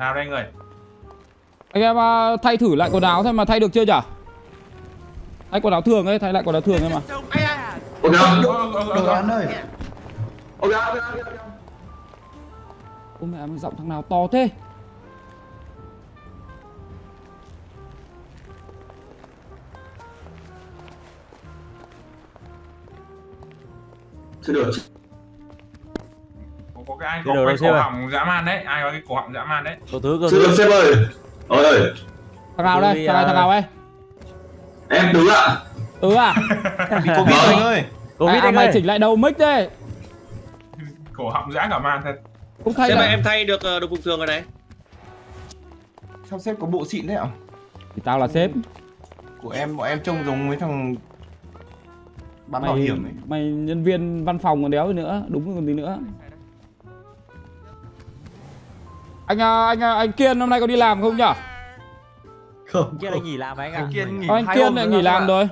Nào đây người. Anh em thay thử lại quần áo xem mà thay được chưa nhỉ? Thay quần áo thường ấy, thay lại quần áo thường ấy mà. Ôi ơi. Ôi mẹ, giọng thằng nào to thế? Chưa được. Có cái ai có cái cổ họng dã man đấy, ai có cái cổ họng dã man đấy. Có thứ cơ. Chưa được sếp ơi. Ôi ơi. Thằng nào đây? Thằng nào ấy? Em Tứ ạ. Tứ à? Bị Covid anh ơi. Covid anh mày chỉnh lại đầu mic đi. Cổ họng dã cả man thật. Cũng thay. Sếp ơi, em thay được đồng phục thường rồi này. Sao sếp có bộ xịn đấy ạ? Thì tao là sếp. Của em bọn em trông giống với thằng bán bảo hiểm ấy. Mày nhân viên văn phòng còn đéo gì nữa, đúng còn gì nữa. Anh Kiên hôm nay có đi làm không nhỉ? Không. Kiên lại nghỉ làm anh ạ. Anh Kiên lại nghỉ làm rồi.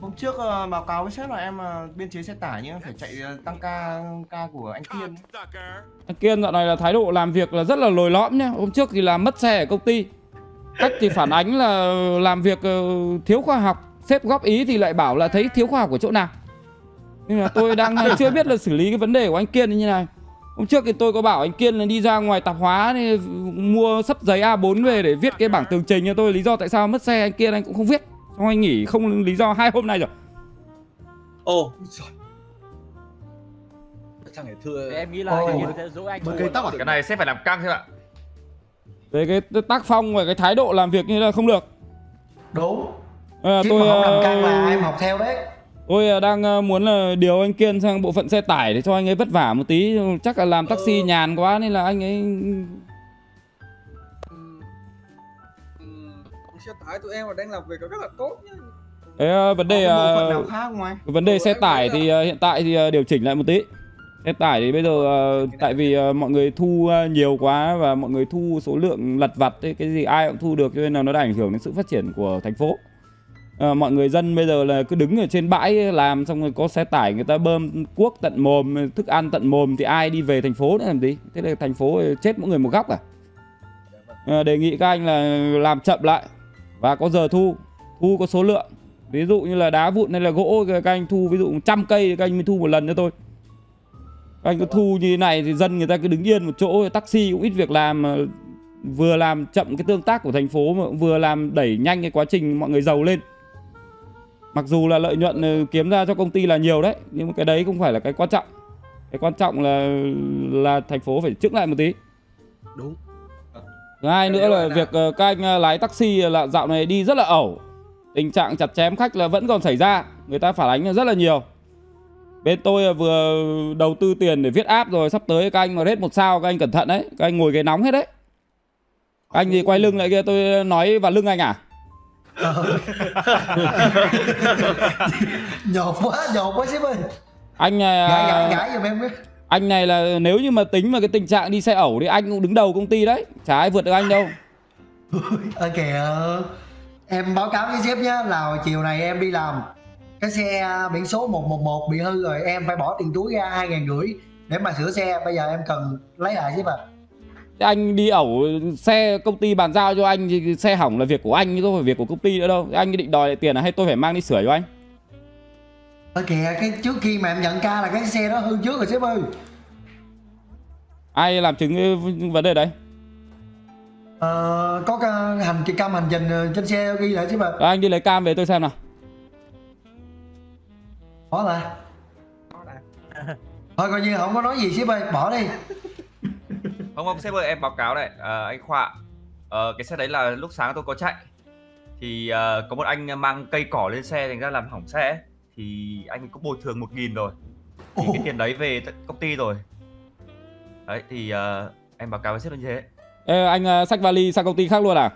Hôm trước báo cáo với sếp là em biên chế xe tải nhưng phải chạy tăng ca của anh Kiên. Anh Kiên dạo này là thái độ làm việc là rất là lồi lõm nhá. Hôm trước thì làm mất xe ở công ty. Cách thì phản ánh là làm việc thiếu khoa học. Sếp góp ý thì lại bảo là thấy thiếu khoa học ở chỗ nào. Nhưng mà tôi đang chưa biết là xử lý cái vấn đề của anh Kiên như này. Hôm trước thì tôi có bảo anh Kiên là đi ra ngoài tạp hóa thì mua sấp giấy A4 về để viết cái bảng tường trình cho tôi lý do tại sao mất xe. Anh Kiên anh cũng không viết, xong anh nghỉ không lý do 2 hôm nay rồi. Ồ chẳng để thưa. Em nghĩ là dỗ anh cái tóc cái này sếp phải làm căng thế ạ. Về cái tác phong và cái thái độ làm việc như là không được. Đúng. Tôi làm căng là em học theo đấy. Tôi đang muốn là điều anh Kiên sang bộ phận xe tải để cho anh ấy vất vả một tí. Chắc là làm taxi nhàn quá nên là anh ấy... Xe tải tụi em đang làm việc rất là tốt nhá. Vấn đề xe tải thì hiện tại thì điều chỉnh lại một tí. Xe tải thì bây giờ tại vì mọi người thu nhiều quá và mọi người thu số lượng lặt vặt ấy, cái gì ai cũng thu được cho nên là nó đã ảnh hưởng đến sự phát triển của thành phố. Mọi người dân bây giờ là cứ đứng ở trên bãi làm, xong rồi có xe tải người ta bơm cuốc tận mồm, thức ăn tận mồm thì ai đi về thành phố nữa làm gì? Thế là thành phố chết mỗi người một góc à? Đề nghị các anh là làm chậm lại và có giờ thu có số lượng. Ví dụ như là đá vụn hay là gỗ các anh thu ví dụ 100 cây các anh mới thu một lần nữa thôi. Các anh cứ thu như thế này thì dân người ta cứ đứng yên một chỗ, taxi cũng ít việc làm. Vừa làm chậm cái tương tác của thành phố mà vừa làm đẩy nhanh cái quá trình mọi người giàu lên. Mặc dù là lợi nhuận kiếm ra cho công ty là nhiều đấy, nhưng mà cái đấy không phải là cái quan trọng. Cái quan trọng là thành phố phải chững lại một tí. Đúng. Thứ hai nữa là việc các anh lái taxi là dạo này đi rất là ẩu. Tình trạng chặt chém khách là vẫn còn xảy ra. Người ta phản ánh rất là nhiều. Bên tôi vừa đầu tư tiền để viết app rồi. Sắp tới các anh mà hết 1 sao các anh cẩn thận đấy. Các anh ngồi ghế nóng hết đấy. Anh thì quay lưng lại kia, tôi nói vào lưng anh à? Nhỏ quá sếp ơi. Anh này anh này là nếu như mà tính mà cái tình trạng đi xe ẩu thì anh cũng đứng đầu công ty đấy, chả ai vượt được anh đâu. Ôi kìa, em báo cáo với sếp nhá, là chiều này em đi làm cái xe biển số 111 bị hư rồi, em phải bỏ tiền túi ra 2.500 để mà sửa xe, bây giờ em cần lấy lại sếp ạ. Anh đi ẩu xe công ty bàn giao cho anh thì xe hỏng là việc của anh chứ không phải việc của công ty nữa đâu. Anh định đòi lại tiền là hay tôi phải mang đi sửa cho anh? Ơ kìa, cái trước khi mà em nhận ca là cái xe đó hư trước rồi sếp ơi. Ai làm chứng vấn đề đấy? Có cam hành trình trên xe ghi lại sếp ạ. Anh đi lấy cam về tôi xem nào. Có là thôi coi như không có nói gì sếp ơi, bỏ đi. Không sếp ơi, em báo cáo này, anh Khoa, cái xe đấy là lúc sáng tôi có chạy thì có một anh mang cây cỏ lên xe thành ra làm hỏng xe ấy. Thì anh có bồi thường 1.000 rồi thì cái tiền đấy về công ty rồi đấy thì em báo cáo với sếp như thế. Ê, anh xách vali sang công ty khác luôn à?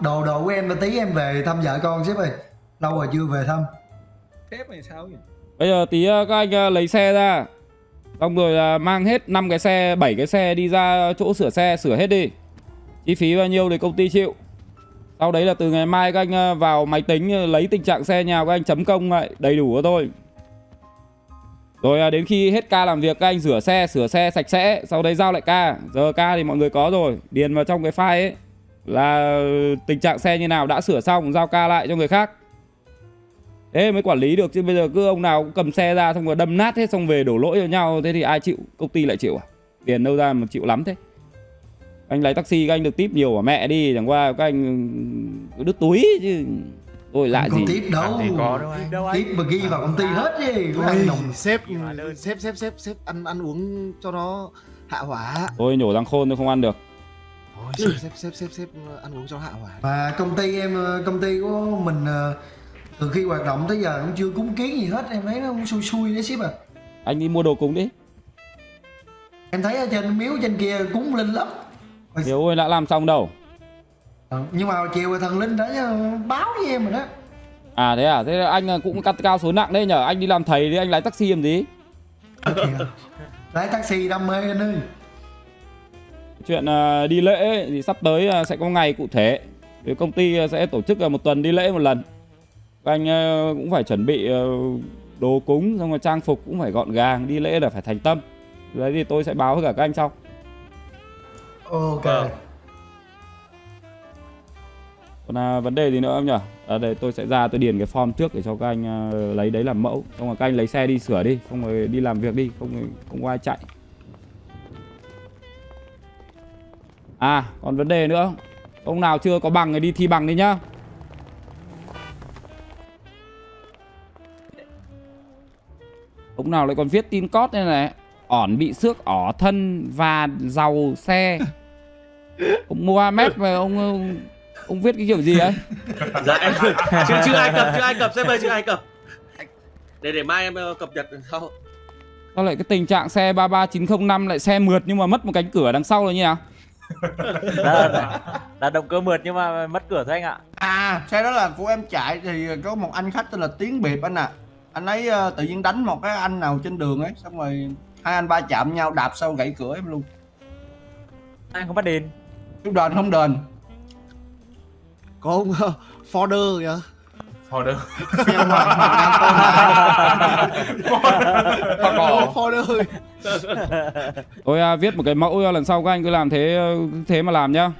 Đồ của em tí em về thăm vợ con sếp ơi, lâu rồi chưa về thăm sếp này sao nhỉ? Bây giờ tí các anh lấy xe ra, xong rồi là mang hết 5 cái xe, 7 cái xe đi ra chỗ sửa xe, sửa hết đi. Chi phí bao nhiêu thì công ty chịu. Sau đấy là từ ngày mai các anh vào máy tính lấy tình trạng xe nhà các anh chấm công lại đầy đủ cho tôi. Rồi đến khi hết ca làm việc các anh rửa xe, sửa xe sạch sẽ, sau đấy giao lại ca. Giờ ca thì mọi người có rồi, điền vào trong cái file ấy là tình trạng xe như nào, đã sửa xong giao ca lại cho người khác. Thế mới quản lý được, chứ bây giờ cứ ông nào cũng cầm xe ra xong rồi đâm nát hết xong về đổ lỗi cho nhau, thế thì ai chịu? Công ty lại chịu à? Tiền đâu ra mà chịu lắm thế. Anh lái taxi các anh được tip nhiều hả mẹ đi, chẳng qua các anh đứt túi chứ. Ôi lại gì? Tip đâu? Tip mà ghi vào công ty hết đi. Sếp ăn uống cho nó hạ hỏa. Ôi nhổ răng khôn tôi không ăn được. Ôi sếp ăn uống cho hạ hỏa. Mà công ty của mình từ khi hoạt động tới giờ cũng chưa cúng kiến gì hết, em thấy nó cũng xui xui đấy sếp à. Anh đi mua đồ cúng đi. Em thấy ở trên miếu trên kia cúng linh lắm. Miếu ơi đã làm xong đâu. Nhưng mà chiều thằng Linh đã báo với em rồi đó. À thế à, thế anh cũng cắt cao số nặng đấy nhở, anh đi làm thầy đi, anh lái taxi làm gì? Lái taxi đam mê anh ơi. Chuyện đi lễ ấy, thì sắp tới sẽ có ngày cụ thể. Thì công ty sẽ tổ chức một tuần đi lễ một lần. Các anh cũng phải chuẩn bị đồ cúng, xong rồi trang phục cũng phải gọn gàng, đi lễ là phải thành tâm. Đấy thì tôi sẽ báo với cả các anh sau. Ok. Còn vấn đề gì nữa không nhỉ? Đây tôi sẽ ra tôi điền cái form trước để cho các anh lấy đấy làm mẫu. Xong rồi các anh lấy xe đi sửa đi, xong rồi đi làm việc đi, không có ai chạy. À còn vấn đề nữa, ông nào chưa có bằng thì đi thi bằng đi nhá. Ông nào lại còn viết tin cót đây này, ỏn bị xước ỏ thân và giàu xe. Ông Mohamed mà ông viết cái kiểu gì ấy? Dạ em chưa ai cập xem ơi, chưa ai cập. Để mai em cập nhật sau. Sao lại cái tình trạng xe 33905 lại xe mượt nhưng mà mất một cánh cửa đằng sau rồi như nào? Là động cơ mượt nhưng mà mất cửa thôi anh ạ. À xe đó là của em chạy thì có một anh khách tên là Tiến Biệp anh ạ. Anh ấy tự nhiên đánh một cái anh nào trên đường ấy, xong rồi hai anh ba chạm nhau đạp sau gãy cửa em luôn. Anh không bắt đền. Chú đền không đền. Có ông Forder kìa. Forder. Forder. Tôi viết một cái mẫu lần sau các anh cứ làm thế mà làm nhá.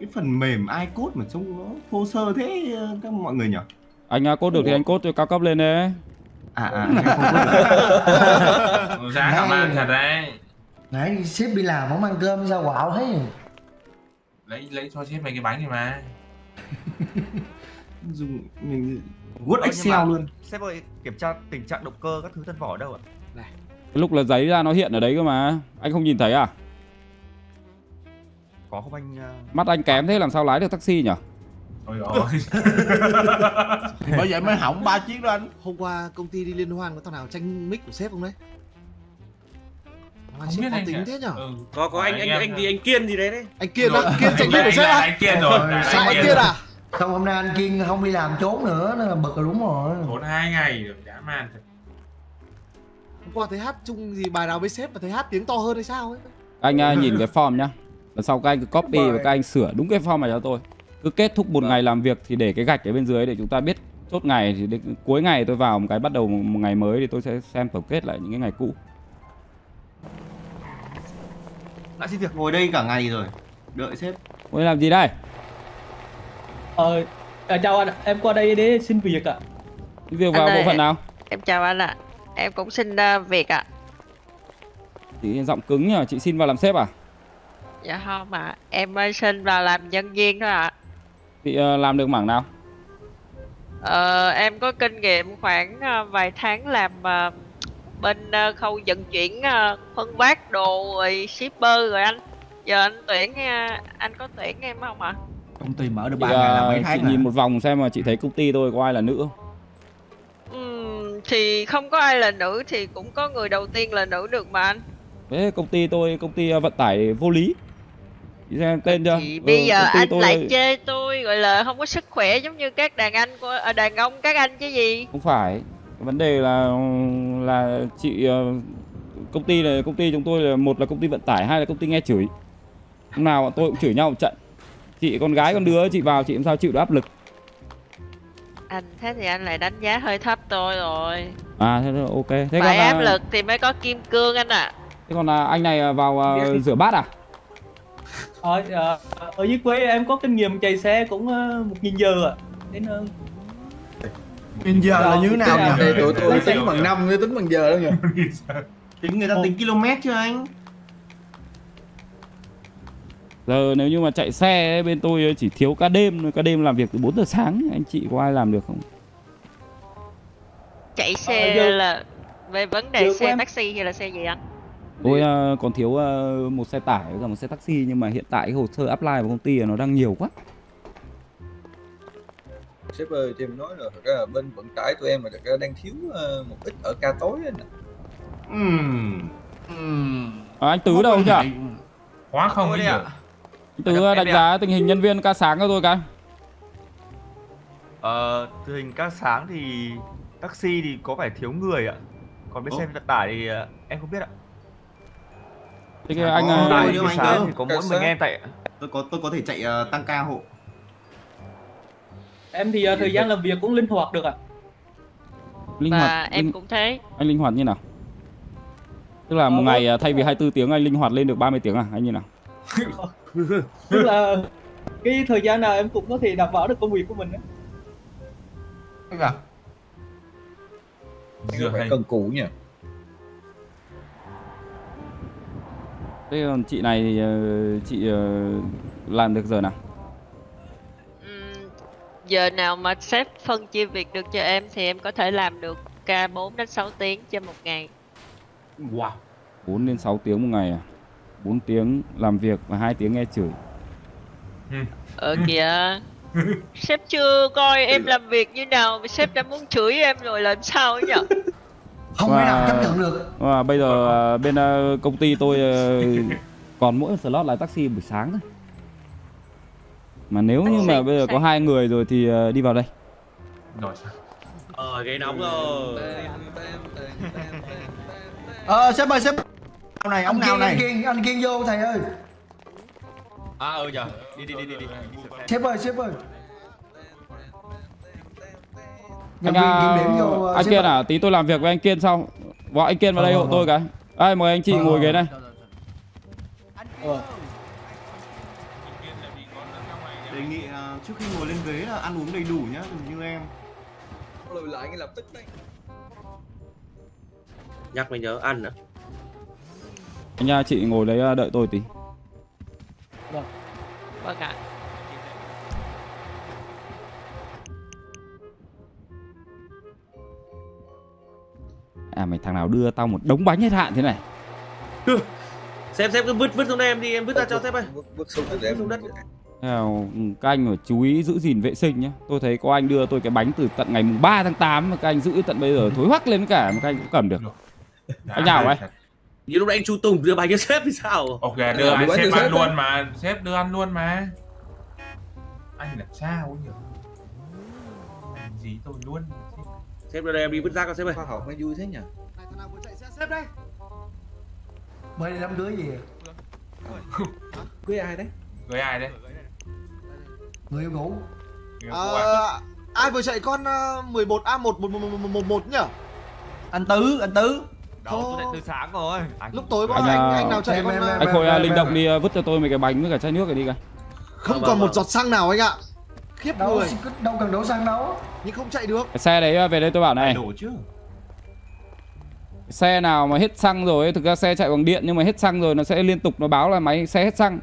Cái phần mềm iCode mà trông nó thô sơ thế các mọi người nhỉ? Anh code được thì anh code cho cao cấp lên đấy. Giá cảm ơn thật đấy. Nãy sếp đi làm không ăn cơm ra quạo thế. Lấy cho sếp mày cái bánh này mà. Dùng mình Word Excel luôn. Sếp ơi, kiểm tra tình trạng động cơ các thứ thân vỏ ở đâu ạ? Này. Cái lúc là giấy ra nó hiện ở đấy cơ mà. Anh không nhìn thấy à? Có không anh? Mắt anh kém thế làm sao lái được taxi nhỉ? Ôi giời. Bởi vậy mới hỏng 3 chiếc đó anh. Hôm qua công ty đi liên hoan có thằng nào tranh mic của sếp không đấy? Không biết anh tính thế nhở? Ừ. Có anh gì anh Kiên gì đấy đấy. Anh Kiên đó, Kiên chạy đi sếp á. Anh Kiên rồi. Sao anh Kiên à? Xong hôm nay anh Kiên không đi làm trốn nữa nên là bực rồi đúng rồi. Trốn 2 ngày rồi dã man thật. Hôm qua thấy hát chung gì bài nào với sếp mà thấy hát tiếng to hơn hay sao ấy. Anh nhìn cái form nhá. Lần sau các anh cứ copy và các anh sửa đúng cái form này cho tôi. Cứ kết thúc một ngày làm việc thì để cái gạch ở bên dưới để chúng ta biết chốt ngày, thì đến cuối ngày tôi vào một cái bắt đầu một ngày mới thì tôi sẽ xem tổng kết lại những cái ngày cũ. Đã xin việc ngồi đây cả ngày rồi, đợi sếp. Ôi làm gì đây? Chào anh, em qua đây để xin việc ạ. Xin việc vào bộ phận nào? Em chào anh ạ, em cũng xin việc ạ. Chị giọng cứng nhờ, chị xin vào làm sếp à? Dạ không ạ, em mới xin vào làm nhân viên thôi ạ. Chị làm được mảng nào? Em có kinh nghiệm khoảng vài tháng làm bên khâu vận chuyển phân phát đồ rồi shipper rồi anh. Giờ anh tuyển, anh có tuyển em không ạ? Công ty mở được 3 ngày là mấy tháng. Chị nhìn một vòng xem mà chị thấy công ty tôi có ai là nữ không? Thì không có ai là nữ thì cũng có người đầu tiên là nữ được mà anh. Thế công ty tôi, công ty vận tải vô lý. Chị xem tên chưa? Thì bây giờ anh lại chê tôi gọi là không có sức khỏe giống như các đàn anh của đàn ông các anh chứ gì. Không phải. Vấn đề là chị công ty chúng tôi là một là công ty vận tải, hai là công ty nghe chửi. Hôm nào bọn tôi cũng chửi nhau một trận. Chị con gái con đứa chị vào chị làm sao chịu được áp lực. Anh thế thì anh lại đánh giá hơi thấp tôi rồi. À thế là ok. Thế phải áp lực thì mới có kim cương anh ạ. Thế còn anh này vào rửa bát à? Ở dưới quê em có kinh nghiệm chạy xe cũng 1.000 giờ ạ. Đến hơn 1.000 giờ là như thế nào nhỉ? Tụi tôi tính bằng năm chứ tính bằng giờ đâu nhỉ? Tính người ta tính km chứ anh. Giờ nếu như mà chạy xe bên tôi chỉ thiếu ca đêm làm việc từ 4 giờ sáng, anh chị có ai làm được không? Chạy xe là về vấn đề xe taxi hay là xe gì anh? Tôi còn thiếu một xe tải và một xe taxi, nhưng mà hiện tại cái hồ sơ apply của công ty nó đang nhiều quá. Sếp ơi, thì em nói là thật ra bên vận tải tụi em mà thật ra đang thiếu một ít ở ca tối anh ạ. Anh Tứ đâu nhỉ? Quá không đấy ạ. Tứ đánh giá tình hình nhân viên ca sáng cho tôi cái. Tình hình ca sáng thì taxi thì có vẻ thiếu người ạ. Còn bên xe vận tải thì em không biết ạ. Thế cái anh thì có mỗi mình em tại tôi có thể chạy tăng ca hộ. Em thì thời gian làm việc cũng linh hoạt được ạ. Linh hoạt em cũng thế. Anh linh hoạt như nào? Tức là một ngày thay vì 24 tiếng anh linh hoạt lên được 30 tiếng à? Anh như nào? Tức là cái thời gian nào em cũng có thể đảm bảo được công việc của mình đấy. Anh à? Giờ phải cần cũ nhỉ? Thế còn chị này thì chị làm được giờ nào? Giờ nào mà sếp phân chia việc được cho em thì em có thể làm được ca 4 đến 6 tiếng trên một ngày. Wow, 4 đến 6 tiếng một ngày à? 4 tiếng làm việc và 2 tiếng nghe chửi. Kìa. Sếp chưa coi em làm việc như nào mà sếp đã muốn chửi em rồi, làm sao ấy nhỉ? Không thể nào chấp nhận được. Và bây giờ bên công ty tôi còn mỗi slot lái taxi buổi sáng thôi. Mà nếu như mà bây giờ có 2 người rồi thì đi vào đây. Rồi sao? Gây nóng rồi. Sếp ơi, sếp này, ông nào này? Anh Kiên vô thầy ơi. Dạ. Đi. Sếp ơi. Anh Kiên vô, anh Kiên à, tí tôi làm việc với anh Kiên sau. Gọi anh Kiên vào đây hộ tôi cái. Đây, mời anh chị ngồi ghế này. Đề nghị trước khi ngồi lên ghế là ăn uống đầy đủ nhá, đừng như em. Lùi lại ngay lập tức đấy. Nhắc mới nhớ ăn à. Anh nha, chị ngồi đấy đợi tôi tí. Vâng. Vâng ạ. À mày thằng nào đưa tao một đống bánh hết hạn thế này. Sếp cứ vứt xuống đây em đi, em vứt ra cho sếp ơi. Vứt xuống đất. Các anh phải chú ý giữ gìn vệ sinh nhé. Tôi thấy có anh đưa tôi cái bánh từ tận ngày 3 tháng 8 mà các anh giữ tận bây giờ thối hoắc lên cả mà các anh cũng cầm được. Anh nào ấy? Như lúc nãy anh Chu Tùng đưa bánh cho sếp thì sao? Ok, đưa anh sếp ăn luôn mà, sếp đưa ăn luôn mà. Anh làm sao nhỉ? Làm gì tôi luôn. Sếp đưa đây em đi vứt rác con sếp ơi. Khoa học nghe vui thế nhỉ? Này tao nào muốn chạy xe sếp đây. Mới đây đám cưới gì? Cưới ai đấy? Cưới ai đấy? Người yêu gấu. Ai vừa chạy con 11A1111 nhỉ? Anh Tứ. Đâu, tôi chạy từ sáng rồi. Lúc tối có anh nào chạy con... Anh Khôi linh động đi vứt cho tôi mấy cái bánh với cả chai nước này đi kìa. Không còn một giọt xăng nào anh ạ. Khiếp người. Đâu cần đấu xăng đâu. Nhưng không chạy được. Cái xe đấy về đây tôi bảo này. Xe nào mà hết xăng rồi, thực ra xe chạy bằng điện nhưng mà hết xăng rồi nó sẽ liên tục nó báo là máy xe hết xăng.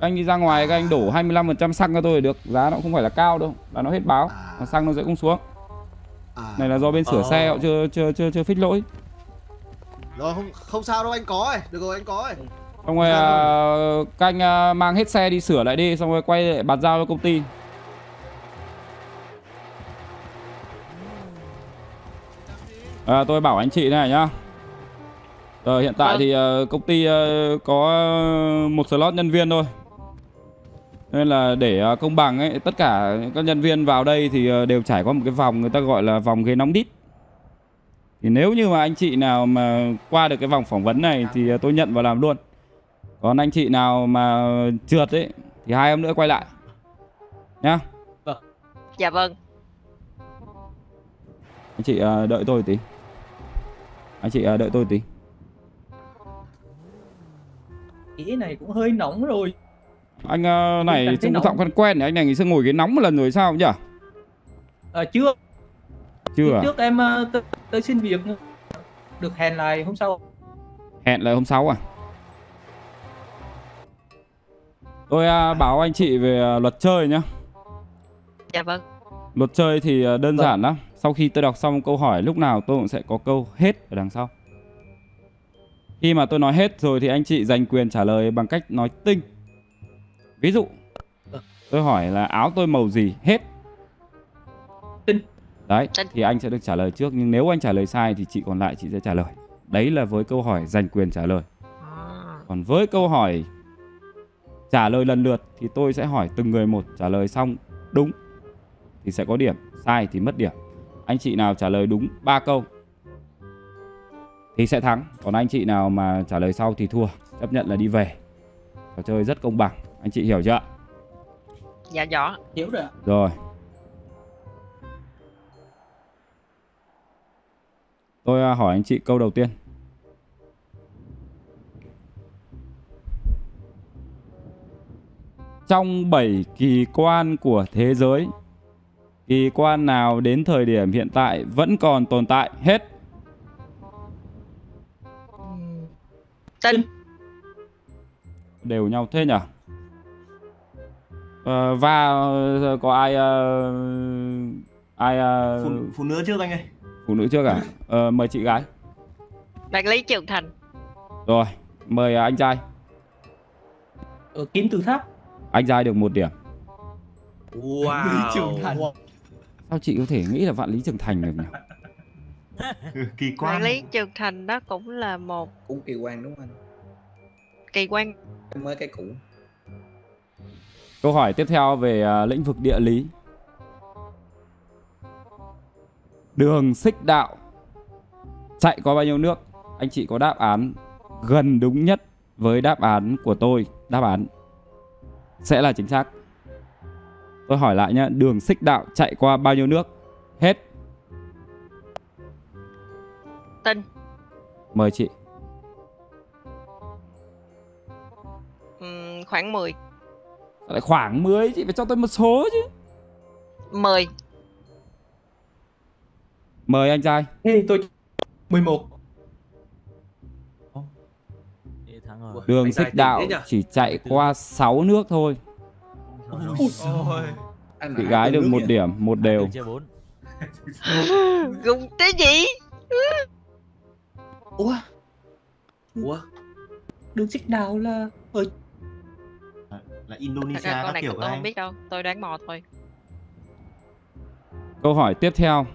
Anh đi ra ngoài các anh đổ 25% xăng cho tôi là được. Giá nó cũng không phải là cao đâu, là nó hết báo, mà xăng nó sẽ không xuống. Này là do bên sửa xe họ chưa fix lỗi. Rồi không sao đâu, anh có rồi, được rồi anh có rồi. Xong rồi các anh mang hết xe đi sửa lại đi, xong rồi quay lại bàn giao cho công ty. Tôi bảo anh chị này nhá. Hiện tại thì công ty có một slot nhân viên thôi. Nên là để công bằng ấy, tất cả các nhân viên vào đây thì đều trải qua một cái vòng người ta gọi là vòng ghế nóng đít. Thì nếu như mà anh chị nào mà qua được cái vòng phỏng vấn này thì tôi nhận vào làm luôn. Còn anh chị nào mà trượt ấy thì 2 hôm nữa quay lại nhá. Vâng. Dạ vâng. Anh chị đợi tôi tí. Anh chị đợi tôi tí. Cái này cũng hơi nóng rồi. Anh này trông giọng quen quen này, anh này ngày xưa ngồi ghế nóng một lần rồi sao nhỉ? Chưa. Chưa à? Trước em tới xin việc được hẹn lại hôm sau. Hẹn lại hôm sau à? Tôi báo anh chị về luật chơi nhá. Dạ vâng. Luật chơi thì đơn giản lắm. Sau khi tôi đọc xong câu hỏi, lúc nào tôi cũng sẽ có câu hết ở đằng sau. Khi mà tôi nói hết rồi thì anh chị giành quyền trả lời bằng cách nói tinh. Ví dụ tôi hỏi là áo tôi màu gì hết. Tinh. Đấy, thì anh sẽ được trả lời trước. Nhưng nếu anh trả lời sai thì chị còn lại chị sẽ trả lời. Đấy là với câu hỏi giành quyền trả lời. Còn với câu hỏi trả lời lần lượt thì tôi sẽ hỏi từng người một. Trả lời xong đúng thì sẽ có điểm, sai thì mất điểm. Anh chị nào trả lời đúng 3 câu thì sẽ thắng. Còn anh chị nào mà trả lời sau thì thua, chấp nhận là đi về. Trò chơi rất công bằng. Anh chị hiểu chưa? Dạ rõ. Hiểu rồi. Rồi. Tôi hỏi anh chị câu đầu tiên. Trong 7 kỳ quan của thế giới, kỳ quan nào đến thời điểm hiện tại vẫn còn tồn tại hết? Tinh. Đều nhau thế nhỉ? Và có ai phụ nữ trước anh ơi. Phụ nữ trước à? Mời chị gái. Bạch Lý trưởng thành. Rồi, mời anh trai. Kim Tự Tháp. Anh trai được 1 điểm. Wow. Vạn Lý trưởng thành. Sao chị có thể nghĩ là Vạn Lý trưởng thành được nhỉ? Kỳ quan. Vạn Lý trưởng thành đó cũng là một. Cũng kỳ quan đúng không anh? Kỳ quan. Mới cái cũ. Câu hỏi tiếp theo về lĩnh vực địa lý. Đường xích đạo chạy qua bao nhiêu nước? Anh chị có đáp án gần đúng nhất với đáp án của tôi, đáp án sẽ là chính xác. Tôi hỏi lại nhé, đường xích đạo chạy qua bao nhiêu nước? Hết. Tinh. Mời chị. Khoảng 10. Lại khoảng 10, chị phải cho tôi một số chứ. 10. Mời anh trai. Hey, tôi 11. Đường xích đạo chỉ chạy qua 6 nước thôi. Chị gái được 1 điểm, 1 đều. Gùng cái gì? Ủa? Đường xích đạo là Indonesia các kiểu. Tôi không biết đâu, tôi đoán mò thôi. Câu hỏi tiếp theo.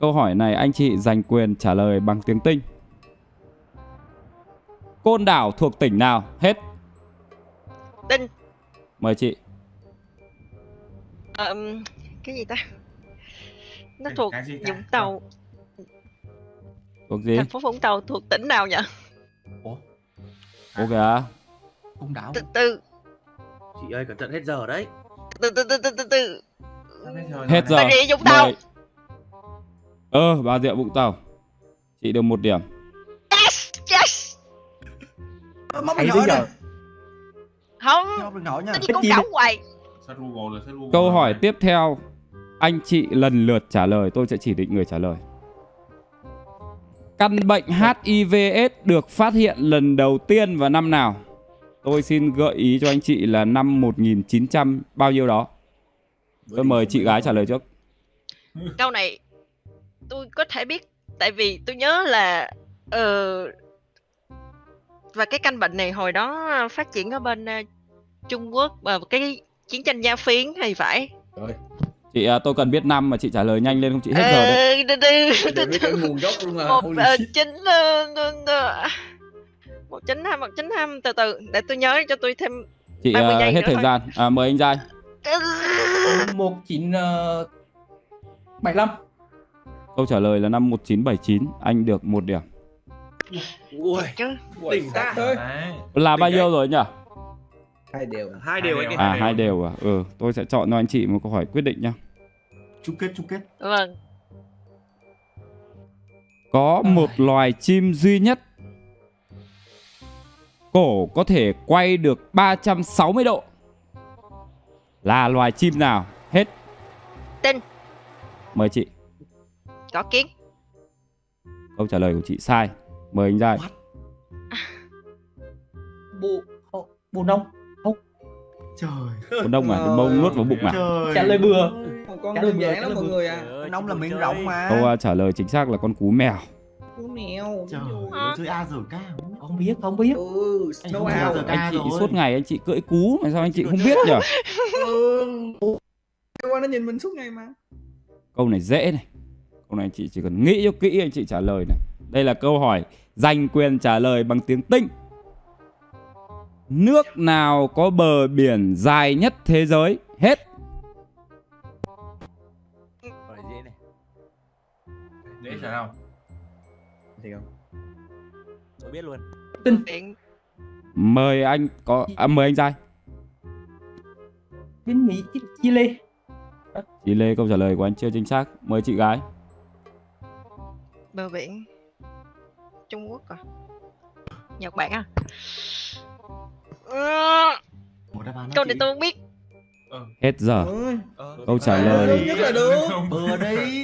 Câu hỏi này anh chị giành quyền trả lời bằng tiếng Tinh. Côn Đảo thuộc tỉnh nào? Hết. Tinh. Mời chị. Cái gì ta? Nó thuộc Vũng Tàu. Thuộc gì? Thành phố Vũng Tàu thuộc tỉnh nào nhỉ? Ủa kìa. Côn Đảo. Từ. Chị ơi cẩn thận hết giờ đấy. Từ. Hết giờ. Tại vì Vũng Tàu. Bà Rịa Vũng Tàu. Chị được 1 điểm. Yes. Thấy bây giờ. Không. Chị cũng đảo hoài. Câu hỏi tiếp theo anh chị lần lượt trả lời, tôi sẽ chỉ định người trả lời. Căn bệnh HIVS được phát hiện lần đầu tiên vào năm nào? Tôi xin gợi ý cho anh chị là năm 1900 bao nhiêu đó. Tôi mời chị gái trả lời trước. Câu này tôi có thể biết tại vì tôi nhớ là và cái căn bệnh này hồi đó phát triển ở bên Trung Quốc và cái chiến tranh Gia Phiến hay phải. Rồi. Chị tôi cần biết năm mà chị trả lời nhanh lên không chị hết giờ đấy. Nguồn gốc luôn mà. 1925 từ để tôi nhớ cho tôi thêm. Chị hết thời gian. Mời anh trai. 1975. Câu trả lời là năm 1979, anh được 1 điểm. Ui, tỉnh ta thôi. Là bao nhiêu rồi nhỉ? 2 đều. 2 đều anh. 2 đều à? Tôi sẽ chọn cho anh chị một câu hỏi quyết định nhá. chung kết. Vâng. Có một loài chim duy nhất cổ có thể quay được 360 độ. Là loài chim nào? Hết. Tinh. Mời chị. Có kiến. Câu trả lời của chị sai. Mời anh Giai. Bù nông. Trời. Bù nông à? Bù nuốt vào bụng à? Trả lời bừa. Con đơn giản lắm mọi người à. Nông là miệng rộng mà. Câu trả lời chính xác là con cú mèo. Cú mèo. Trời ơi, chơi A rồi ca. Không biết. Ừ, đâu A rồi ca. Anh chị suốt ngày anh chị cưỡi cú mà sao anh chị không biết nhỉ? Qua nó nhìn mình suốt ngày mà. Câu này dễ này. Câu này chị chỉ cần nghĩ cho kỹ anh chị trả lời này. Đây là câu hỏi giành quyền trả lời bằng tiếng Tinh. Nước nào có bờ biển dài nhất thế giới? Hết. Dễ trả nào? Thì không? Tôi biết luôn. Tinh. Mời anh có mời anh Giai. Bên Mỹ, Chile. Chile, câu trả lời của anh chưa chính xác. Mời chị gái. Bờ biển Trung Quốc à? Nhật Bản à? Câu này tôi không biết. Hết giờ. Câu trả lời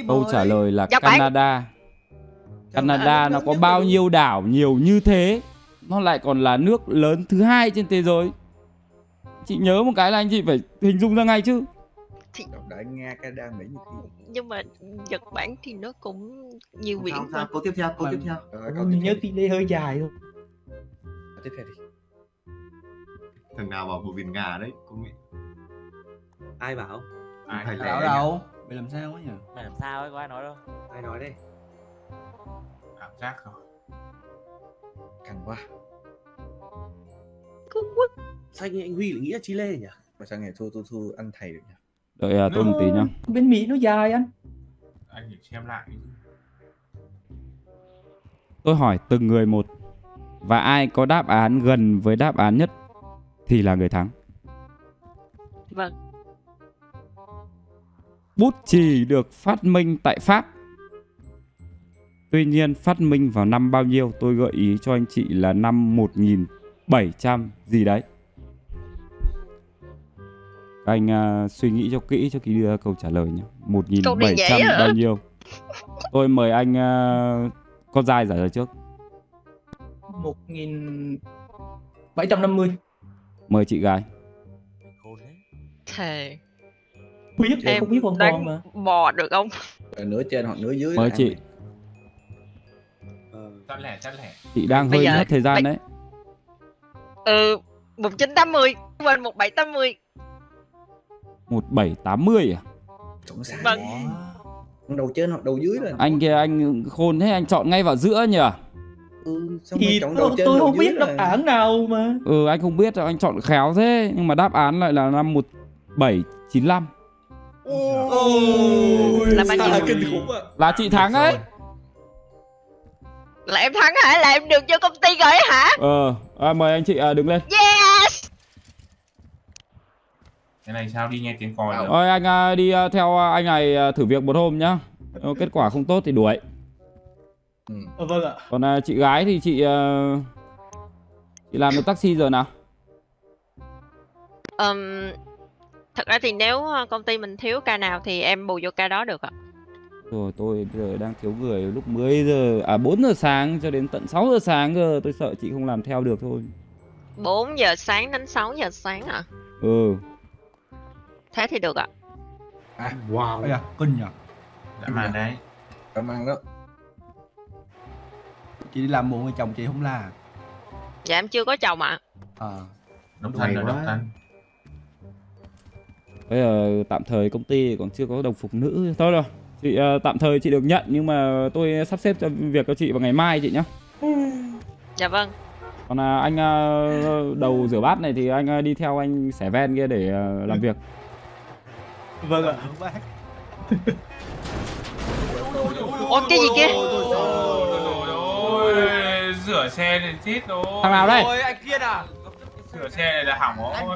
câu trả lời là Canada. Canada nó có bao nhiêu đảo nhiều như thế? Nó lại còn là nước lớn thứ 2 trên thế giới. Chị nhớ một cái là anh chị phải hình dung ra ngay chứ. Thì... Nga, Canada, Mỹ. Nhưng mà Nhật Bản thì nó cũng nhiều biển. Câu tiếp theo. Mình nhớ Chile hơi dài thôi. Tiếp theo đi. Thằng nào bảo bờ biển Nga đấy, con Mỹ. Ai bảo? Ai bảo đâu? Mày làm sao quá nhỉ? Mày làm sao ấy, có ai nói đâu? Ai nói đi. Cảm giác rồi. Căng quá. Căng quá. Sao anh Huy lại nghĩ là Chile nhỉ? Mà sao nghe thua ăn thầy được nhỉ? Đợi tôi một tí nhá. Bên Mỹ nó dài anh. Anh để xem lại. Tôi hỏi từng người một. Và ai có đáp án gần với đáp án nhất thì là người thắng. Vâng. Bút chì được phát minh tại Pháp. Tuy nhiên phát minh vào năm bao nhiêu? Tôi gợi ý cho anh chị là năm 1700 gì đấy. Anh suy nghĩ cho kỹ trước khi đưa ra câu trả lời nhé. 1700 bao nhiêu? Tôi mời anh con Giai giải lời trước. 1750. Mời chị gái. Thề. Biết em không biết con đang mà. Bò được không? Nửa trên hoặc nửa dưới. Mời chị. Chắc lẻ. Chị đang hơi mất thời gian đấy. 1980 quên 1780. 1780 à? Trống sai. Vâng. Đầu trên hoặc đầu dưới rồi. Anh kia anh khôn thế, anh chọn ngay vào giữa nhỉ? Xong thì tôi không biết đáp án nào mà. Anh không biết rồi, anh chọn khéo thế. Nhưng mà đáp án lại là năm 1795. Là kinh khủng ạ. Là chị thắng đấy. Là em thắng hả? Là em được cho công ty rồi hả? Mời anh chị đứng lên. Yes. Cái này sao đi nghe tiếng còi rồi. Ôi anh đi theo anh này thử việc một hôm nhá. Nếu kết quả không tốt thì đuổi. Vâng ạ. Còn chị gái thì chị làm được taxi rồi nào? Thật ra thì nếu công ty mình thiếu ca nào thì em bù vô ca đó được ạ. Rồi tôi bây giờ đang thiếu người lúc 10 giờ 4 giờ sáng cho đến tận 6 giờ sáng cơ, tôi sợ chị không làm theo được thôi. 4 giờ sáng đến 6 giờ sáng ạ? Thế thì được ạ. Wow. Ây da, kinh nhỉ. Dạ màn đấy. Cảm ơn đó. Chị đi làm muộn thì chồng chị không là. Dạ em chưa có chồng ạ. Độc thân rồi, độc thân. Bây giờ tạm thời công ty còn chưa có đồng phục nữ. Thôi rồi, chị tạm thời chị được nhận. Nhưng mà tôi sắp xếp cho việc cho chị vào ngày mai chị nhé. Dạ vâng. Còn anh đầu rửa bát này thì anh đi theo anh xẻ ven kia để làm việc. Vâng ạ. Ôi cái gì kia? Rửa xe này chết rồi. Thằng nào đây? Ôi anh Kiên à? Rửa xe này là hỏng rồi. Anh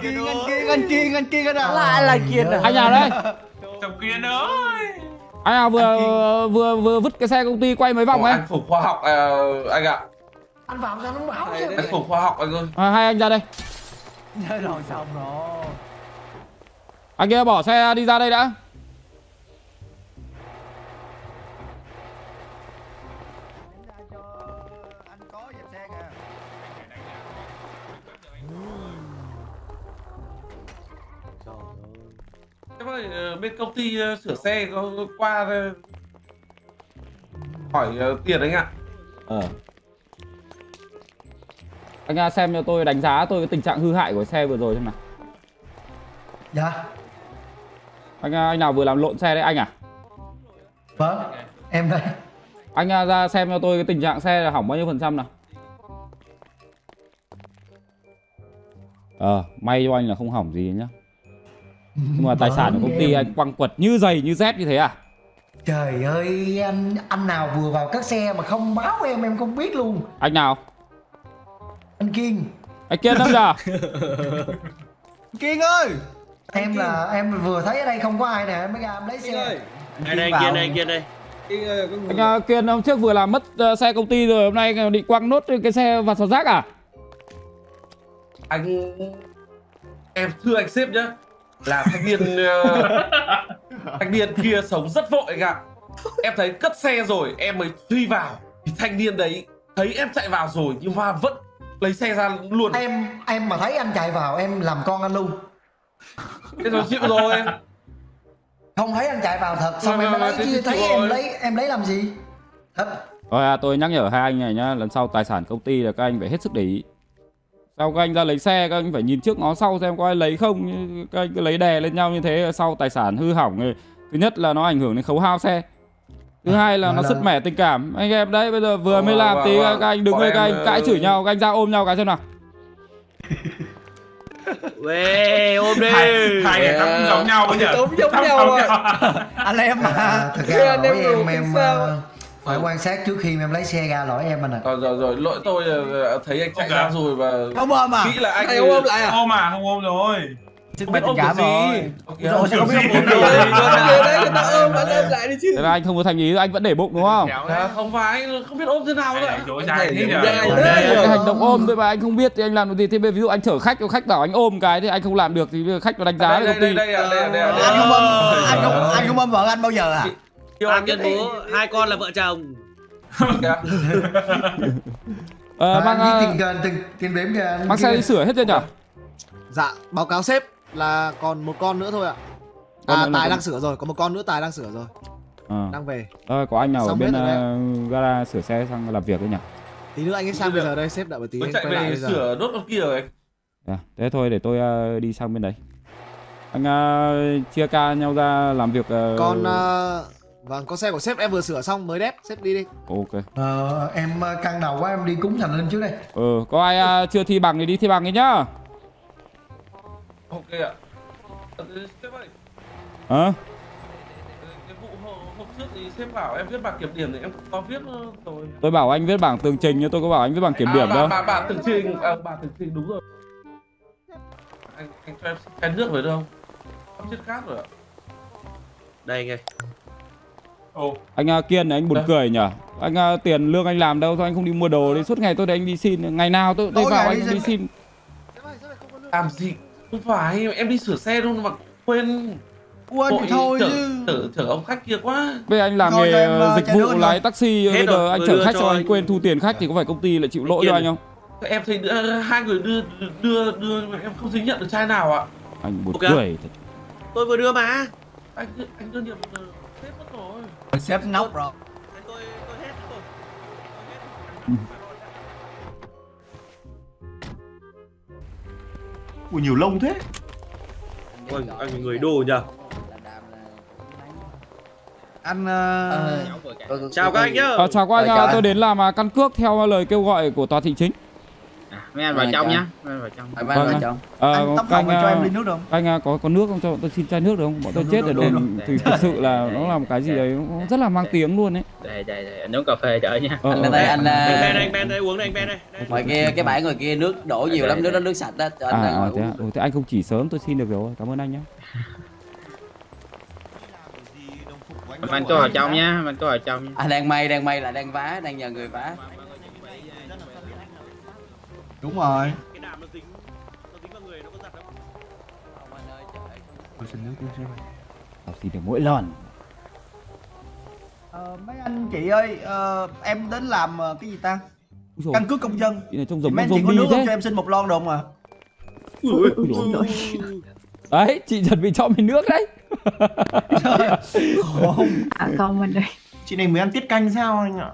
Kiên à? Lại là Kiên à? Anh nào đây? Chồng Kiên ơi. Anh nào vừa vứt cái xe công ty quay mấy vòng ấy. Anh Phục khoa học anh ạ. Anh vào sao nó bảo chứ. Anh Phục khoa học anh ơi. Hai anh ra đây. Chơi rồi xong rồi. Anh kia bỏ xe đi ra đây đã. Bên công ty sửa xe có qua hỏi tiền anh ạ. Anh xem cho tôi, đánh giá tôi cái tình trạng hư hại của xe vừa rồi xem nào. Dạ. Anh nào vừa làm lộn xe đấy anh à? Vâng, em đây. Anh ra xem cho tôi cái tình trạng xe là hỏng bao nhiêu phần trăm nào. May cho anh là không hỏng gì nhá. Nhưng mà tài sản của công ty anh quăng quật như giày như dép như thế à? Trời ơi, anh nào vừa vào các xe mà không báo em không biết luôn. Anh nào? Anh Kiên. Anh Kiên lắm giờ. Kiên ơi. Em vừa thấy ở đây không có ai nè, em mới ra em lấy Kiên xe. Ơi. Anh Kiên đây. Anh Kiên hôm trước vừa làm mất xe công ty rồi, hôm nay định quăng nốt cái xe vào sọt rác à? Anh em thưa anh sếp nhá. Là thanh niên kia sống rất vội anh ạ. Em thấy cất xe rồi em mới truy vào thì thanh niên đấy thấy em chạy vào rồi nhưng mà vẫn lấy xe ra luôn. Em mà thấy anh chạy vào em làm con anh luôn. Thế rồi chịu rồi em. Không thấy anh chạy vào thật xong em mới lấy, thấy em lấy làm gì thật. Tôi nhắc nhở hai anh này nhá, lần sau tài sản công ty là các anh phải hết sức để ý. Sau các anh ra lấy xe, các anh phải nhìn trước ngó sau xem có ai lấy không. Các anh cứ lấy đè lên nhau như thế, sau tài sản hư hỏng rồi. Thứ nhất là nó ảnh hưởng đến khấu hao xe. Thứ hai là nó sứt mẻ tình cảm. Anh em đấy, bây giờ vừa mới làm tí các anh đứng đây, các anh cãi chửi nhau, các anh ra ôm nhau cái xem nào. Uê, ôm đi. Hai người tắm giống nhau bây giờ. Tắm giống nhau rồi. Anh em mà. Thật ra em phải quan sát trước khi em lấy xe ra, lỗi em anh ạ. Rồi lỗi tôi là thấy anh chạy ra rồi và không ôm à? Nghĩ là anh không ôm lại à? Ôm à? Không ôm rồi. Không biết ôm cả rồi. Rồi sao không biết ôm được đấy? Người ta ôm lại đi chứ. Thế là anh không có thành ý, anh vẫn để bụng đúng không? Không phải, không biết ôm thế nào rồi. Cái hành động ôm thôi mà anh không biết thì anh làm được gì? Thế ví dụ anh chở khách, khách bảo anh ôm cái thì anh không làm được thì khách nó đánh giá công ty. Anh không ôm vợ anh bao giờ à? Anh tuyên bố hai con là vợ chồng. Mang xe đi sửa hết chưa nhỉ? Dạ, báo cáo sếp là còn một con nữa thôi ạ. Tài đang sửa rồi, có một con nữa Tài đang sửa rồi. Đang về. Có anh nào ở bên gara sửa xe sang làm việc đấy nhỉ? Tí nữa anh ấy sang bây giờ đây, sếp đợi một tí anh quay lại bây giờ. Sửa đốt con kia rồi anh. Thế thôi để tôi đi sang bên đấy. Anh chia ca nhau ra làm việc. Con vâng, con xe của sếp em vừa sửa xong mới đép, sếp đi đi. Ok. Em căng đầu quá em đi cúng thần lên trước đây. Có ai chưa thi bằng thì đi thi bằng đi nhá. Ok ạ. Sếp ơi. Hả? Cái vụ hôm trước thì sếp bảo em viết bảng kiểm điểm thì em cũng có viết rồi. Tôi bảo anh viết bảng tường trình nhưng tôi có bảo anh viết bảng kiểm điểm đâu. Bảng tường trình, bảng tường trình đúng rồi. Anh cho em cái nước về đâu? Không chết cát rồi ạ. Đây anh ơi. Anh Kiên này anh buồn cười nhở. Anh tiền lương anh làm đâu thôi anh không đi mua đồ đi, suốt ngày tôi để anh đi xin, ngày nào tôi vào anh đi xin. Làm gì? Không phải em đi sửa xe luôn mà quên thôi chứ. Chở ông khách kia quá. Bây giờ anh làm nghề dịch vụ lái taxi, bây giờ anh chở khách xong anh quên thu tiền khách thì có phải công ty lại chịu lỗi cho anh không? Em thấy nữa hai người đưa mà em không dính nhận được chai nào ạ. Anh buồn cười thật. Tôi vừa đưa mà. Anh đưa nhận sếp mất rồi. Sếp nóc rồi. Tôi hết rồi. Ui nhiều lông thế. Anh người đồ nhờ. Chào các anh nhá. Chào các anh, tôi đến làm căn cước theo lời kêu gọi của tòa thị chính. Mấy anh vào trong nhá. Anh cho em ly nước được không? Anh có nước không, cho tôi xin chai nước được không? Bọn tôi chết ở đồn thì thực sự là nó làm cái gì đấy rất là mang tiếng luôn đấy. Đây, nấu cà phê đợi nha. Anh Ben đây, uống đây anh Ben đây. Ngoài kia cái bãi người kia nước đổ nhiều lắm, nước đó nước sạch đó. Thế anh không chỉ sớm tôi xin được rồi, cảm ơn anh nhé. Bạn cứ ở trong nhá, bạn cứ ở trong nhá. À, đang may là đang vá, đang nhờ người vá. Đúng rồi. Cái đàm nó dính, vào người nó có giật không? Tôi xin nước tôi xem. Tao xin được mỗi lần. Mấy anh chị ơi, em đến làm cái gì ta? Căn cước công dân. Trong rừng mấy anh chị có nước không cho em xin một lon được không ạ? Đấy, chị chuẩn bị cho mình nước đấy. Không. À không anh đây. Chị này mới ăn tiết canh sao anh ạ?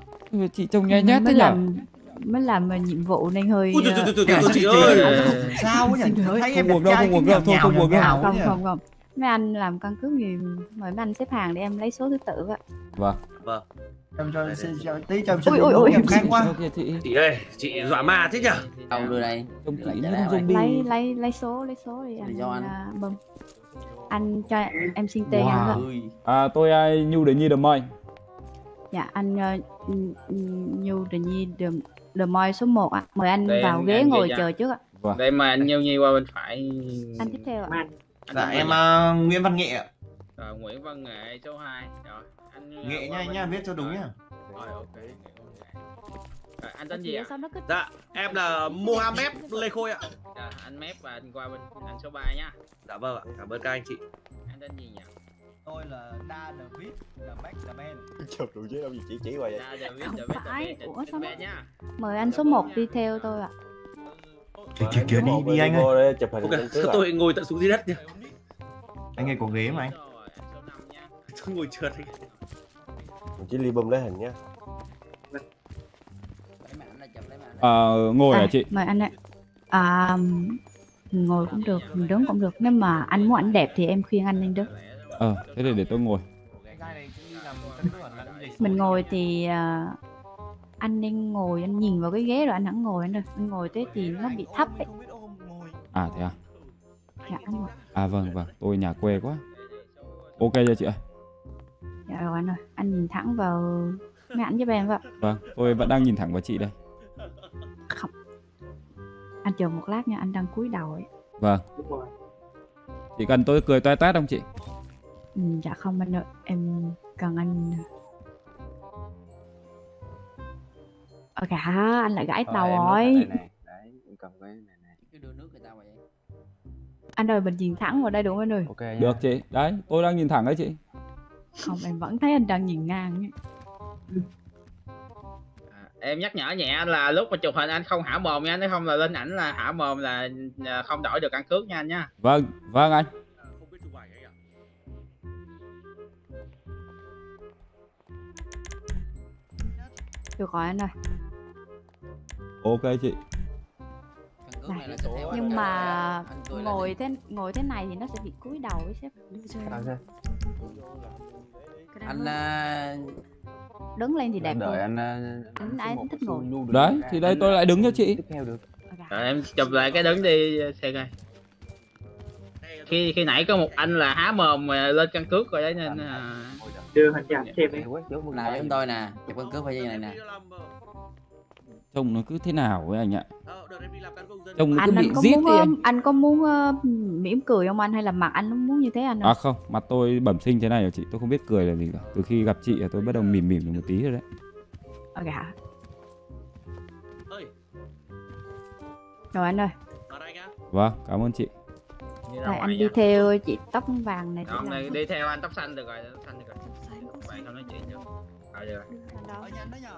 Chị trông nghe nhát thế nhở? Mới làm nhiệm vụ nên hơi. Ui từ chị ơi. Sao ấy nhỉ? Thấy em đẹp trai cái nhào nhào nhào nhào. Không. Mấy anh làm căn cước gì mời mấy anh xếp hàng để em lấy số thứ tự ạ. Vâng. Em cho em xin tí cho em xin em khác quá. Chị ơi, chị dọa ma thế nhở? Đâu đưa đây. Lấy số đi anh. Vâng. Anh cho em xin tên anh ạ. À tôi Nhu Đề Nhi Đầm Mây. Dạ anh Nhu Đề Nhi Đầm Mây số 1 ạ. Mời anh vào ghế ngồi chờ trước ạ. Đây mời anh Nhu Nhi qua bên phải. Anh tiếp theo ạ. Dạ em Nguyễn Văn Nghệ ạ. Rồi Nguyễn Văn Nghệ số 2. Rồi anh Nghệ nha anh nha, viết cho đúng nhá. Rồi ok. Anh tên gì ạ? Dạ, em là Mohamed Lê Khôi ạ. Dạ, anh Mép và anh qua bên anh số 3 nhá. Dạ vâng ạ, cảm ơn các anh chị. Anh tên gì nhỉ? Tôi là Da David, là Max, là Ben. Chụp đủ chứ đâu gì chỉ vậy. Da David, David, David nhá. Mời anh số 1 đi theo tôi ạ. Chị kia đi anh ơi. Chụp hình. Tôi ngồi tận xuống dưới đất nha. Anh nghe có ghế mà anh. Tôi ngồi trượt anh. Mình chỉ album lấy hình nhá. Ngồi hả chị? Mời anh ạ. Ngồi cũng được, mình đứng cũng được. Nếu mà anh muốn ảnh đẹp thì em khuyên anh nên đứng. Thế thì để tôi ngồi. Mình ngồi thì anh nên ngồi, anh nhìn vào cái ghế rồi anh hẳn ngồi anh ơi. Anh ngồi thế thì nó bị thấp ấy. À thế à? Dạ anh ngồi. À vâng, tôi nhà quê quá. Ok chưa chị ơi? Dạ rồi anh ơi, anh nhìn thẳng vào mấy ảnh giúp em vậy. Vâng, tôi vẫn đang nhìn thẳng vào chị đây. Không. Anh chờ một lát nha, anh đang cúi đầu ấy. Vâng. Chị cần tôi cười toe toét không chị? Dạ không anh ơi, em cần anh. Ok, anh lại gãi đầu rồi. Anh ơi, mình nhìn thẳng vào đây đúng không anh ơi? Okay, được chị, đấy, tôi đang nhìn thẳng đấy chị. Không, em vẫn thấy anh đang nhìn ngang ấy. Em nhắc nhở nhẹ là lúc mà chụp hình anh không hả mồm nha, nếu không là lên ảnh là hả mồm là không đổi được căn cước nha anh nha. Vâng anh. Không biết chụp ảnh ấy ạ. Được rồi anh ơi. Ok chị. Này, nhưng mà ngồi thế này thì nó sẽ bị cúi đầu ấy sếp. Anh đứng lên thì đẹp rồi. Anh thích ngồi. Đấy, thì đây tôi lại đứng cho chị. Em chụp lại cái đứng đi xem coi. Khi nãy có một anh là há mồm lên căn cước rồi đấy nên đưa hình chụp xem đi. Nào chúng tôi nè, chụp căn cước phải như này nè. Trông nó cứ thế nào với anh ạ? Trông nó cứ bị rít đi anh. Anh có muốn mỉm cười không anh hay là mặt anh muốn như thế anh? À không, mặt tôi bẩm sinh thế này rồi chị, tôi không biết cười là gì cả. Từ khi gặp chị là tôi bắt đầu mỉm được một tí rồi đấy. Ok hả? Rồi anh ơi. Vâng, cảm ơn chị. Rồi anh đi theo chị tóc vàng này. Không, đi theo anh tóc xanh được rồi, tóc xanh được rồi. Vậy không nói chuyện được.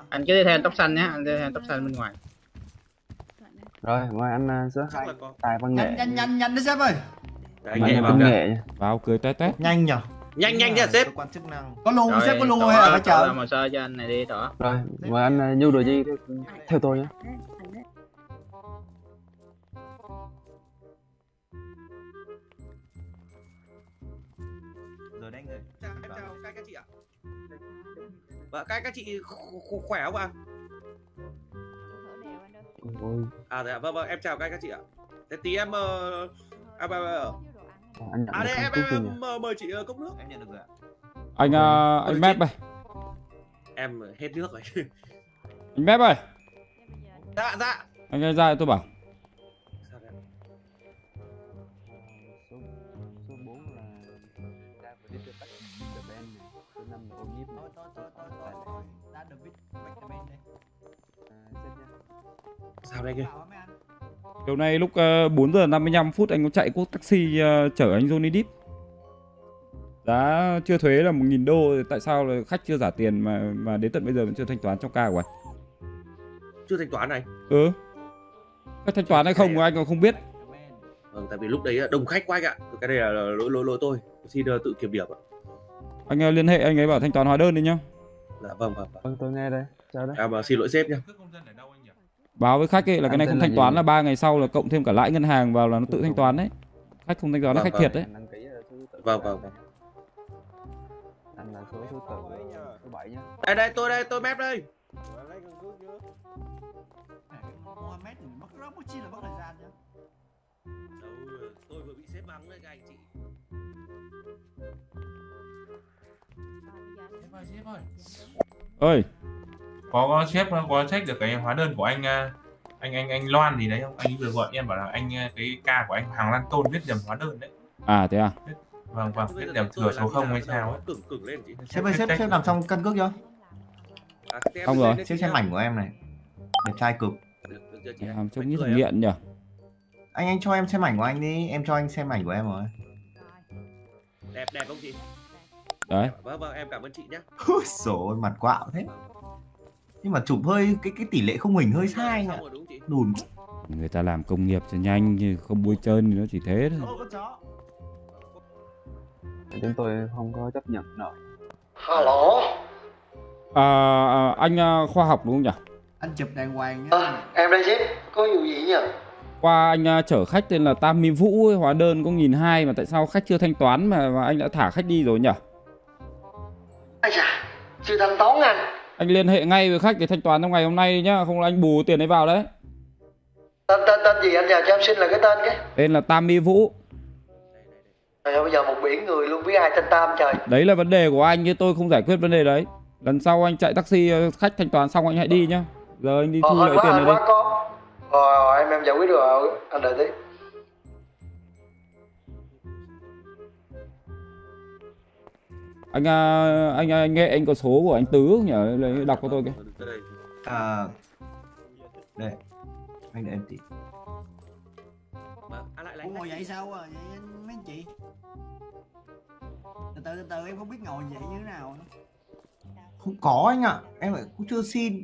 Anh cứ đi theo tóc xanh nhé, anh đi theo tóc xanh bên ngoài. Rồi, mời anh giữa hai Tài Văn Nghệ. Nhanh đi sếp ơi. Anh Văn Nghệ vào cười tét. Nhanh nhở? Nhanh nha sếp. Có luôn sếp, có luôn hay là phải chờ? Màu sơ cho anh này đi tỏ. Rồi, mời anh Nhu Đồ Di theo tôi nhé. Rồi đấy người. Chào các chị ạ. Các chị khỏe không ạ? À dạ vâng, em chào các chị ạ. Tí em đây em mời chị cốc nước. Em nhận được rồi ạ. Anh Mép ơi. Em hết nước rồi. Anh Mép ơi. Dạ. Anh ra tôi bảo. năm là ôm nhíp. Thôi đã được biết bạch bên đây. Sao đây kìa. Chiều nay lúc 4 giờ 55 phút anh có chạy cuốc taxi chở anh Johnny Depp. Giá chưa thuế là 1.000 đô, tại sao là khách chưa giả tiền mà đến tận bây giờ vẫn chưa thanh toán trong ca của anh? Chưa thanh toán này? Ừ. Khách thanh toán hay không anh còn không biết. Vâng, tại vì lúc đấy đông khách quá anh ạ. Cái này là lỗi tôi. Xin tự kiểm điểm ạ. Anh liên hệ anh ấy bảo thanh toán hóa đơn đi nhá. Dạ vâng. Tôi nghe đây. Chào đây. Xin lỗi sếp nhá. Báo với khách ấy là cái này không thanh toán là 3 ngày sau là cộng thêm cả lãi ngân hàng vào là nó tự thanh toán đấy. Khách không thanh toán là khách thiệt đấy. Vâng. Anh là số 7 nhá. Đây tôi mép đây. Tôi vừa bị xếp bắn đấy các anh chị. Ơi. Có sếp có check được cái hóa đơn của anh Loan gì đấy không? Anh vừa gọi em bảo là anh cái ca của anh Hoàng Lan Tôn viết nhầm hóa đơn đấy. À thế à? Vâng, viết nhầm thừa số 0 hay sao ấy. Cứng lên chị. Sếp làm xong căn cước chưa? Không rồi, sếp xem ảnh của em này. Đẹp trai cực. Làm trông như nghiện nhỉ. Anh cho em xem ảnh của anh đi, em cho anh xem ảnh của em rồi. Đẹp không chị? Đấy. Vâng, em cảm ơn chị nhé. Úi dồi ôi, mặt quạo thế. Nhưng mà chụp hơi cái tỷ lệ không hình hơi sai ạ. Đùn. Người ta làm công nghiệp cho nhanh chứ không bôi trơn thì nó chỉ thế thôi. Chúng tôi không có chấp nhận nổi. Hello. Anh khoa học đúng không nhỉ? Anh chụp đàng hoàng nhé. Em đây chứ, có vụ gì nhỉ? Qua anh chở khách tên là Tam Minh Vũ ấy, hóa đơn có 1.200 mà tại sao khách chưa thanh toán mà anh đã thả khách đi rồi nhỉ? Anh chả, chưa thanh toán anh. Anh liên hệ ngay với khách để thanh toán trong ngày hôm nay nhá, không là anh bù tiền ấy vào đấy. Tên gì anh nhờ cho em xin là cái tên cái? Tên là Tam Minh Vũ. Trời ơi, bây giờ một biển người luôn biết ai tên Tam trời. Đấy là vấn đề của anh chứ tôi không giải quyết vấn đề đấy. Lần sau anh chạy taxi khách thanh toán xong anh hãy đi nhá. Giờ anh đi thu lại tiền này đi. Rồi em giải quyết được rồi, anh đợi tí. Anh nghe anh có số của anh Tứ không nhỉ? Lấy đọc cho tôi kìa. Đây. Anh đợi em tí. Ngồi vậy sao à? Vậy mấy anh chị. Từ từ em không biết ngồi vậy như thế nào. Không có anh ạ. Em lại cũng chưa xin.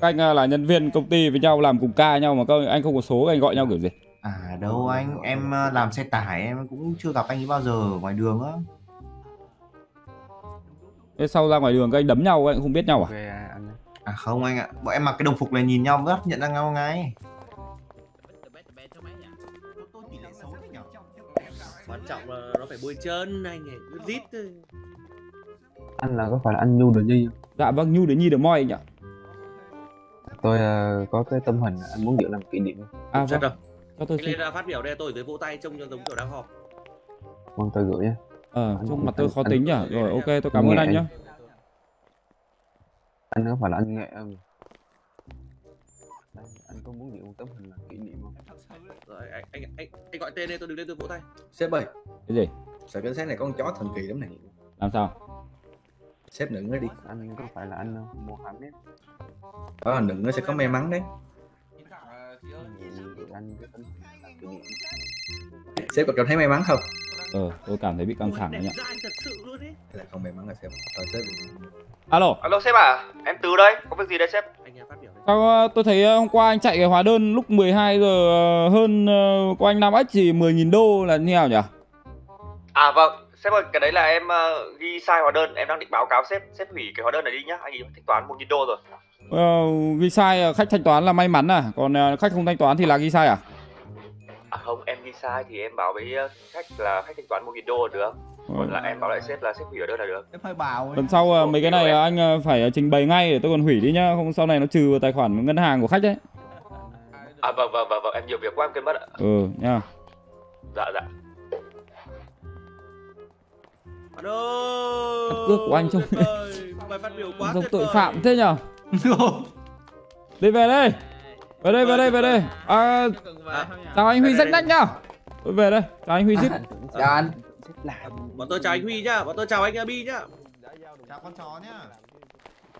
Anh là nhân viên công ty với nhau làm cùng ca với nhau mà các anh không có số anh gọi nhau kiểu gì? À đâu anh, em làm xe tải em cũng chưa gặp anh ấy bao giờ ở ngoài đường á. Thế sau ra ngoài đường các anh đấm nhau các anh không biết nhau à? À không anh ạ, bọn em mặc cái đồng phục này nhìn nhau rất nhận ra nhau ngay. Quan trọng là nó phải bôi trơn anh ấy, cứ rít thôi. Anh là có phải là anh Nhu Đờ Nhi không? Dạ vâng, Nhu Đờ Nhi Đờ Moi anh ạ. Tôi có cái tấm hình anh muốn giữ làm kỷ niệm. Vâng. Cho tôi xin. Lên phát biểu đây tôi dưới vỗ tay trông giống kiểu đang họp. Vâng tôi gửi nhé. Trông mặt tôi khó tính nhỉ. Rồi ok tôi cảm ơn anh nhé. Anh có phải là anh nghệ không? Anh có muốn giữ một tấm hình làm kỷ niệm không? Rồi anh gọi tên đây tôi đứng đây tôi vỗ tay. Sếp ơi. Cái gì? Sở cảnh sát này có con chó thần kỳ lắm này. Làm sao? Sếp nữ nó đi. Anh có phải là anh mua hàm đấy? Đó, đừng nó sẽ có may mắn đấy. Sếp còn thấy may mắn không? Tôi cảm thấy bị căng thẳng đấy nhỉ. Là không may mắn là sếp. Sếp. Alo sếp à? Em Tứ đây, có việc gì đây sếp? Sao tôi thấy hôm qua anh chạy cái hóa đơn lúc 12 giờ hơn của anh Nam Ách chỉ 10.000 đô là như nào nhỉ? À vâng. Sếp ơi, cái đấy là em ghi sai hóa đơn, em đang định báo cáo sếp, sếp hủy cái hóa đơn này đi nhá, anh ấy thanh toán 1.000 đô rồi. Ghi sai, khách thanh toán là may mắn à, còn khách không thanh toán thì là ghi sai à? À không, em ghi sai thì em báo với khách là khách thanh toán 1.000 đô là được, còn là em báo lại sếp là sếp hủy hóa đơn là được. Em phải bảo. Lần sau mấy cái này anh phải trình bày ngay để tôi còn hủy đi nhá, không sau này nó trừ vào tài khoản ngân hàng của khách đấy. À vâng, em nhiều việc quá em quên mất ạ. Nha. Dạ. Cắt cước của anh trông giống tội phạm thế nhở. Đi về đây. Về đây. Chào anh Huy Rách Nách nhá. Tôi về đây. Chào anh Huy Rách. Chào anh. Rất là... Bọn tôi chào anh Huy nhá, bọn tôi chào anh Abi nhá. Chào con chó nhá.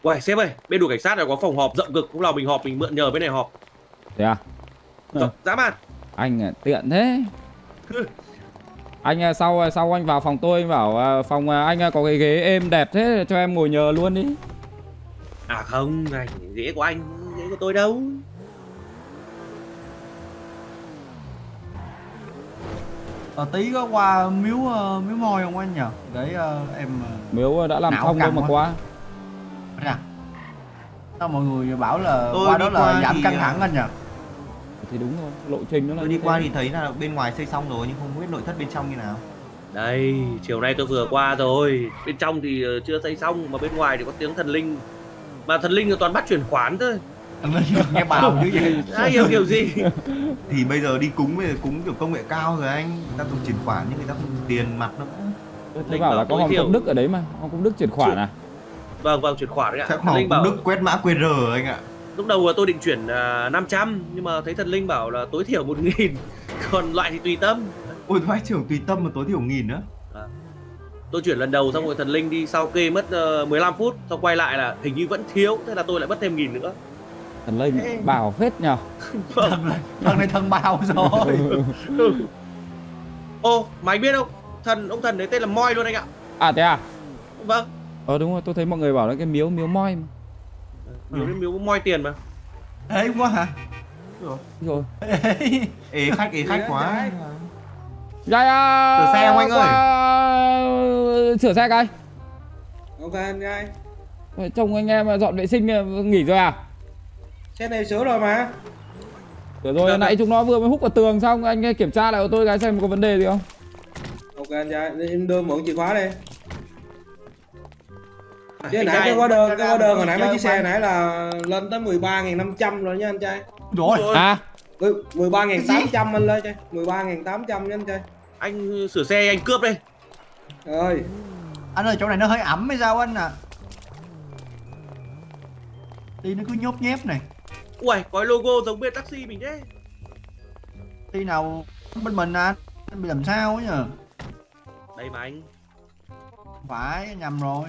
Uầy, sếp ơi, bên đội cảnh sát này có phòng họp rộng cực, lúc nào mình họp mình mượn nhờ bên này họp. Thế à? Dã man. Anh tiện thế. Anh sau anh vào phòng tôi, anh bảo phòng anh có cái ghế êm đẹp thế, cho em ngồi nhờ luôn đi. À không, này, ghế của anh, ghế của tôi đâu. Tí có qua miếu miếu môi không anh nhỉ? Để em miếu đã làm xong đâu mà quá. Ra. Sao mọi người bảo là tôi qua đó là giảm căng thẳng anh nhỉ? Thì đúng rồi, lộ trình nó là tôi đi qua thì thấy là bên ngoài xây xong rồi nhưng không biết nội thất bên trong như nào. Đây, chiều nay tôi vừa qua rồi. Bên trong thì chưa xây xong mà bên ngoài thì có tiếng thần linh. Mà thần linh thì toàn bắt chuyển khoản thôi. Nghe bảo chứ gì ai hiểu kiểu gì. Thì bây giờ đi cúng về cúng kiểu công nghệ cao rồi anh, người ta dùng chuyển khoản nhưng người ta không dùng tiền mặt đâu. Tôi bảo là có Hồng Công Đức ở đấy mà, Hồng Công Đức chuyển khoản chuyển... à? Vâng vâng, chuyển khoản đấy ạ. Hồng Công bảo... Đức quét mã QR anh ạ. Lúc đầu tôi định chuyển 500 nhưng mà thấy thần linh bảo là tối thiểu 1000, còn loại thì tùy tâm. Ôi vãi trưởng, tùy tâm mà tối thiểu 1000 nữa. À. Tôi chuyển lần đầu xong rồi thần linh đi sau kê mất 15 phút, xong quay lại là hình như vẫn thiếu, thế là tôi lại mất thêm 1000 nữa. Thần linh ê, bảo phết nhờ. Thần này thần bảo rồi. Ô mà anh biết không, ông thần đấy tên là Moi luôn anh ạ. À thế à? Vâng. Đúng rồi, tôi thấy mọi người bảo là cái miếu Moi mà. Miếu Moi tiền mà. Ê quá hả? Rồi. Ê khách quá. Dây à. Sửa xe không anh ơi? Sửa xe cái. Ok anh Dây. Chồng anh em dọn vệ sinh nghỉ rồi à? Xe này sửa rồi mà. Sửa rồi, nãy chúng nó vừa mới hút vào tường xong, anh kiểm tra lại ô tô cái xem có vấn đề gì không. Ok anh trai, em đưa mượn chìa khóa đi. Chứ nãy cái hóa đơn hồi nãy mấy chiếc xe nãy là lên tới 13.500 rồi nha anh trai. Rồi. À. 13.800 anh lên trai, 13.800 nha anh trai. Anh sửa xe anh cướp đi. Rồi. Anh ơi chỗ này nó hơi ẩm hay sao anh ạ? Thì nó cứ nhốp nhép này. Uầy, có logo giống bên taxi mình đấy. Khi nào bên mình à, anh bị làm sao ấy nhờ. Đây mà anh. Phải, nhầm rồi.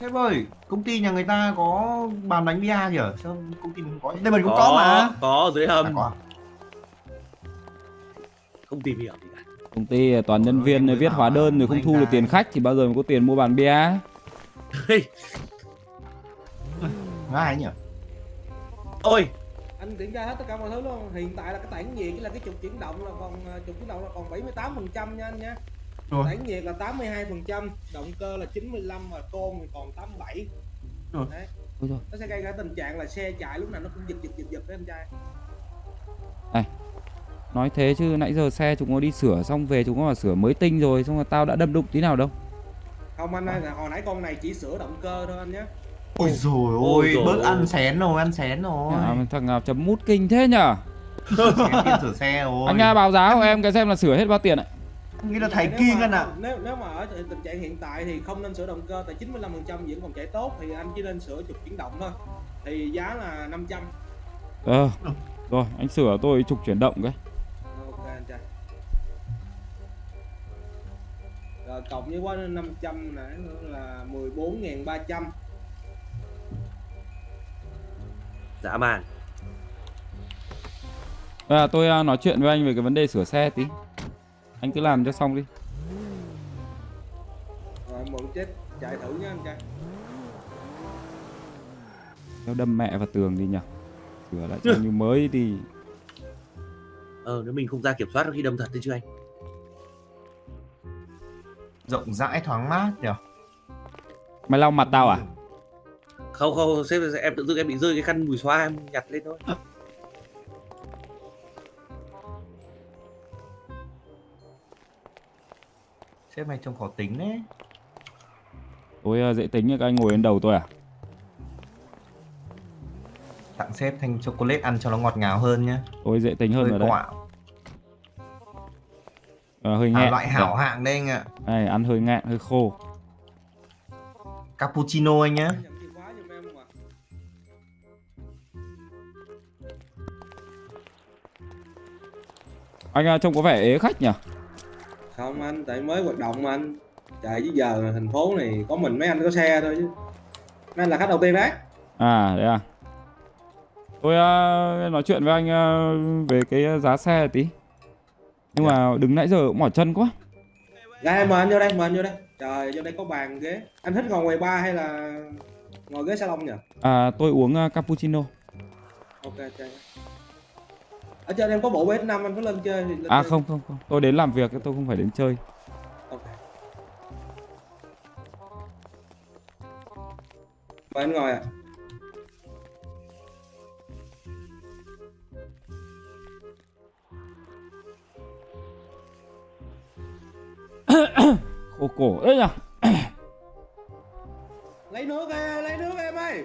Sếp ơi, công ty nhà người ta có bàn đánh bia gì ở? Sao công ty mình không có? Đây mình cũng có mà. Có, dưới hầm. Không tìm hiểu gì cả. Công ty toàn nhân viên viết hóa đơn rồi không thu được tiền khách thì bao giờ mình có tiền mua bàn bia. Ai nhỉ? Ôi, anh kiểm tra hết tất cả mọi thứ luôn. Hiện tại là cái tản nhiệt là cái trục chuyển động là còn 78% nha anh nha. Rồi. Tản nhiệt là 82%, động cơ là 95 và côn thì còn 87. Rồi. Đấy. Rồi. Nó sẽ gây ra tình trạng là xe chạy lúc nào nó cũng giật đấy anh trai. Này. Nói thế chứ nãy giờ xe chúng nó đi sửa xong về chúng nó bảo sửa mới tinh rồi, xong là tao đã đâm đụng tí nào đâu. Không anh ơi, hồi nãy con này chỉ sửa động cơ thôi anh nhé. Ôi dồi ôi, bớt ăn xén rồi. À, thằng nào chấm mút kinh thế nhở? Sửa xe rồi. Anh nghe báo giá của em cái xem là sửa hết bao tiền ạ. Nghĩ là thầy kiên anh ạ. Nếu mà ở tình trạng hiện tại thì không nên sửa động cơ, tại 95% vẫn còn chạy tốt thì anh chỉ nên sửa trục chuyển động thôi. Thì giá là 500. Rồi, anh sửa tôi trục chuyển động cái. Ok anh trai. Rồi cộng với quá 500 nãy nữa là 14.300. Dạ man. Tôi nói chuyện với anh về cái vấn đề sửa xe tí. Anh cứ làm cho xong đi. Rồi mượn chết chạy thử nhá anh trai. Nó đâm mẹ vào tường đi nhỉ. Sửa lại cho như mới đi. Nếu mình không ra kiểm soát khi đâm thật đấy chứ anh. Rộng rãi thoáng mát nhỉ. Mày lau mặt tao à? Không, sếp em tự dưng em bị rơi cái khăn mùi xoa em nhặt lên thôi. Sếp này trông khó tính đấy. Tôi dễ tính, các anh ngồi lên đầu tôi à? Tặng sếp thanh chocolate ăn cho nó ngọt ngào hơn nhá. Tôi dễ tính hơn rồi đấy. Hơi nghẹn. Loại hảo hạng đây anh ạ. Này, ăn hơi ngạn, hơi khô. Cappuccino anh nhá. Anh trông có vẻ ế khách nhỉ? Không anh, tại mới hoạt động mà anh. Trời, chứ giờ là thành phố này có mình mấy anh có xe thôi chứ. Nên là khách đầu tiên đấy. À, đấy à. Tôi nói chuyện với anh về cái giá xe tí. Nhưng mà đứng nãy giờ cũng mỏi chân quá. Đây, mời anh vô đây, mời anh vô đây. Trời, vô đây có bàn ghế. Anh thích ngồi ngoài bar hay là ngồi ghế salon nhỉ? À, tôi uống cappuccino. Ok, chơi. Ở trên em có bộ PS5 anh có lên chơi thì lên. À chơi. Không, tôi đến làm việc, tôi không phải đến chơi. Ok. Mời anh ngồi ạ. Khô cổ đấy nhỉ. Lấy nước kìa, lấy nước em ơi.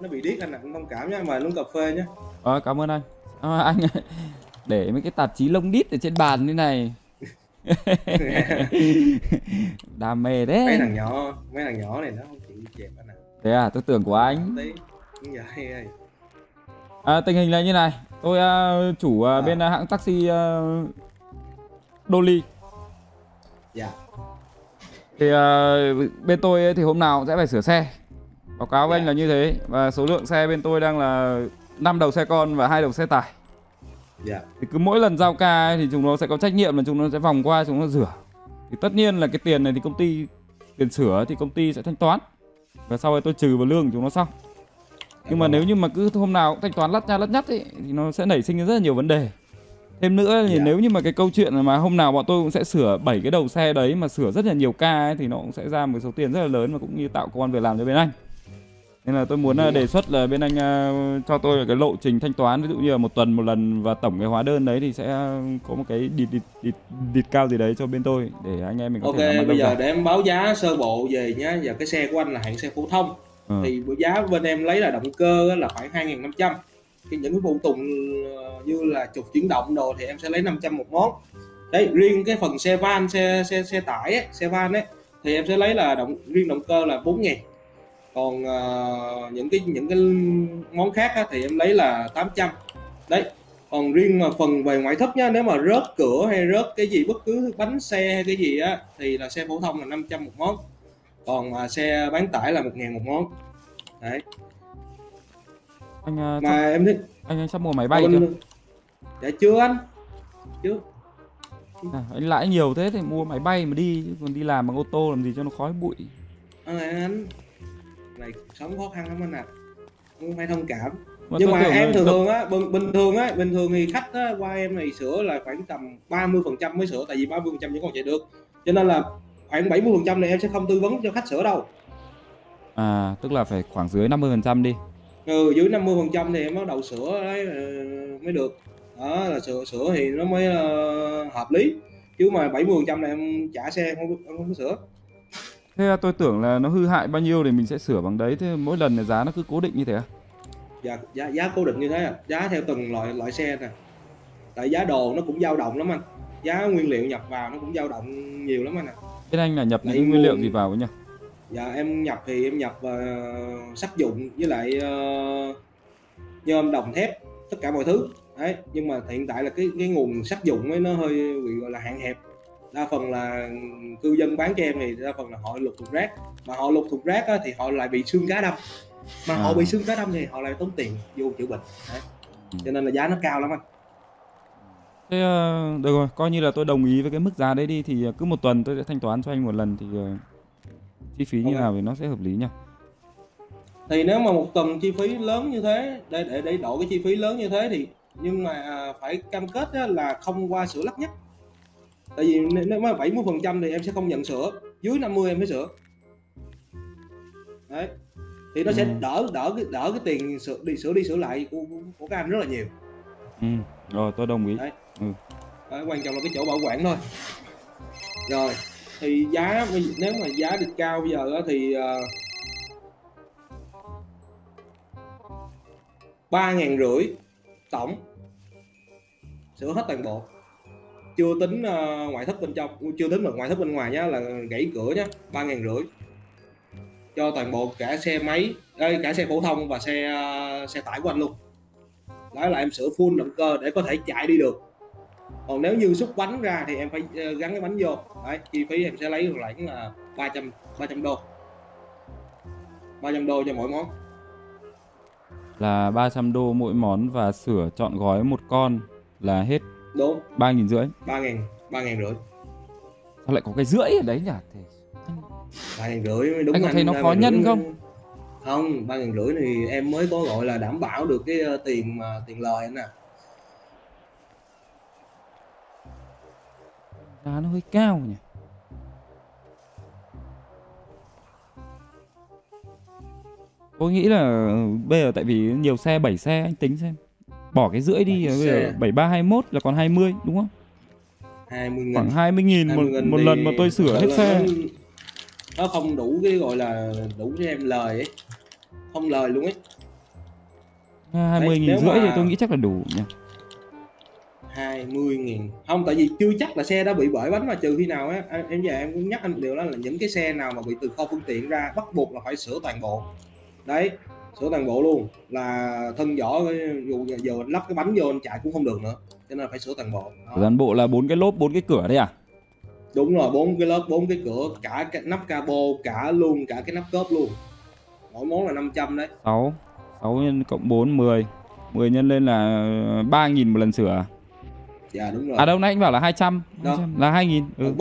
Nó bị điếc anh ạ, cũng thông cảm nhá, mời luôn cà phê nhá. Cảm ơn anh. Anh để mấy cái tạp chí lông đít ở trên bàn như này. Đam mê đấy. Mấy thằng nhỏ này nó không chịu chẹp anh ạ. Thế à, tôi tưởng của anh. Tình hình là như này, tôi chủ bên hãng taxi Dolly. Dạ. Thì bên tôi thì hôm nào cũng sẽ phải sửa xe. Báo cáo với anh là như thế. Và số lượng xe bên tôi đang là 5 đầu xe con và 2 đầu xe tải. Thì cứ mỗi lần giao ca thì chúng nó sẽ có trách nhiệm là chúng nó sẽ vòng qua chúng nó rửa. Thì tất nhiên là cái tiền này thì công ty, tiền sửa thì công ty sẽ thanh toán. Và sau đó tôi trừ vào lương của chúng nó xong. Nhưng mà nếu như mà cứ hôm nào cũng thanh toán lắt nhắt ấy, thì nó sẽ nảy sinh rất là nhiều vấn đề. Thêm nữa thì nếu như mà cái câu chuyện mà hôm nào bọn tôi cũng sẽ sửa 7 cái đầu xe đấy mà sửa rất là nhiều ca ấy, thì nó cũng sẽ ra một số tiền rất là lớn và cũng như tạo công ăn việc làm cho bên anh. Nên là tôi muốn đề xuất là bên anh cho tôi là cái lộ trình thanh toán, ví dụ như là 1 tuần một lần, và tổng cái hóa đơn đấy thì sẽ có một cái địt cao gì đấy cho bên tôi để anh em mình có thể làm ăn. Ok, bây giờ để em báo giá sơ bộ về nhá. Giờ cái xe của anh là hạng xe phổ thông thì giá bên em lấy là động cơ là khoảng 2.500. Những cái phụ tùng như là trục chuyển động đồ thì em sẽ lấy 500 một món. Đấy, riêng cái phần xe van, xe tải ấy, xe van ấy thì em sẽ lấy là riêng động cơ là 4.000. Còn những cái món khác á, thì em lấy là 800. Đấy. Còn riêng mà phần về ngoại thất nhá, nếu mà rớt cửa hay rớt cái gì, bất cứ bánh xe hay cái gì á, thì là xe phổ thông là 500 một món. Còn xe bán tải là 1.000 một món. Đấy. Anh em thích anh sắp mua máy bay chưa? Dạ chưa anh. Chưa. Anh lãi nhiều thế thì mua máy bay mà đi, chứ còn đi làm bằng ô tô làm gì cho nó khói bụi. Anh này sống khó khăn lắm anh ạ. Không phải thông cảm. Nhưng mà em thường á, bình thường thì khách á, qua em này sửa là khoảng tầm 30% mới sửa, tại vì 30% vẫn còn chạy được. Cho nên là khoảng 70% này em sẽ không tư vấn cho khách sửa đâu. À, tức là phải khoảng dưới 50% đi. Ừ, dưới 50% thì em bắt đầu sửa đấy mới được. Đó là sửa thì nó mới hợp lý. Chứ mà 70% này em trả xe không có sửa. Thế là tôi tưởng là nó hư hại bao nhiêu thì mình sẽ sửa bằng đấy. Thế mỗi lần là giá nó cứ cố định như thế à? Dạ, giá cố định như thế à? Giá theo từng loại xe nè. Tại giá đồ nó cũng dao động lắm anh. Giá nguyên liệu nhập vào nó cũng dao động nhiều lắm anh ạ. Bên anh là nhập những nguyên liệu gì vào với nhỉ? Dạ em nhập thì em nhập sắt dụng với lại nhôm, đồng, thép, tất cả mọi thứ. Đấy, nhưng mà hiện tại là cái nguồn sắt dụng ấy nó hơi bị gọi là hạn hẹp. Đa phần là cư dân bán cho em thì đa phần là họ lục thùng rác. Mà họ lục thùng rác á, thì họ lại bị xương cá đâm. Mà họ bị xương cá đâm thì họ lại tốn tiền vô chữa bệnh. Đấy. Cho nên là giá nó cao lắm anh. Thế được rồi, coi như là tôi đồng ý với cái mức giá đấy đi. Thì cứ 1 tuần tôi sẽ thanh toán cho anh 1 lần thì chi phí như nào thì nó sẽ hợp lý nhỉ? Thì nếu mà 1 tuần chi phí lớn như thế, để đổi cái chi phí lớn như thế thì, nhưng mà phải cam kết là không qua sửa lắt nhắt. Tại vì nếu mà 70% thì em sẽ không nhận sửa, dưới 50 em mới sửa. Đấy. Thì nó sẽ đỡ cái tiền đi sửa lại của các anh rất là nhiều. Rồi tôi đồng ý. Đấy. Đấy, quan trọng là cái chỗ bảo quản thôi. Rồi. Thì giá, nếu mà giá được cao bây giờ thì 3.500 tổng. Sửa hết toàn bộ. Chưa tính ngoại thất bên trong, chưa tính mà ngoại thất bên ngoài nhá, là gãy cửa nhá, 3.500. Cho toàn bộ cả xe máy, cả xe phổ thông và xe tải của anh luôn. Đó là em sửa full động cơ để có thể chạy đi được. Còn nếu như xúc bánh ra thì em phải gắn cái bánh vô. Đấy, chi phí em sẽ lấy được lãnh là 300 đô. 300 đô cho mỗi món. Là 300 đô mỗi món và sữa chọn gói một con là hết. Đúng. 3.500. 3.500. Sao lại có cái rưỡi ở đấy nhỉ? 3.500 mới đúng. Anh có thấy nó khó nhân không? Không, 3.500 thì em mới có gọi là đảm bảo được cái tiền lời anh nè. Giá nó hơi cao nhỉ. Tôi nghĩ là bây giờ tại vì nhiều xe 7 xe, anh tính xem. Bỏ cái rưỡi đi, bây giờ 7321 là còn 20 đúng không? 20.000. Khoảng 20.000 một lần mà tôi sửa hết xe. Nó không đủ cái gọi là đủ cho em lời ấy. Không lời luôn ấy. 20.500 thì tôi nghĩ chắc là đủ nhỉ. 20.000 không, tại vì chưa chắc là xe đã bị bởi bánh, mà trừ khi nào ấy, em về em cũng nhắc anh một điều đó là những cái xe nào mà bị từ kho phương tiện ra bắt buộc là phải sửa toàn bộ. Đấy, sửa toàn bộ luôn, là thân vỏ giờ anh lắp cái bánh vô anh chạy cũng không được nữa, cho nên phải sửa toàn bộ. Toàn bộ là 4 cái lốp 4 cái cửa đấy à? Đúng rồi, 4 cái lốp 4 cái cửa, cả cái nắp cabo, cả luôn cả cái nắp cốp luôn. Mỗi món là 500 đấy. 6 x 4 10. 10 nhân lên là 3.000 một lần sửa. Dạ đúng rồi. À đâu nãy anh bảo là 200, 200 là 2.000. Ừ.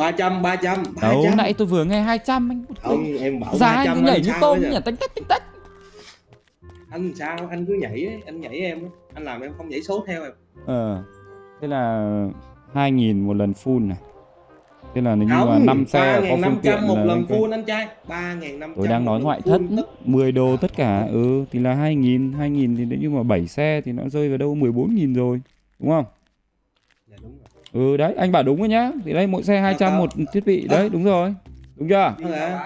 300. Đâu nãy tôi vừa nghe 200 anh. Không, em bảo 200 anh nhảy như tôm nhỉ, tách. Anh sao anh cứ nhảy ấy, anh nhảy em ấy. Anh làm em không nhảy số theo em. Thế là 2.000 một lần full này. Thế là nếu như mà 5 xe có phương tiện một lần full anh trai. 3.500. Tôi đang nói ngoại thất, 10 đô tất cả. Ừ thì là 2.000 thì nếu như mà 7 xe thì nó rơi vào đâu 14.000 rồi, đúng không? Ừ đấy, anh bảo đúng rồi nhá. Thì đây mỗi xe 200 một thiết bị. Đấy đúng rồi. Đúng chưa?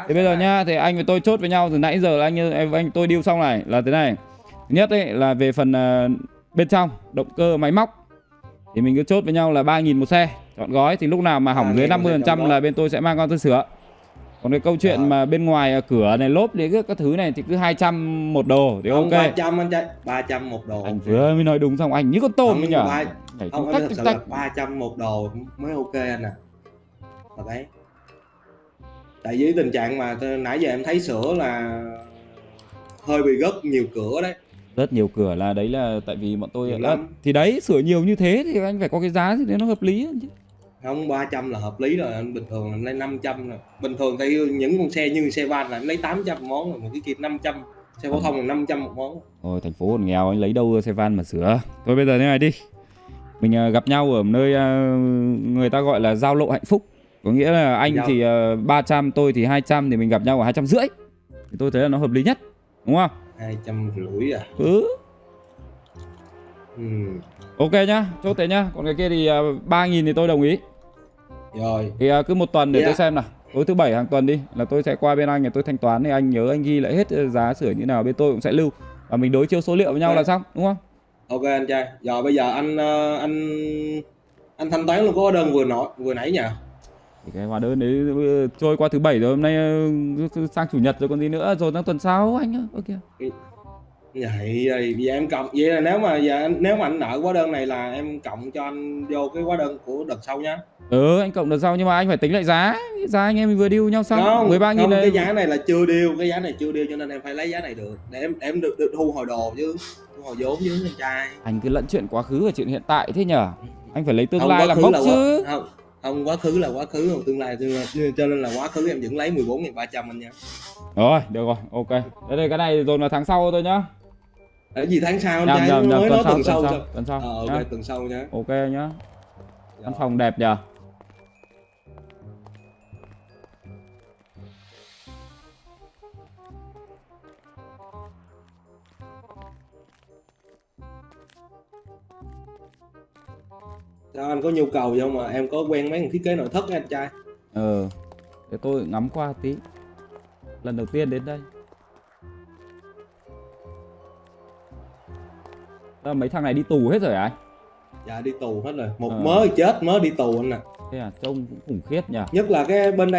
Thì bây giờ nha, thì anh và tôi chốt với nhau từ nãy giờ là anh tôi deal xong này là thế này. Thứ nhất ấy là về phần bên trong, động cơ máy móc thì mình cứ chốt với nhau là 3.000 một xe, chọn gói. Thì lúc nào mà hỏng dưới 50% là bên tôi sẽ mang con tôi sửa. Còn cái câu chuyện mà bên ngoài cửa này, lốp đấy các thứ này thì cứ 200 một đồ thì không, ok. 300 anh chạy, 300 một đồ. Anh vừa mới nói đúng xong anh như con tôm ấy nhở. Không, em thật sự là 300 một đồ mới ok anh ạ. Thật đấy. Tại vì tình trạng mà nãy giờ em thấy sửa là hơi bị gấp nhiều cửa đấy. Rất nhiều cửa là đấy là tại vì bọn tôi thì đấy sửa nhiều như thế thì anh phải có cái giá gì để nó hợp lý chứ. Không, 300 là hợp lý rồi, anh bình thường anh lấy 500 rồi. Bình thường thì những con xe như xe van là anh lấy 800 một món rồi, một cái kia 500, xe phổ thông là 500 một món. Ôi thành phố còn nghèo anh lấy đâu xe van mà sửa. Thôi bây giờ thế này đi. Mình gặp nhau ở nơi người ta gọi là giao lộ hạnh phúc. Có nghĩa là anh thì 300, tôi thì 200, thì mình gặp nhau ở 250. Thì tôi thấy là nó hợp lý nhất, đúng không? 250 à? Ok nhá, chốt thế nhá. Còn cái kia thì 3.000 thì tôi đồng ý. Rồi. Thì cứ một tuần để tôi xem nào. Tối thứ Bảy hàng tuần đi, là tôi sẽ qua bên anh để tôi thanh toán. Thì anh nhớ anh ghi lại hết giá sửa như nào, bên tôi cũng sẽ lưu. Và mình đối chiếu số liệu với nhau là xong, đúng không? Ok anh trai. Rồi bây giờ anh thanh toán luôn có hóa đơn vừa nãy nhỉ? Cái hóa đơn đấy trôi qua thứ Bảy rồi, hôm nay sang Chủ nhật rồi còn gì nữa, rồi sang tuần sau anh. Ok. Vậy giờ em cộng, vậy là nếu mà anh nợ hóa đơn này là em cộng cho anh vô cái hóa đơn của đợt sau nhá. Anh cộng đợt sau nhưng mà anh phải tính lại giá anh em mình vừa deal nhau xong. 13.000 này. Cái giá này là chưa deal, cho nên em phải lấy giá này được để em được thu hồi đồ chứ, thu hồi vốn chứ anh trai. Anh cứ lẫn chuyện quá khứ và chuyện hiện tại thế nhở? Anh phải lấy tương lai làm mốc chứ. Không, quá khứ là quá khứ, còn tương lai là tương lai, cho nên là quá khứ em vẫn lấy 14.300 anh nhá. Rồi, được rồi, ok. Thế đây cái này dồn vào tháng sau thôi nhá. Cái gì tháng sau anh trai? Mới nói tuần sau. Ok, tuần sau nhá. Ok nhá. Căn phòng đẹp nhờ. Sao anh có nhu cầu không mà em có quen mấy thằng thiết kế nội thất nha anh trai? Để tôi ngắm qua tí. Lần đầu tiên đến đây. Mấy thằng này đi tù hết rồi anh? Dạ đi tù hết rồi. Một mới chết, mới đi tù anh nè. Thế à, trông cũng khủng khiếp nhỉ. Nhất là cái bên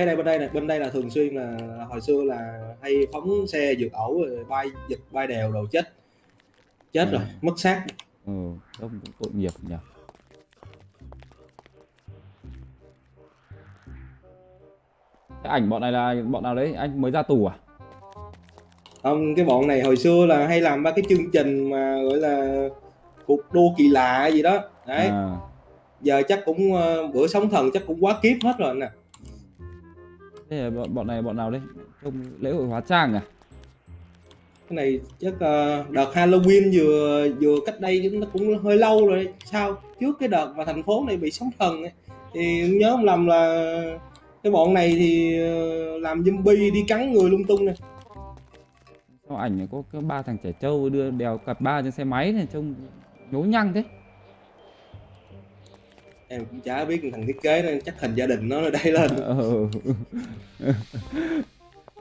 đây là thường xuyên là hồi xưa là hay phóng xe vượt ẩu rồi bay giật bay đèo đồ chết rồi, mất xác. Trông cũng tội nghiệp nhỉ. Cái ảnh bọn này là bọn nào đấy? Anh mới ra tù à? Không, cái bọn này hồi xưa là hay làm ba cái chương trình mà gọi là cuộc đua kỳ lạ gì đó. Đấy. À. Giờ chắc cũng bữa sóng thần chắc cũng quá kiếp hết rồi nè. Thế là bọn này bọn nào đấy? Trông lễ hội hóa trang à? Cái này chắc đợt Halloween vừa cách đây nó cũng hơi lâu rồi. Sao trước cái đợt mà thành phố này bị sóng thần ấy, thì nhớ không lầm là cái bọn này thì làm zombie đi cắn người lung tung này. Sao ảnh này có cái ba thằng trẻ trâu đưa đèo cặp ba trên xe máy này trông nhố nhăng thế? Em cũng chả biết, thằng thiết kế nên chắc hình gia đình nó ở đây lên.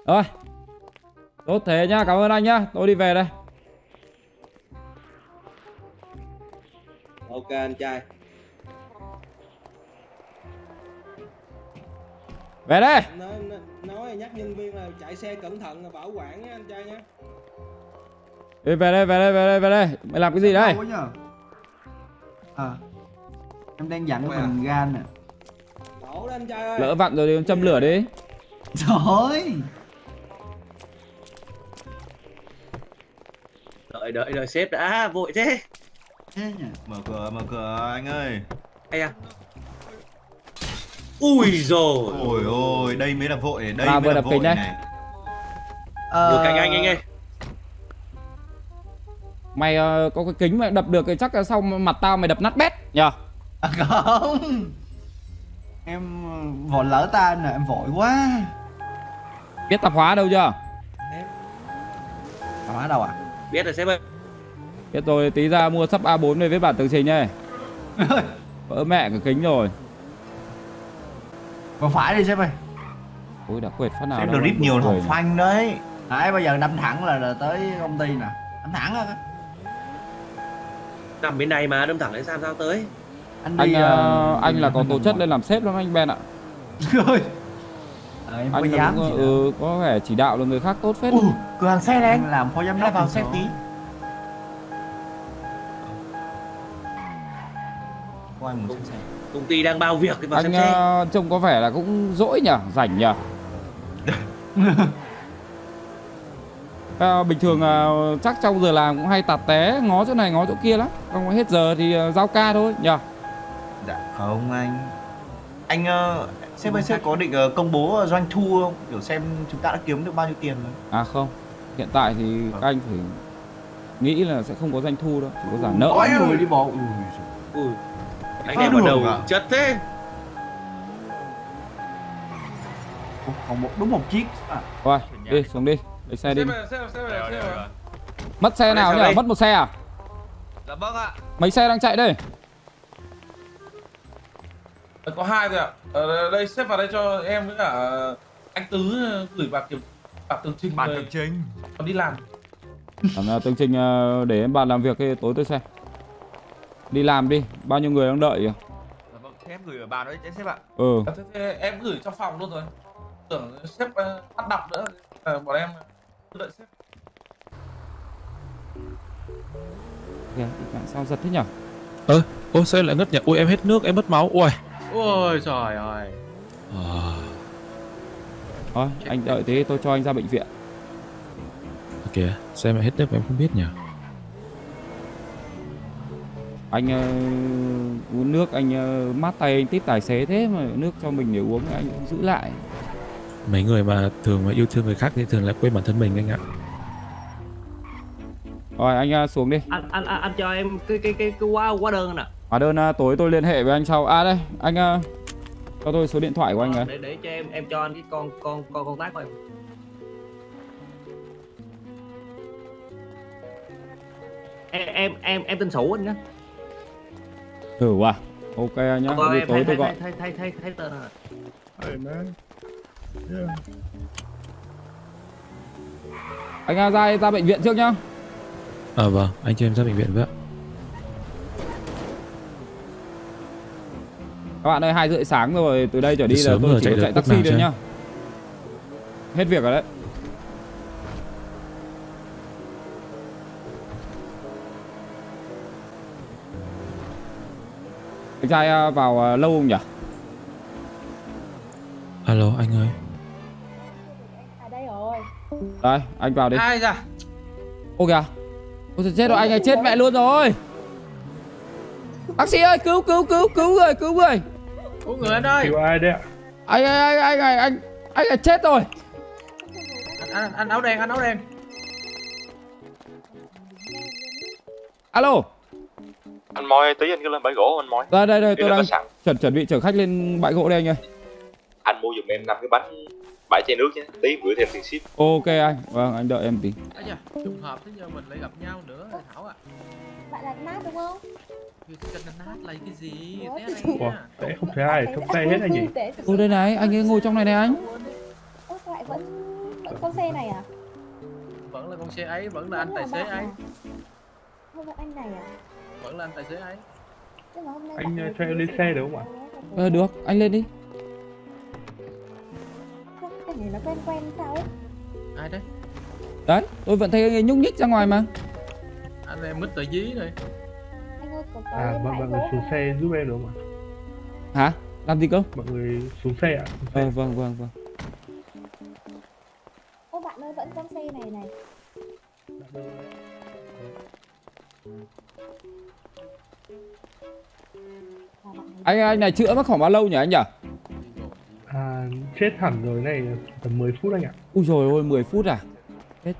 Rồi tốt thế nhá, cảm ơn anh nhá, tôi đi về đây. Ok anh trai, về đây. Nói nhắc nhân viên là chạy xe cẩn thận, bảo quản nhá anh trai nhá. Đi về đây, về đây, về đây, về đây. Mày làm cái gì đây? Em đang dặn cái bình gan nè. Đổ lên anh trai ơi. Lỡ vặn rồi thì châm lửa đi. Trời ơi. Đợi sếp đã, vội thế. Mở cửa anh ơi. Ây à. Ui rồi. Ôi ôi, đây mới là vội, đây mới là đập vội này. Được cạnh anh ơi. Mày có cái kính mà đập được thì chắc là sau mặt tao mày đập nát bét nhờ. À, không. Em vội lỡ tan rồi, em vội quá. Biết tạp hóa đâu chưa? Tạp hóa đâu à? Biết rồi sếp ơi. Biết rồi, tí ra mua sắp A4 về với bản tường trình này. Vỡ mẹ cái kính rồi. Còn phải đi sếp ơi. Ôi đã quệt phát nào. Sếp drip nhiều hỏng phanh đấy. Đấy bây giờ đâm thẳng là tới công ty nè. Đâm thẳng rồi. Nằm bên này mà đâm thẳng đến sao tới. Anh là có tố chất lên làm sếp lắm anh Ben ạ. Ơi. Anh dám có vẻ chỉ đạo là người khác tốt phết. Cửa hàng xe này anh làm phó giám đốc vào xe tí. Công ty đang bao việc vào anh xe. Trông có vẻ là cũng dỗi nhỉ, rảnh nhỉ. Bình thường chắc trong giờ làm cũng hay tạt té ngó chỗ này ngó chỗ kia lắm. Còn hết giờ thì giao ca thôi nhỉ. Dạ không anh. Anh sếp ơi, sếp có định công bố doanh thu không? Kiểu xem chúng ta đã kiếm được bao nhiêu tiền rồi. À không, hiện tại thì các anh phải nghĩ là sẽ không có doanh thu đâu, chỉ có giảm nợ thôi đi bỏ. Anh em bắt đầu chất thế. Còn đúng một chiếc. Rồi, đi xuống đi, lấy xe đi. Mất xe nào nhỉ? Mất một xe à? Dạ vâng ạ. Mấy xe đang chạy đây? Có hai rồi ạ. Ở đây xếp vào đây cho em với cả anh Tứ gửi bản tường trình. Bản tường trình. Còn đi làm. Tường trình để em bạn làm việc cái tối tôi xem. Đi làm đi, bao nhiêu người đang đợi vậy? Vâng, thế em gửi ở bàn đấy chứ sếp ạ. Thế em gửi cho phòng luôn rồi. Tưởng sếp bắt đọc nữa, bọn em đợi sếp. Kìa, sao giật thế nhở? Ôi sao lại ngất nhỉ? Ôi em hết nước, em mất máu. Ôi trời ơi. Thôi anh đợi thế tôi cho anh ra bệnh viện. Kìa xem lại hết nước em không biết nhỉ. Anh uống nước anh mát tay anh tít tài xế thế mà nước cho mình để uống anh cũng giữ lại. Mấy người mà thường mà yêu thương người khác thì thường lại quên bản thân mình anh ạ. Rồi anh xuống đi. Anh cho em cái hóa đơn nè. Hóa đơn tối tôi liên hệ với anh sau. À đây, anh cho tôi số điện thoại của anh rồi. Để cho em cho anh cái con công tác của em. Em tên Sủ anh á. Ok anh nhá. Tối tôi gọi. Thấy tên rồi. Anh ra bệnh viện trước nhá. Vâng, anh cho em ra bệnh viện với ạ. Các bạn ơi, 2:30 sáng rồi, từ đây trở đi là tôi chỉ chạy taxi thôi nhá. Hết việc rồi đấy. Anh trai vào lâu không nhỉ? Alo anh ơi. Đây, anh vào đi. Ai ra? Ô kìa. Ôi chết rồi, anh này chết mẹ luôn rồi. Bác sĩ ơi, cứu cứu cứu cứu người, cứu người. Cứu người anh ơi. Cứu ai đấy ạ? Anh này chết rồi. Anh áo đen, anh áo đen. Alo. Anh Moi, tí anh cứ lên bãi gỗ anh Moi. Đây đây đây, tôi đang chuẩn bị chở khách lên bãi gỗ đây anh ơi. Anh mua giùm em 5 cái bánh bãi chai nước nhé, tí gửi thêm tiền ship. Ok anh, vâng anh đợi em tí. Ấy da, trùng hợp thế giờ mình lại gặp nhau nữa Thảo ạ. Bạn là nát đúng không? Cần nát lấy cái gì? Té không thấy ai, không tay hết anh gì. Ô đây này, anh ấy ngồi trong này này anh. Ôi lại vẫn con xe này à? Vẫn là con xe ấy, vẫn là anh tài xế ấy. Không phải anh này à? Vẫn là anh tài xế ấy. Anh cho em lên xe được không ạ? Được, anh lên đi. Cái này nó quen quen sao ấy? Ai đấy? Đấy, tôi vẫn thấy anh ấy nhúc nhích ra ngoài mà. Anh em mít tờ dí rồi. Anh ơi, mọi người xuống xe giúp em được không ạ? Hả? Làm gì cơ? Mọi người xuống xe ạ? Vâng. Ô bạn ơi, vẫn trong xe này này. Anh này chữa mất khoảng bao lâu nhỉ anh nhỉ? Chết hẳn rồi này, tầm 10 phút anh ạ. Úi dồi ôi, 10 phút à? Chết,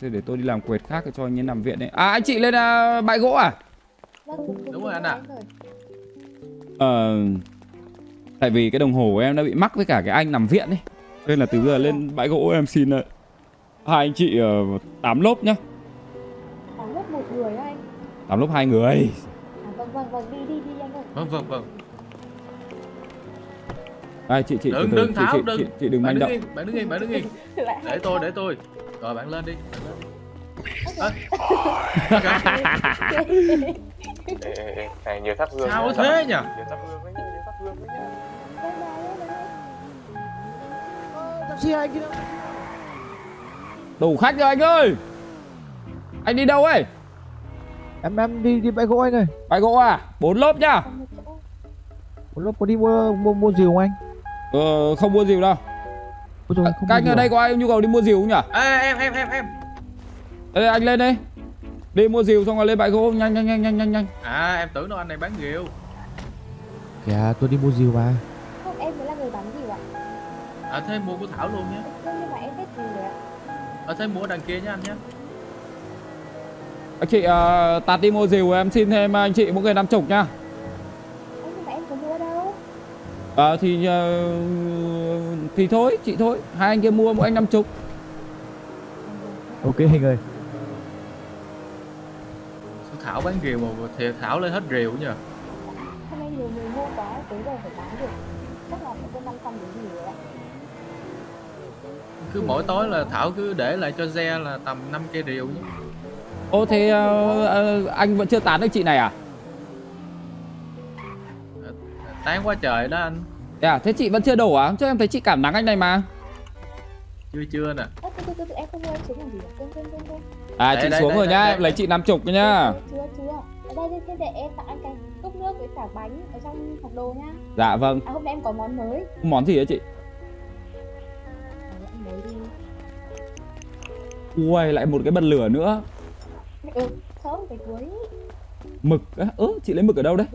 để tôi đi làm quẹt khác cho anh ấy nằm viện đấy. À anh chị lên bãi gỗ à? Đúng rồi anh ạ. Tại vì cái đồng hồ của em đã bị mắc với cả cái anh nằm viện đấy, nên là từ giờ lên bãi gỗ em xin hai anh chị 8 lốp nhá. 8 lốp một người anh? 8 lốp 2 người. Vâng, đi anh ơi. Vâng. Ai chị đừng, đừng manh động. Bạn đứng yên. Để tôi. Rồi bạn lên đi. Này nhiều thắp hương. Sao thế nhỉ? Đủ khách rồi anh ơi. Anh đi đâu ấy? Em đi bãi gỗ anh ơi. Bãi gỗ à? 4 lốp nhá. 4 lốp có đi mua rìu không anh? Không mua rìu đâu. Các anh ở đây có ai nhu cầu đi mua rìu không nhỉ? Em. Đây anh lên đây. Đi mua rìu xong rồi lên bãi gỗ nhanh. À em tưởng nó anh này bán rìu. Kìa tôi đi mua rìu mà. Không em mới là người bán rìu ạ. À thế mua của Thảo luôn nhé. Nhưng mà em biết gì rồi ạ. À thế mua đằng kia nhá anh nhé. Anh chị tạt đi mua rìu em xin thêm anh chị mỗi người 50 nha. Nhưng mà em có mua đâu. Thì thôi chị thôi, hai anh kia mua mỗi anh 50. Ok anh ơi. Thảo bán rìu mà thì Thảo lên hết rìu nhờ. Hôm nay nhiều người mua quá tới giờ phải bán được. Chắc là phải có 500 đến nhiều ạ. Cứ mỗi tối là Thảo cứ để lại cho xe là tầm 5 cây rìu nhé. Ô thế anh vẫn chưa tán được chị này à? Tán quá trời đó anh. Thế chị vẫn chưa đổ à? Chứ em thấy chị cảm nắng anh này mà. Chưa nè. À chị xuống rồi nhá, em lấy chị 50 nhá. Chưa. Đây thế để em tặng anh cái cốc nước với cả bánh ở trong hộp đồ nhá. Dạ vâng. À hôm nay em có món mới. Món gì đấy chị? Ui lại một cái bật lửa nữa. Sớm phải cuối. Mực á? Chị lấy mực ở đâu đấy?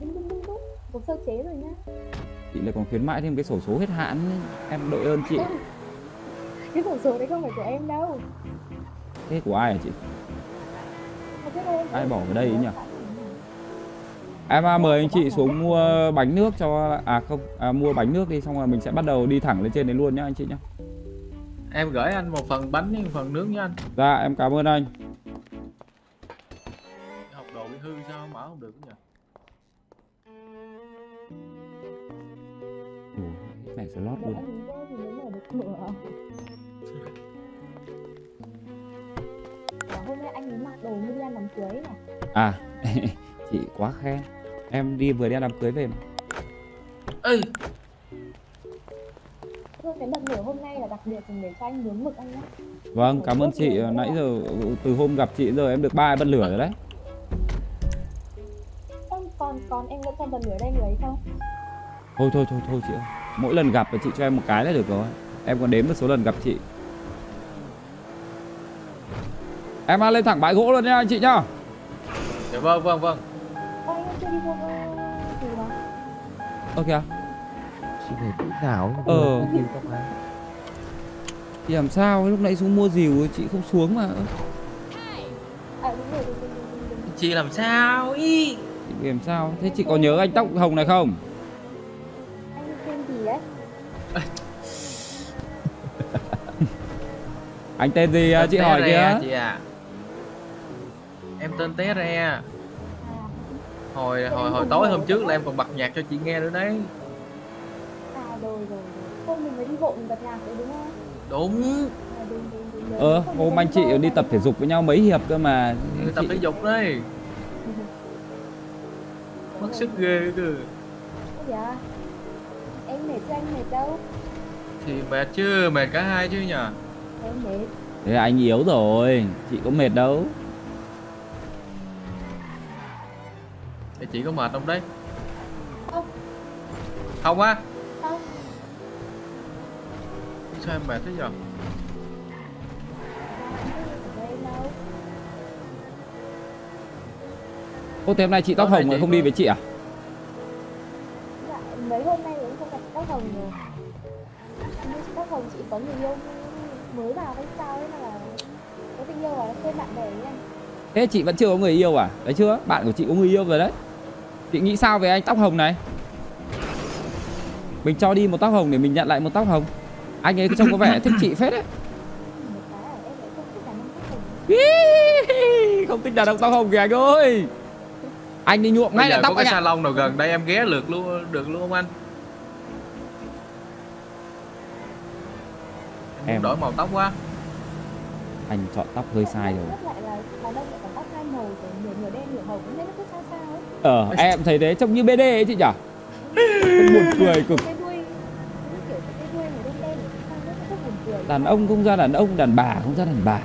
Đúng. Có sơ chế rồi nhá. Chị lại còn khuyến mãi thêm cái xổ số hết hạn. Em đội ơn chị. Cái xổ số đấy không phải của em đâu. Thế của ai hả chị? Ai bỏ vào đây ấy nhỉ? Em mời anh chị xuống mua bánh nước cho... mua bánh nước đi. Xong rồi mình sẽ bắt đầu đi thẳng lên trên đấy luôn nhá anh chị nhá. Em gửi anh một phần bánh với một phần nước nha anh. Dạ em cảm ơn anh. Hư sao mở không được nhỉ? Ủa, này slot luôn. Hôm nay anh ấy mặc đồ như đi ăn đám cưới này. À, chị quá khen. Em vừa đi ăn đám cưới về mà. Ê. Cái bật lửa hôm nay là đặc biệt để cho anh nướng mực anh nhé. Vâng, cảm ơn chị. Nãy giờ từ hôm gặp chị giờ em được 3 bật lửa rồi đấy. Còn em vẫn còn bật lửa đây người ấy không? Thôi chị ơi. Mỗi lần gặp là chị cho em một cái là được rồi. Em còn đếm được số lần gặp chị. Em lên thẳng bãi gỗ luôn nha anh chị nhá. Dạ vâng vâng vâng. Ok à? Chị về chỗ nào? Thì làm sao lúc nãy xuống mua dìu chị không xuống mà. Chị làm sao ý? Chị làm sao? Thế chị có nhớ anh tóc hồng này không? Anh tên gì đấy? Anh tên gì tên chị hỏi kia? Chị à? Em tên Té Re. Hồi tối hôm trước là em còn bật nhạc cho chị nghe nữa đấy. À rồi. Hôm mình mới đi bộ mình bật nhạc đấy đúng không? Đúng. Hôm anh chị đi tập thể dục với nhau mấy hiệp cơ mà. Tập thể dục đấy. Mất sức ghê cơ. Dạ. Em mệt chứ anh mệt đâu? Thì mệt chứ, mệt cả hai chứ nhỉ? Em mệt. Thế là anh yếu rồi, chị có mệt đâu. Thế chị có mệt không đấy? Không. Không á? Không. Sao em mệt thế nhỉ? Ô thế hôm nay chị tóc hồng rồi không đi với chị à? Dạ, mấy hôm nay cũng không gặp tóc hồng rồi. Nhưng tóc hồng chị có người yêu mới vào hay sao ấy là có tình yêu và thêm bạn bè ấy anh. Thế chị vẫn chưa có người yêu à? Đấy chưa? Bạn của chị có người yêu rồi đấy. Chị nghĩ sao về anh tóc hồng này? Mình cho đi một tóc hồng để mình nhận lại một tóc hồng. Anh ấy trông có vẻ thích chị phết đấy. Không thích đàn ông tóc hồng kìa anh ơi. Anh đi nhuộm ngay là tóc anh ạ. Có cái salon nào gần đây em ghé lượt luôn được luôn không anh? Em đổi màu tóc quá. Anh chọn tóc hơi sai rồi. Em thấy thế trông như BD ấy chị nhỉ? Buồn cười cực. Đàn ông không ra đàn ông, đàn bà không ra đàn bà.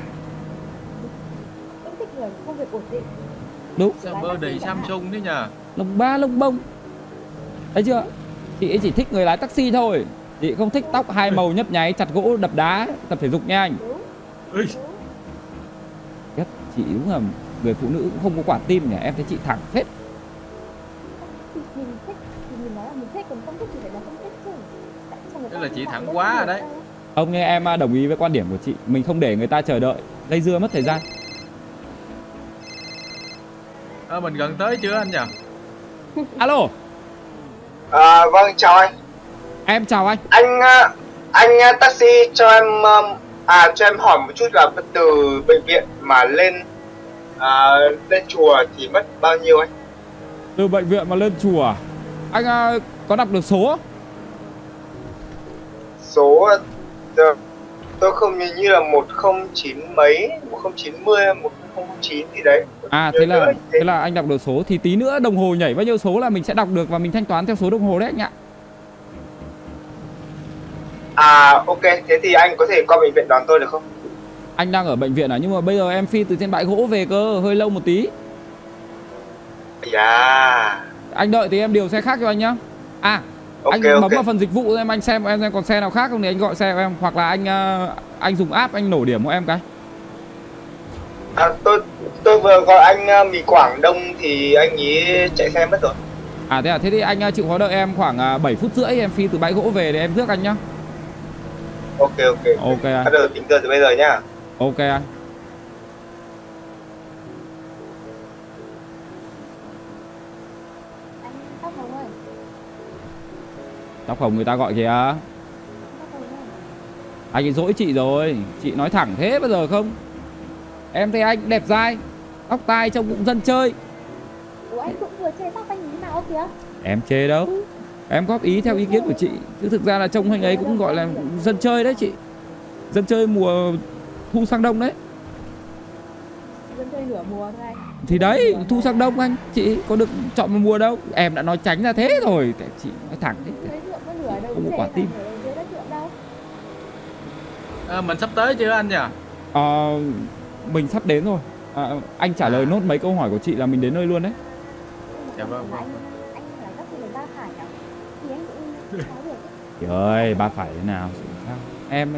Đúng. Bơ đầy Samsung đấy nhờ. Lông ba lông bông. Thấy chưa? Chị ấy chỉ thích người lái taxi thôi. Chị không thích tóc hai màu nhấp nháy, chặt gỗ đập đá, tập thể dục nha anh. Đúng. Chị đúng là người phụ nữ cũng không có quả tim nhỉ. Em thấy chị thẳng phết. Mình thích thì mình nói là mình thích, còn không thích thì phải là không thích chứ. Tức là chị thẳng quá rồi đấy. Ông nghe em đồng ý với quan điểm của chị. Mình không để người ta chờ đợi, dây dưa mất thời gian. Mình gần tới chưa anh nhỉ? Alo. Vâng chào anh. Em chào anh. Anh taxi cho em cho em hỏi một chút là từ bệnh viện mà lên chùa thì mất bao nhiêu anh? Từ bệnh viện mà lên chùa, anh có đọc được số? Số tôi không nhìn như là 109 mấy, 190, 109 gì đấy. À thế là anh đọc được số thì tí nữa đồng hồ nhảy bao nhiêu số là mình sẽ đọc được và mình thanh toán theo số đồng hồ đấy anh ạ. À ok, thế thì anh có thể qua bệnh viện đón tôi được không? Anh đang ở bệnh viện à? Nhưng mà bây giờ em phi từ trên bãi gỗ về cơ, hơi lâu một tí. Dạ. Anh đợi thì em điều xe khác cho anh nhá. À okay, anh bấm vào phần dịch vụ em xem em còn xe nào khác không thì anh gọi xe của em. Hoặc là anh dùng app anh nổ điểm của em cái. Tôi vừa gọi anh mì Quảng Đông thì anh ấy chạy xe mất rồi. À thế à, thế thì anh chịu khó đợi em khoảng 7 phút rưỡi em phi từ bãi gỗ về để em rước anh nhá. Ok anh. Bắt đầu tính giờ từ bây giờ nhá. Ok anh. Tóc hồng người ta gọi kìa. Anh ấy dỗi chị rồi. Chị nói thẳng thế bây giờ không? Em thấy anh đẹp dai, tóc tai trông cũng dân chơi. Ủa anh cũng vừa chê tóc anh như thế nào kìa? Em chê đâu. Em góp ý theo ý kiến của chị. Chứ thực ra là trông anh ấy cũng gọi là dân chơi đấy chị. Dân chơi mùa thu sang đông đấy. Dân chơi nửa mùa thôi anh. Thì đấy, thu sang đông anh. Chị có được chọn một mùa đâu. Em đã nói tránh ra thế rồi. Chị nói thẳng thế. Không có quả tim. Mình sắp tới chưa anh nhỉ? Mình sắp đến rồi. Anh trả lời nốt mấy câu hỏi của chị là mình đến nơi luôn đấy. Dạ vâng. Trời ơi, ba phải thế nào? Em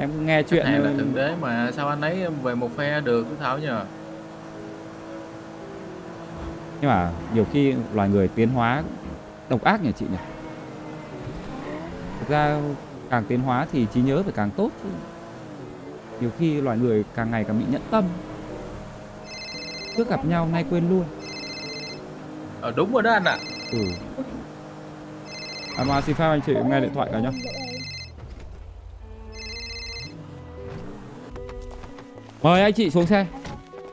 Em nghe chuyện này là thực tế mà sao anh ấy về một phe được cứ Thảo nhờ. Nhưng mà nhiều khi loài người tiến hóa độc ác nhỉ chị nhỉ. Thực ra càng tiến hóa thì trí nhớ phải càng tốt chứ. Nhiều khi loài người càng ngày càng bị nhẫn tâm. Cứ gặp nhau nay quên luôn. Đúng rồi đó anh ạ. Mà xin phép anh chị nghe điện thoại cả nhá. Mời anh chị xuống xe.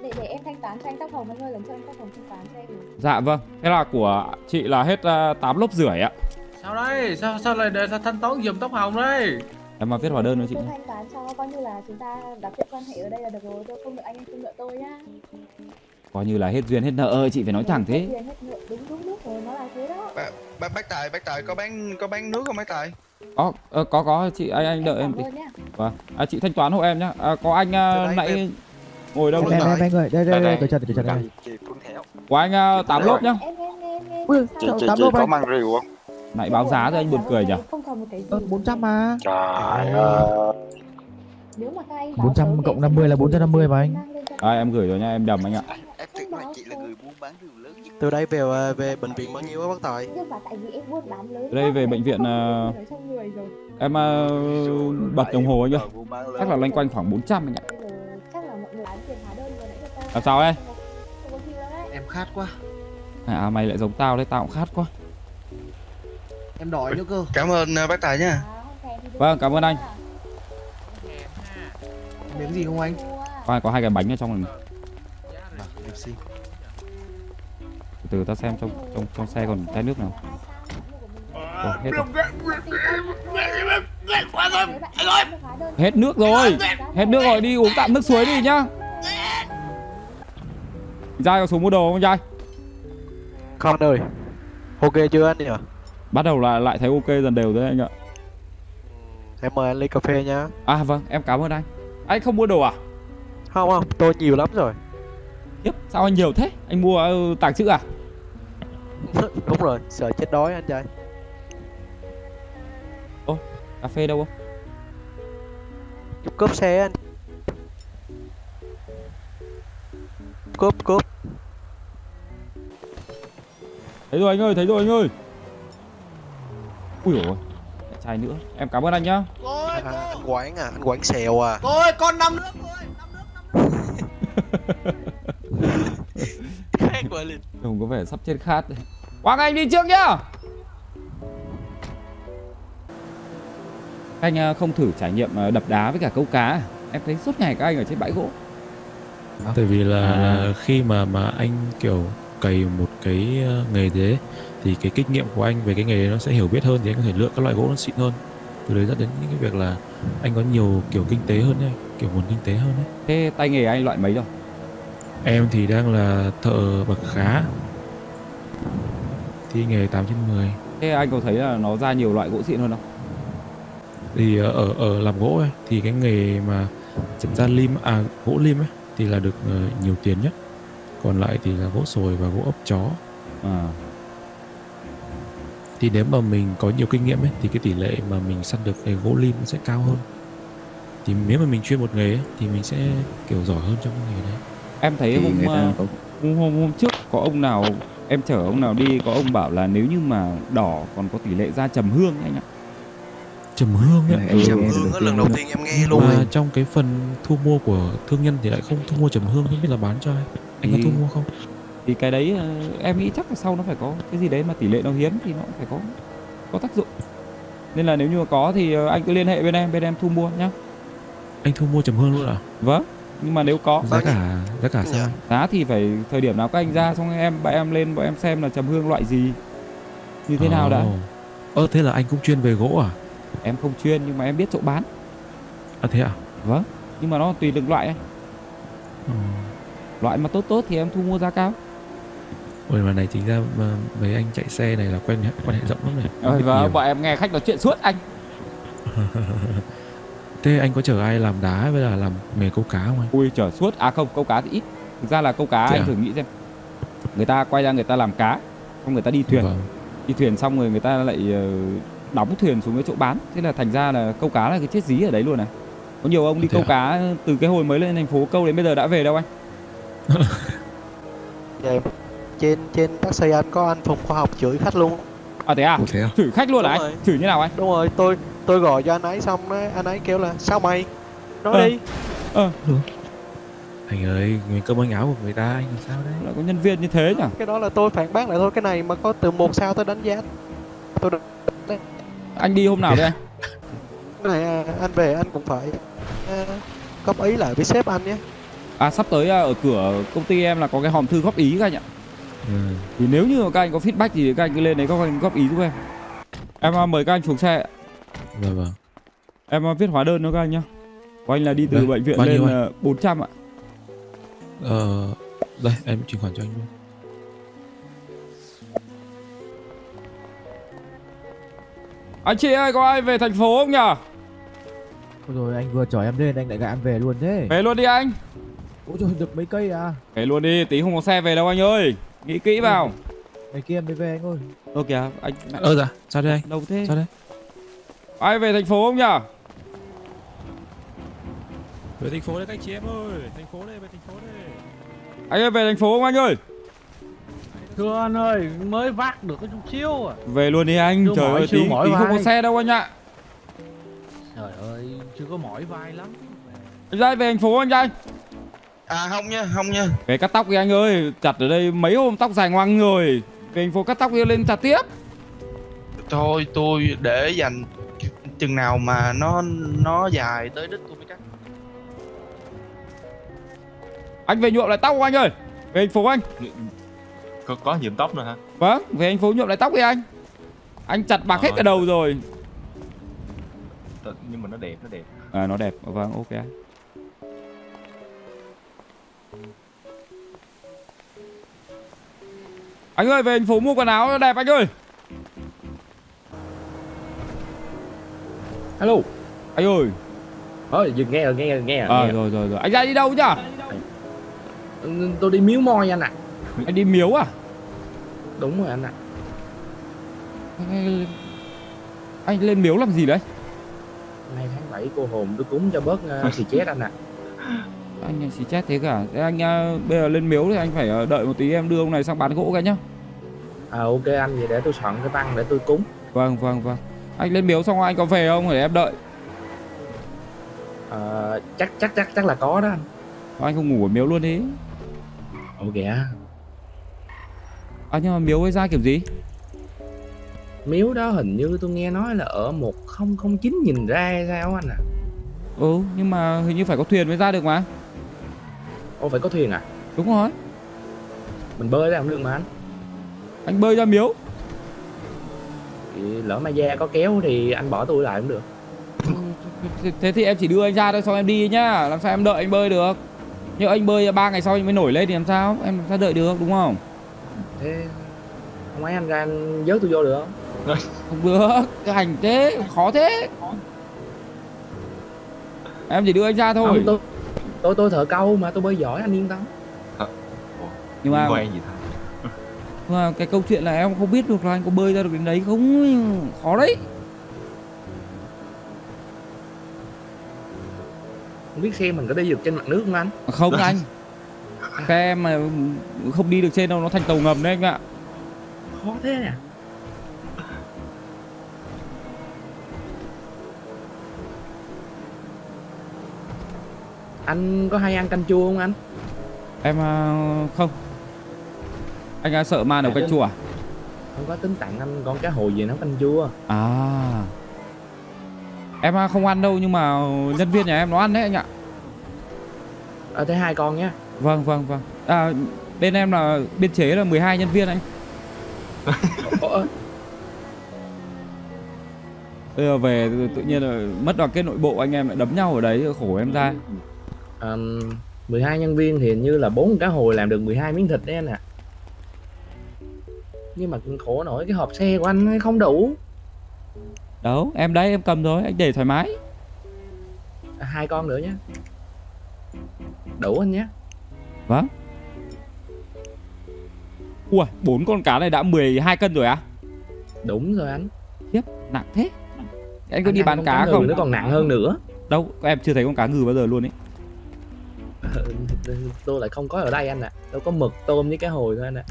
Để em thanh toán cho anh tóc hồng anh ơi, làm cho anh tóc hồng thanh toán cho em. Dạ vâng, thế là của chị là hết 8 lốp rưỡi ạ. Sao đây? Sao lại để thanh toán giùm tóc hồng đây? Em mà viết hóa đơn thôi chị. Tôi thanh toán cho coi như là chúng ta đặt tiệm quan hệ ở đây là được rồi, tôi không được anh không nợ tôi nhá. Coi như là hết duyên hết nợ ơi, chị phải nói thẳng thế. Hết nợ, đúng rồi, nó là thế đó. Bác Tài có bán nước không bác Tài? Có chị, anh đợi em tí. Vâng, chị thanh toán hộ em nhá. Có anh nãy ngồi đâu đây anh ơi, đây cởi trần đây. Của anh 8 lốp nhá. Chị có mang rượu không? Nãy báo giá rồi anh buồn cười nhỉ? 400 mà. Trời ơi. 400 cộng 50 là 450 mà anh. Em gửi rồi nha, em đầm anh ạ. Em thực mà chị là người buôn bán rượu lớn nhất. Từ đây về bệnh viện bao nhiêu á bác Tài? Từ đây về bệnh viện em bật đồng hồ anh ơi. Chắc là loanh quanh khoảng 400 anh ạ. Làm sao đây? Em khát quá. Mày lại giống tao đấy, tao cũng khát quá. Em đói nữa cơ. Cảm ơn bác Tài nhá. Vâng, cảm ơn anh. Miếng gì không anh? Có hai cái bánh ở trong này. Từ ta xem trong xe còn chai nước nào. Hết rồi. Hết nước rồi, đi uống tạm nước suối đi nhá. Giai có xuống mua đồ không Giai? Không ơi. Ok chưa anh nhỉ? Bắt đầu lại thấy ok dần đều đấy anh ạ. Em mời anh ly cà phê nhá. Vâng, em cảm ơn anh. Anh không mua đồ à? Không, tôi nhiều lắm rồi. Yếp, sao anh nhiều thế? Anh mua tàng trữ à? Đúng rồi, sợ chết đói anh trai. Ô, cà phê đâu không? Cướp xe anh. Cướp. Thấy rồi anh ơi. Ui dồi, chai nữa. Em cảm ơn anh nhá. Anh quán à, anh quán xèo à. Thôi con năm nước rồi. Không có vẻ sắp chết khát đấy. Quang Anh đi trước nhá. Anh không thử trải nghiệm đập đá với cả câu cá. Em thấy suốt ngày các anh ở trên bãi gỗ. Tại vì là khi mà anh kiểu cày một cái nghề thế thì cái kinh nghiệm của anh về cái nghề đấy nó sẽ hiểu biết hơn, thì anh có thể lựa các loại gỗ nó xịn hơn. Từ đấy dẫn đến những cái việc là anh có nhiều kiểu kinh tế hơn đấy, kiểu nguồn kinh tế hơn đấy. Thế tay nghề anh loại mấy rồi? Em thì đang là thợ bậc khá, thì nghề 8/10. Thế anh có thấy là nó ra nhiều loại gỗ xịn hơn không? Thì ở làm gỗ ấy, thì cái nghề mà chặt ra gỗ lim ấy thì là được nhiều tiền nhất. Còn lại thì là gỗ sồi và gỗ ốc chó. Thì nếu mà mình có nhiều kinh nghiệm ấy thì cái tỷ lệ mà mình săn được cái gỗ lim nó sẽ cao hơn. Thì nếu mà mình chuyên một nghề ấy, thì mình sẽ kiểu giỏi hơn trong cái nghề đấy. Em thấy hôm trước có ông nào em chở ông nào đi, có ông bảo là nếu như mà đỏ còn có tỷ lệ ra trầm hương anh ạ. Trầm hương ấy. Trầm hương lần đầu tiên em nghe luôn. Mà trong cái phần thu mua của thương nhân thì lại không thu mua trầm hương, không biết là bán cho ai. Anh có thu mua không? Thì cái đấy em nghĩ chắc là sau nó phải có cái gì đấy mà tỷ lệ nó hiếm thì nó cũng phải có tác dụng. Nên là nếu như mà có thì anh cứ liên hệ bên em thu mua nhá. Anh thu mua trầm hương luôn à? Vâng. Nhưng mà nếu có giá cả sao? Giá thì phải thời điểm nào các anh ra xong bọn em lên bọn em xem là trầm hương loại gì như thế nào đã. Thế là anh cũng chuyên về gỗ à? Em không chuyên nhưng mà em biết chỗ bán. Thế à? Vâng. Nhưng mà nó tùy từng loại ấy. Loại mà tốt thì em thu mua giá cao. Ôi mà này chính ra mà mấy anh chạy xe này là quan hệ rộng lắm này. Bọn em nghe khách nói chuyện suốt anh. Thế anh có chở ai làm đá với là làm nghề câu cá không anh? Ui chở suốt, không, câu cá thì ít. Thực ra là câu cá anh thử nghĩ xem. Người ta quay ra người ta làm cá, xong người ta đi thuyền. Đi thuyền xong rồi người ta lại đóng thuyền xuống cái chỗ bán. Thế là thành ra là câu cá là cái chết dí ở đấy luôn này. Có nhiều ông đi câu cá từ cái hồi mới lên thành phố câu đến bây giờ đã về đâu anh? Vậy, trên taxi anh có anh Phùng Khoa Học chửi khách luôn. À thế à? Chửi khách luôn hả? Chửi như nào anh? Đúng rồi, tôi gọi cho anh ấy xong đấy, anh ấy kêu là sao mày? Nói đi. Anh ơi, người cơm bánh áo của người ta, anh làm sao đấy? Là có nhân viên như thế nhỉ? Cái đó là tôi phản bác lại thôi, cái này mà có từ 1 sao tới đánh giá tôi được. Anh đi hôm nào đấy anh? Cái này anh về anh cũng phải góp ý lại với sếp anh nhé. À sắp tới ở cửa công ty em là có cái hòm thư góp ý các anh ạ. Thì nếu như các anh có feedback thì các anh cứ lên đấy các anh góp ý giúp em. Em mời các anh xuống xe. Vâng vâng. Em viết hóa đơn cho các anh nhá. Của anh là đi từ bệnh viện lên là 400 ạ. Đây em chuyển khoản cho anh luôn. Anh chị ơi, có ai về thành phố không nhở? Rồi anh vừa chở em lên anh lại gạ em về luôn thế. Về luôn đi anh. Ôi trời, được mấy cây à? Về luôn đi, tí không có xe về đâu anh ơi. Nghĩ kỹ vào. Ngày kia em mới về anh ơi. Ơ kìa anh. Dạ, sao đây anh? Đâu thế? Sao đây? Ai về thành phố không nhở? Về thành phố đấy các chị em ơi, thành phố đây, về thành phố đây. Anh ơi, về thành phố không anh ơi? Thưa anh ơi, mới vác được cái chút xíu à. Về luôn đi anh, chưa trời mỏi, ơi, tí không có xe đâu anh ạ. Trời ơi, chưa có mỏi vai lắm. Anh ra về thành phố anh trai. À không nha, không nha. Về cắt tóc đi anh ơi, chặt ở đây mấy hôm tóc dài ngoằng rồi. Về thành phố cắt tóc đi lên chặt tiếp. Thôi tôi để dành chừng nào mà nó dài tới đứt tôi mới cắt. Anh về nhuộm lại tóc của anh ơi. Về thành phố anh. Có nhuộm tóc nữa hả? Vâng, về thành phố nhuộm lại tóc đi anh. Anh chặt bạc hết cả đầu rồi. Nhưng mà nó đẹp. À nó đẹp, vâng, ok anh. Anh ơi, về thành phố mua quần áo đẹp anh ơi. Alo. Anh ơi. Dừng nghe rồi. Rồi. Anh ra đi đâu chứ? Tôi đi miếu môi anh ạ. Anh đi miếu à? Đúng rồi anh ạ. Anh lên miếu làm gì đấy? Nay tháng 7 cô hồn tôi cúng cho bớt xì chết anh ạ. Anh xì chết thế cả. Thế anh bây giờ lên miếu thì anh phải đợi một tí em đưa ông này sang bán gỗ cái nhá. À ok anh, vậy để tôi soạn cái tăng để tôi cúng. Vâng. Anh lên miếu xong anh có về không để em đợi? Chắc là có đó anh. Anh không ngủ ở miếu luôn đi. Ok. À nhưng mà miếu ấy ra kiểu gì? Miếu đó hình như tôi nghe nói là ở 1009 nhìn ra hay sao anh ạ? Nhưng mà hình như phải có thuyền mới ra được mà. Ồ phải có thuyền à? Đúng rồi. Mình bơi ra không được mà anh. Anh bơi ra miếu thì lỡ mà ra có kéo thì anh bỏ tôi lại cũng được. Thế thì em chỉ đưa anh ra thôi xong em đi nhá. Làm sao em đợi anh bơi được? Nhưng anh bơi 3 ngày sau anh mới nổi lên thì làm sao? Em sao đợi được đúng không? Thế không ấy anh ra anh dớt tôi vô được không? Không được, cái hành thế, khó thế. Em chỉ đưa anh ra thôi. Không, tôi thợ câu mà tôi bơi giỏi anh yên tâm. Nhưng mà cái câu chuyện là em không biết được là anh có bơi ra được đến đấy không, khó đấy. Không biết xe mình có đi được trên mặt nước không anh? Không anh. Xe em mà không đi được trên đâu, nó thành tàu ngầm đấy anh ạ. Khó thế nè. Anh có hay ăn canh chua không anh? Em không. Anh sợ ma nấu canh chua à? Không có, tính tặng anh con cá hồi về nấu canh chua. À. Em không ăn đâu nhưng mà nhân viên nhà em nó ăn đấy anh ạ. Thế hai con nhé. Vâng. À, bên em là biên chế là 12 nhân viên anh. Bây giờ về tự nhiên là mất đoàn kết nội bộ, anh em lại đấm nhau ở đấy, khổ em ra. 12 nhân viên thì như là 4 cá hồi làm được 12 miếng thịt đấy anh ạ. Nhưng mà khổ nổi cái hộp xe của anh không đủ. Đâu, em đấy em cầm rồi, anh để thoải mái. Hai con nữa nhé. Đủ anh nhé. Vâng. Ui, 4 con cá này đã 12 cân rồi à? Đúng rồi anh. Khiếp, nặng thế. Anh có đi bán cá không? Nữa còn nặng hơn nữa. Đâu, em chưa thấy con cá ngừ bao giờ luôn ấy. Tôi lại không có ở đây anh ạ. Tôi có mực, tôm với cá hồi thôi anh ạ.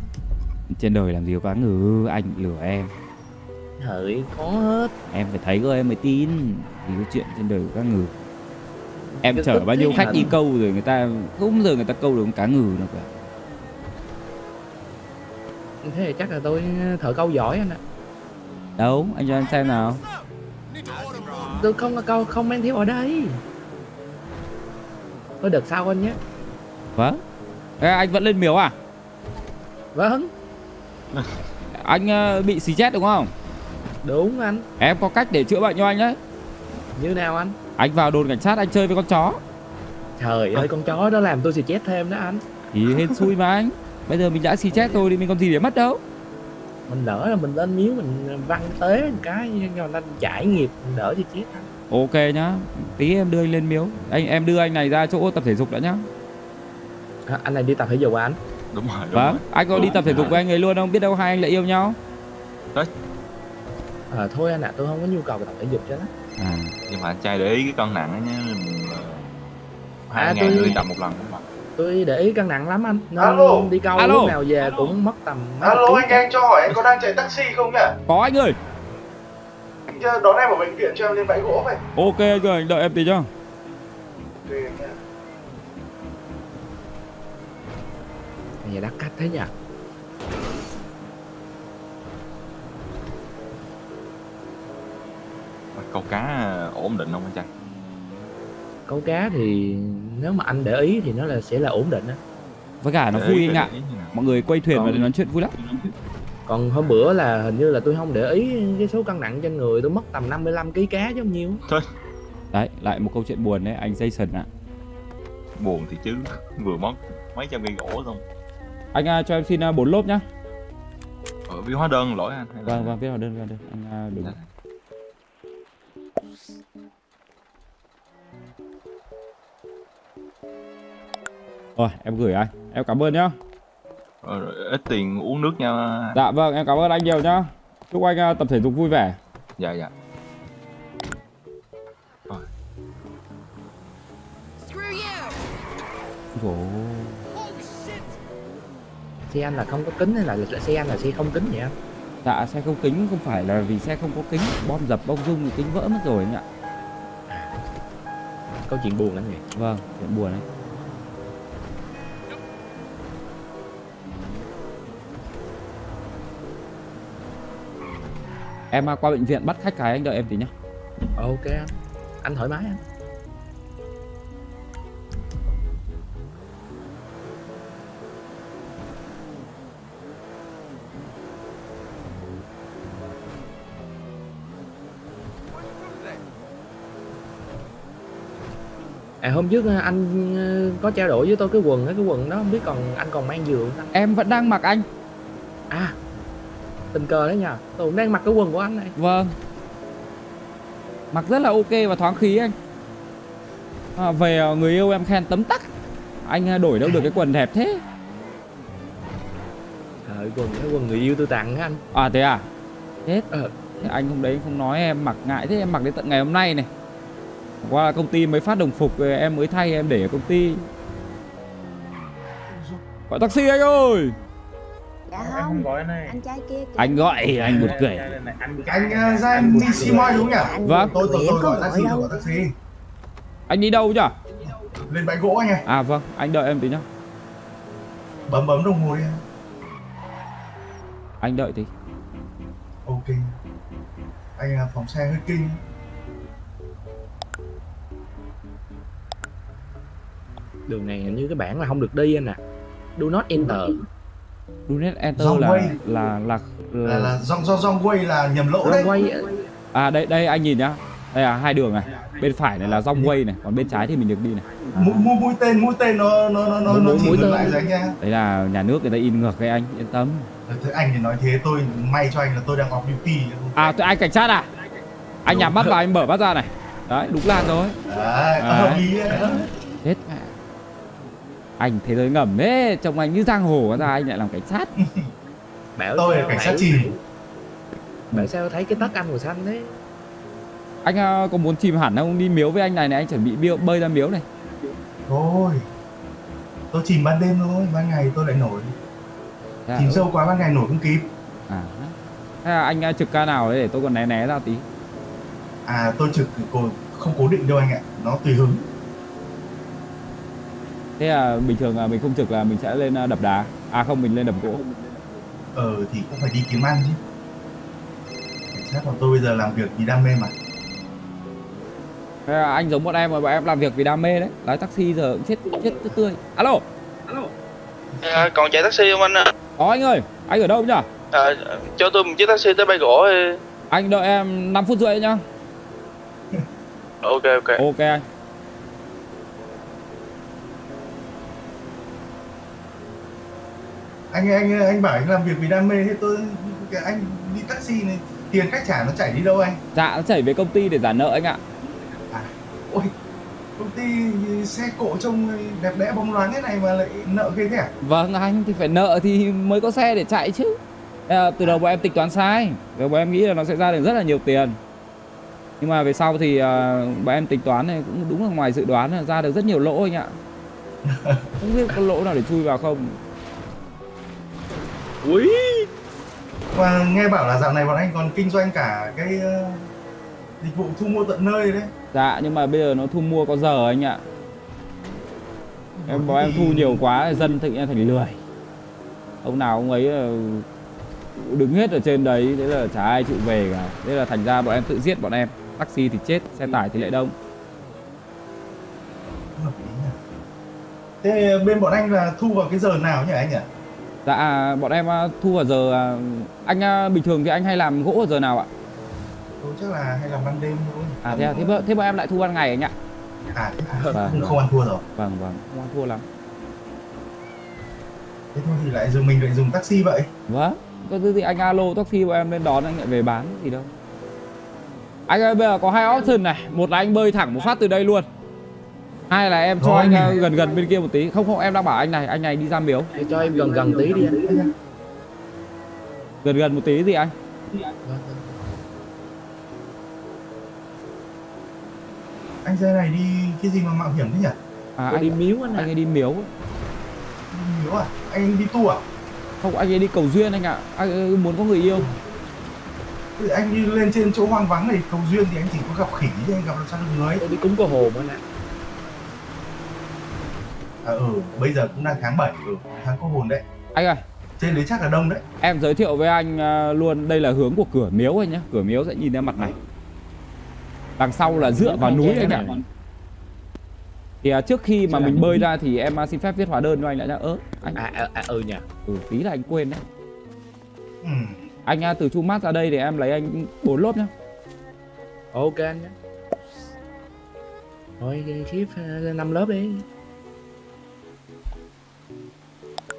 Trên đời làm gì có cá ngừ, anh lừa em. Hỡi, có hết. Em phải thấy cơ em mới tin. Vì cái chuyện trên đời của cá ngừ. Em chở bao nhiêu khách đi câu rồi người ta không giờ người ta câu được con cá ngừ nữa cả. Thế thì chắc là tôi thợ câu giỏi anh ạ. Đâu, anh cho em xem nào. Tôi không có câu, không mang thiếu ở đây. Tôi được sao anh nhé. Vâng. Ê, anh vẫn lên miếu à? Vâng. Anh bị xì chết đúng không? Đúng anh. Em có cách để chữa bệnh cho anh đấy. Như nào anh? Anh vào đồn cảnh sát anh chơi với con chó. Trời ơi, con chó đó làm tôi xì chết thêm đó anh. Thì hên xui mà anh. Bây giờ mình đã xì chết rồi thì mình còn gì để mất đâu. Mình lỡ là mình lên miếu mình văng tế một cái cho nên trải nghiệp đỡ gì chết anh. Ok nhá, tí em đưa anh lên miếu. Anh em đưa anh này ra chỗ tập thể dục đã nhá. À, anh này đi tập thể dục à anh? Đúng rồi. Đúng vâng, rồi. Anh có đi tập thể dục với anh ấy luôn không? Biết đâu hai anh lại yêu nhau. Đấy. À, thôi anh ạ, tôi không có nhu cầu về tập thể dục cho lắm. À, nhưng mà anh trai để ý cái cân nặng đó nhá. 2 ngày tôi... đi tập một lần cũng được. Tôi để ý cân nặng lắm anh. Nên đi câu lúc nào về cũng mất tầm. Alo anh, anh cho hỏi anh có đang chạy taxi không nhỉ? Có anh ơi. Anh đón em ở bệnh viện cho em lên bãi gỗ vậy. Ok anh ơi, anh đợi em tí cho. Ok anh ạ. Nhà đắt khách thế nhỉ? Câu cá ổn định không anh Trang? Câu cá thì nếu mà anh để ý thì nó là sẽ là ổn định á. Với cả nó vui anh ạ. Mọi người quay thuyền và nói chuyện vui lắm. Còn hôm bữa là hình như là tôi không để ý cái số cân nặng trên người, tôi mất tầm 55 kg cá chứ không nhiêu. Thôi. Đấy, lại một câu chuyện buồn đấy anh Jason ạ. Buồn thì chứ, vừa mất mấy trăm cây gỗ xong. Anh cho em xin 4 lốp nhá. Ở viết hóa đơn lỗi anh. Vâng vâng, viết hóa đơn ra đây. Anh đúng. Rồi, em gửi anh. Em cảm ơn nhá. Ít tiền uống nước nha. Dạ vâng, em cảm ơn anh nhiều nhá. Chúc anh tập thể dục vui vẻ. Dạ dạ. Ủa. Xe anh là không có kính hay là xe anh là xe không kính vậy anh? Dạ, xe không kính không phải là vì xe không có kính. Bom dập bông dung thì kính vỡ mất rồi anh ạ. Câu chuyện buồn lắm nhỉ? Vâng, chuyện buồn đấy. Em qua bệnh viện bắt khách cái anh đợi em tí nhá. Ok anh. Anh thoải mái anh. À, hôm trước anh có trao đổi với tôi cái quần đó không biết còn anh còn mang vừa không? Em vẫn đang mặc anh. À, tình cờ đấy nhờ, tôi cũng đang mặc cái quần của anh này. Vâng, mặc rất là ok và thoáng khí anh. Về người yêu em khen tấm tắc. Anh đổi đâu được cái quần đẹp thế. Trời, cái quần người yêu tôi tặng anh. À thế à? Chết. Thế anh hôm đấy không nói em mặc ngại thế, em mặc đến tận ngày hôm nay này. Qua công ty mới phát đồng phục rồi em mới thay, em để ở công ty. Gọi taxi anh ơi. Dạ không, gọi này. Anh trai kia kìa. Anh gọi anh một cười. Anh ra anh đi xi măng đúng không nhỉ? Vâng. Tôi gọi taxi, gọi taxi. Anh đi đâu nhỉ? Lên bãi gỗ anh ơi. À vâng, anh đợi em tí nhá. Bấm đồng hồ đi. Anh đợi tí. Ok. Anh phóng xe hơi kinh. Đường này hình như cái bảng là không được đi anh ạ. Do not enter. Do not enter là wrong way, là nhầm lỗ đấy. À đây anh nhìn nhá. Đây là hai đường này. Bên phải này là wrong way này, còn bên trái thì mình được đi này. Mũi tên nó chỉ ngược lại rồi anh nha. Đấy là nhà nước người ta in ngược đấy anh, yên tâm. Thế anh thì nói thế, tôi may cho anh là tôi đang off duty. À tôi anh cảnh sát à? Anh nhắm mắt vào anh mở mắt ra này. Đấy, đúng làn rồi. Đấy, hợp lý đấy. Hết mẹ. Anh thế giới ngầm ấy, trông anh như giang hồ ra anh lại làm cảnh sát. Tôi là cảnh sát chìm. Bảo sao thấy cái tóc ăn của xanh đấy. Anh có muốn chìm hẳn không? Đi miếu với anh này này, anh chuẩn bị bơi ra miếu này. Thôi, tôi chìm ban đêm thôi, ban ngày tôi lại nổi. Chìm sâu quá ban ngày nổi không kịp. Thế là anh trực ca nào đấy để tôi còn né né ra tí. À, tôi trực không cố định đâu anh ạ, nó tùy hứng. Thế là bình thường là mình không trực là mình sẽ lên đập đá. À không, mình lên đập gỗ. Thì cũng phải đi kiếm ăn chứ. Chắc là tôi bây giờ làm việc vì đam mê mà. Thế là anh giống bọn em mà, bọn em làm việc vì đam mê đấy. Lái taxi giờ cũng chết tươi. Alo. Alo. À, còn chạy taxi không anh ạ? Có anh ơi, anh ở đâu nhỉ? À, cho tôi một chiếc taxi tới bãi gỗ. Anh đợi em 5 phút rưỡi nhá. Ok anh. Anh bảo anh làm việc vì đam mê thế, tôi anh đi taxi này tiền khách trả nó chảy đi đâu anh? Dạ nó chảy về công ty để trả nợ anh ạ. À, ôi công ty xe cộ trông đẹp đẽ bóng loáng thế này mà lại nợ ghê thế à? Vâng anh, thì phải nợ thì mới có xe để chạy chứ. Từ đầu bọn em tính toán sai, rồi bọn em nghĩ là nó sẽ ra được rất là nhiều tiền. Nhưng mà về sau thì bọn em tính toán này cũng đúng là ngoài dự đoán, là ra được rất nhiều lỗ anh ạ. Không biết có lỗ nào để chui vào không. Ui. Và nghe bảo là dạo này bọn anh còn kinh doanh cả cái dịch vụ thu mua tận nơi đấy. Dạ nhưng mà bây giờ nó thu mua có giờ anh ạ. Bọn em thu nhiều quá dân thì em thành lười. Ông nào ông ấy đứng hết ở trên đấy, thế là chả ai chịu về cả. Thế là thành ra bọn em tự giết bọn em. Taxi thì chết, xe tải thì lại đông. Thế bên bọn anh là thu vào cái giờ nào nhỉ anh nhỉ? Dạ bọn em thu vào giờ. Anh bình thường thì anh hay làm gỗ vào giờ nào ạ? Tôi chắc là hay làm ban đêm thôi. À thế bọn em lại thu ban ngày anh ạ. Không ăn thua rồi. Vâng, không ăn thua lắm. Thế thôi thì mình lại dùng taxi vậy. Vâng, có thứ gì anh alo taxi bọn em lên đón anh lại về bán gì đâu. Anh ơi bây giờ có hai option này. Một là anh bơi thẳng một phát từ đây luôn. Hai là em cho rồi, anh gần bên kia một tí. Không em đang bảo anh này đi ra miếu. Để cho em gần tí đi anh. Gần một tí gì anh? Anh ra này đi cái gì mà mạo hiểm thế nhỉ? À anh đi miếu anh ấy đi miếu. Miếu à? Anh đi tu à? Không, anh ấy đi cầu duyên anh ạ. Anh ấy muốn có người yêu. Thì anh đi lên trên chỗ hoang vắng này cầu duyên thì anh chỉ có gặp khỉ chứ anh gặp làm sao được người. Tôi đi cúng cổ hồ mà anh ạ. Bây giờ cũng đang tháng 7, tháng cô hồn đấy. Anh ơi, trên đấy chắc là đông đấy. Em giới thiệu với anh luôn, đây là hướng của cửa miếu anh nhé. Cửa miếu sẽ nhìn ra mặt này. Đằng sau là dựa vào núi anh ạ. Thì trước khi mà mình bơi ra thì em xin phép viết hóa đơn cho anh đã nhá. Anh nhỉ. Tí là anh quên đấy. Anh từ Chu Mát ra đây để em lấy anh 4 lốp nhá. Ok anh nhá. Thôi khiếp lên 5 lớp đi.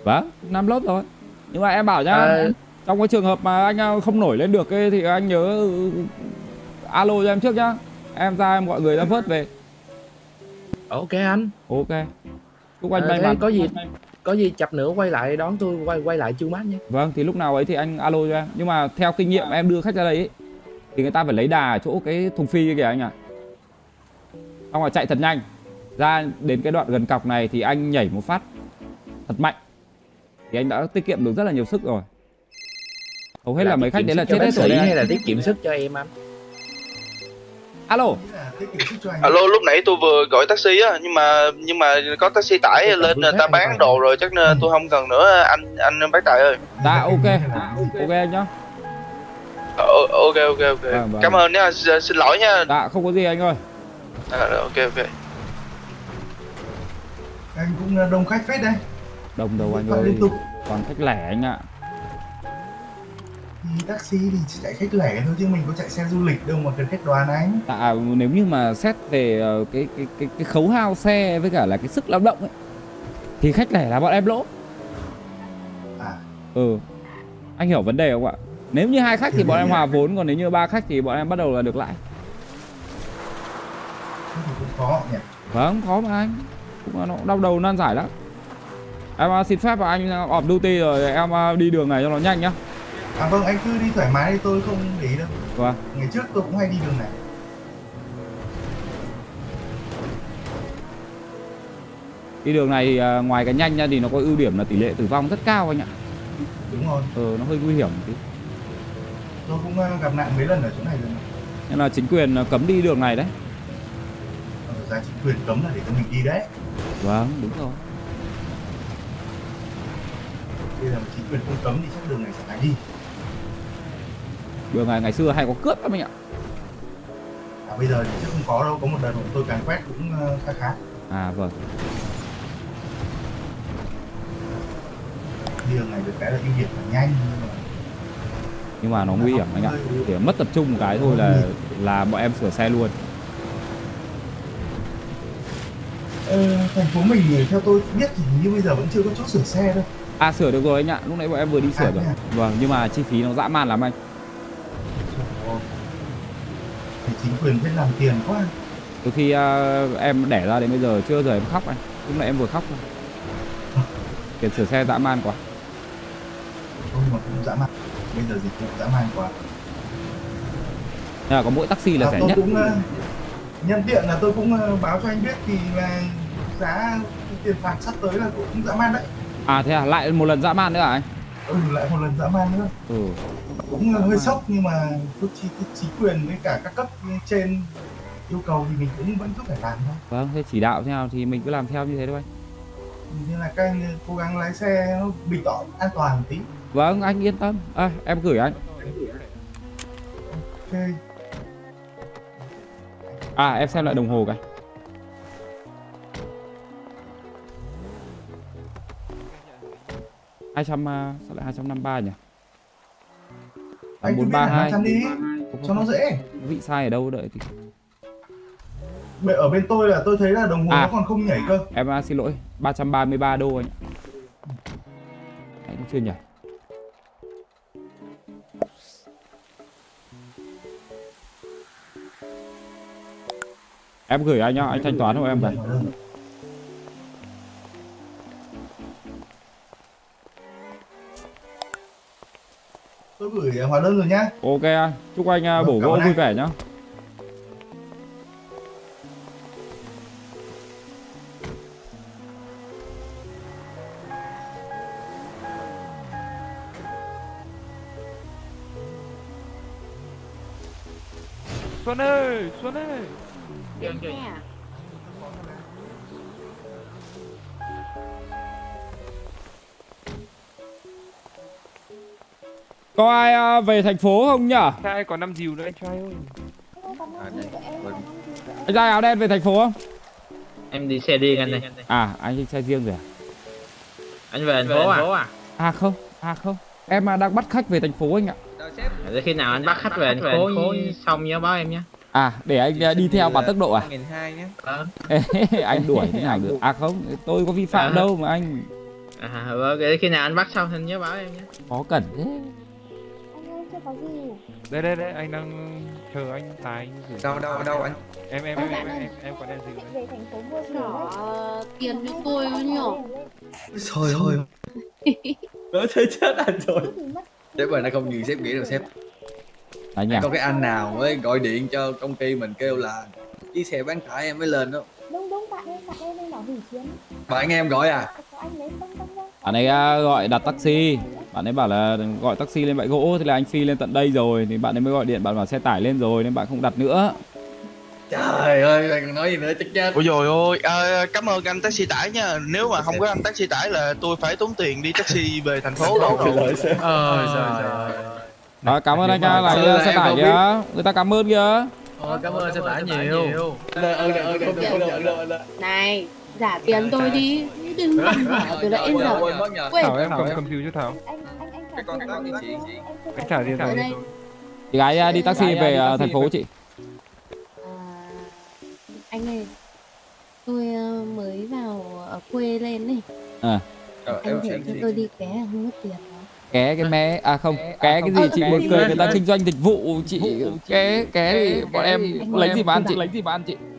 Vâng, 5 lớp rồi. Nhưng mà em bảo nhá, trong cái trường hợp mà anh không nổi lên được ấy, thì anh nhớ alo cho em trước nhá. Em ra em gọi người ra vớt về. Ok anh. Ok. Chúc anh may mắn. Có gì chập nữa quay lại đón tôi, quay lại Chu Mát nhé. Vâng, thì lúc nào ấy thì anh alo cho em. Nhưng mà theo kinh nghiệm em đưa khách ra đây ấy, thì người ta phải lấy đà ở chỗ cái thùng phi kìa anh ạ. Xong rồi chạy thật nhanh. Ra đến cái đoạn gần cọc này thì anh nhảy một phát thật mạnh. Thì anh đã tiết kiệm được rất là nhiều sức rồi. Hầu hết là mấy khách đấy là chết hết rồi. Hay là tiết kiệm sức cho em anh? Alo. Alo, lúc nãy tôi vừa gọi taxi á, nhưng mà có taxi tải lên ta bán đồ rồi, chắc tôi không cần nữa anh bác Tài ơi. Dạ ok em nhá. Ok. Cảm ơn nhá, xin lỗi nhá. Dạ không có gì anh ơi. Ok. Anh cũng đông khách phết đây. Đồng đầu anh ơi, toàn khách lẻ anh ạ. Taxi thì chạy khách lẻ thôi chứ mình có chạy xe du lịch đâu mà cần khách đoàn anh. Nếu như mà xét về cái khấu hao xe với cả là cái sức lao động ấy, thì khách lẻ là bọn em lỗ. Anh hiểu vấn đề không ạ? Nếu như 2 khách thì bọn em hòa vốn, còn nếu như 3 khách thì bọn em bắt đầu là được lãi. Cũng khó nhỉ? Vâng, khó mà anh. Nó đau đầu nan giải lắm. Em xin phép và anh off duty rồi, em đi đường này cho nó nhanh nhá. Vâng, anh cứ đi thoải mái đi, tôi không để ý đâu. Vâng. Ngày trước tôi cũng hay đi đường này. Đi đường này thì ngoài cái nhanh ra thì nó có ưu điểm là tỷ lệ tử vong rất cao anh ạ. Đúng rồi. Nó hơi nguy hiểm một tí. Tôi cũng gặp nạn mấy lần ở chỗ này rồi. Nên là chính quyền cấm đi đường này đấy. Ra chính quyền cấm là để cho mình đi đấy. Vâng, đúng rồi. Bây giờ chính quyền không cấm thì chắc đường này sẽ phải đi. Đường này ngày xưa hay có cướp lắm anh ạ. Bây giờ thì chắc không có đâu, có một đợt bọn tôi càn quét cũng khá khá. À vâng. Đường này được cái là ưu điểm là nhanh nhưng mà nó nguy hiểm anh ạ. Chỉ mất tập trung một cái thôi là bọn em sửa xe luôn. Thành phố mình thì theo tôi biết thì như bây giờ vẫn chưa có chỗ sửa xe đâu. À sửa được rồi anh ạ, lúc nãy bọn em vừa đi sửa rồi. Vâng, nhưng mà chi phí nó dã man lắm anh. Thì chính quyền biết làm tiền quá. Từ khi em đẻ ra đến bây giờ chưa giờ em khóc anh. Lúc nãy em vừa khóc thôi. Tiền sửa xe dã man quá. Không mà cũng dã man. Bây giờ dịch vụ dã man quá. À, có mỗi taxi là rẻ nhất. Cũng, nhân tiện là tôi cũng báo cho anh biết thì là giá tiền phạt sắp tới là cũng dã man đấy. À thế à, lại một lần dã man nữa hả anh? Ừ, lại một lần dã man nữa. Ừ. Cũng hơi sốc nhưng mà chính quyền với cả các cấp trên yêu cầu thì mình cũng vẫn cứ phải làm thôi. Vâng, thế chỉ đạo thế nào thì mình cứ làm theo như thế thôi anh. Nên là các anh cố gắng lái xe nó bình tĩnh, an toàn một tí. Vâng, anh yên tâm. À, em gửi anh. Ok. À, em xem lại đồng hồ cái. Sao lại 253 nhỉ? 432 đi, cho nó dễ. Vị sai ở đâu đợi thì. Ở bên tôi là tôi thấy là đồng hồ nó còn không nhảy cơ. Em xin lỗi, 333 đô anh ạ. Anh chưa nhảy. Em gửi anh nhá, anh thanh toán hộ em vậy. Tôi gửi hóa đơn rồi nhá. Ok anh, chúc anh bổ vỗ vui vẻ nhá. Xuân ơi, Xuân ơi. Điện xe à? Có ai về thành phố không nhỉ? Trai còn 5 dìu nữa anh trai ơi. Anh trai áo đen về thành phố không? Em đi xe riêng anh này. À anh đi xe riêng rồi à? Anh về thành phố à? À không, em đang bắt khách về thành phố anh ạ. Để khi nào anh bắt khách về thành phố xong nhớ báo em nhé. À để anh đi theo bản tốc độ à? Anh đuổi thế nào được? À không, tôi có vi phạm đâu mà anh. À để khi nào anh bắt xong thì nhớ báo em nhé. Có cần thế. Anh ơi chưa có gì. Đây anh đang chờ anh Tài. Đâu anh? Em còn đang gì? Về thành phố mua nhỏ tiền cho tôi nhỏ. Trời ơi. Nó chơi chết anh rồi. Sếp ơi, nó không như sếp nghĩ đâu sếp. Anh có cái anh nào mới gọi điện cho công ty mình kêu là chiếc xe bán tải em mới lên đó. Đúng, bạn em bảo hủy chuyến. Bạn em gọi à? Bạn ấy gọi đặt taxi. Bạn ấy bảo là gọi taxi lên bãi gỗ. Thì là anh phi lên tận đây rồi. Thì bạn ấy mới gọi điện, bạn bảo xe tải lên rồi. Nên bạn không đặt nữa. Trời ơi, bạn còn nói gì nữa chắc chắn. Ôi dồi ôi, cảm ơn anh taxi tải nha. Nếu mà không có anh taxi tải là tôi phải tốn tiền đi taxi về thành phố rồi. Rồi, cảm ơn anh nha, lại xe tải kìa. Người ta cảm ơn kìa. Cảm ơn xe tải nhiều. Này, giả tiền tôi đi. Đừng làm giả từ nãy giờ. Thảo em cầm phiếu chứ Thảo. Anh trả tiền thôi. Chị gái đi taxi về thành phố chị. Anh ơi, tôi mới vào ở quê lên này. Anh để cho tôi đi ké không mất tiền. Ké cái mé, à không, ké cái gì chị buồn cười, người ta kinh doanh dịch vụ chị. Ké thì bọn em lấy gì mà ăn chị.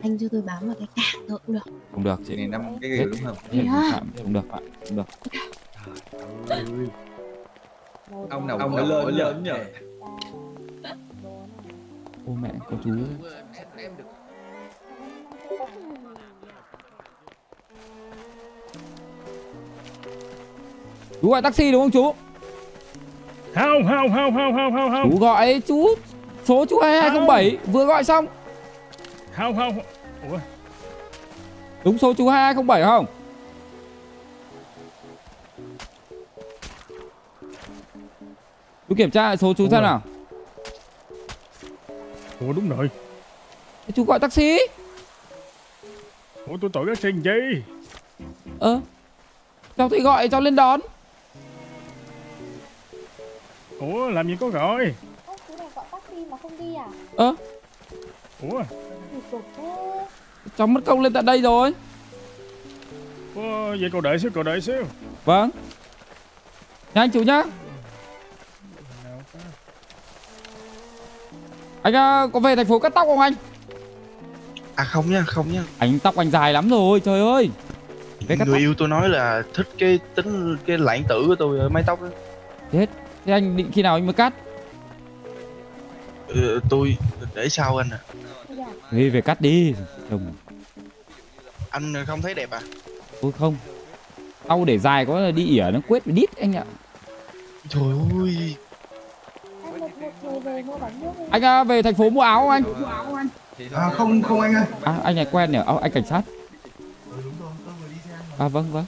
Anh cho tôi bám vào cái cạn thôi cũng được. Không được chị. Này năm cái đúng không? Không được bạn, không được. Ông nào cũng lớn nhỉ. Ô mẹ, cô chú. Em được. Chú gọi taxi đúng không chú? Không. Chú gọi chú số chú 2207 vừa gọi xong. Không. Ủa? Đúng số chú 2207 không? Chú kiểm tra lại số chú xem nào. Ủa đúng rồi. Thế chú gọi taxi. Ủa tôi tội các sinh gì? Cháu thì gọi cháu lên đón. Ủa làm gì có gọi? Ơ chú này gọi taxi mà không đi à? Ủa? Cháu mất công lên tận đây rồi. Vậy cậu đợi xíu, Vâng. Nhanh chú nhá. Anh có về thành phố cắt tóc không anh? À không nha, Anh tóc anh dài lắm rồi, trời ơi. Người yêu tôi nói là thích cái tính cái lãng tử của tôi ở mái tóc đó. Thế anh định khi nào anh mới cắt? Tôi để sau anh à. Đi về cắt đi. Anh không thấy đẹp à? Tôi không. Tao để dài có là đi ỉa nó quét đít anh ạ. Trời ơi. Anh về thành phố mua áo không anh? À, không anh ơi. À, anh này quen nhỉ? Anh cảnh sát. À vâng.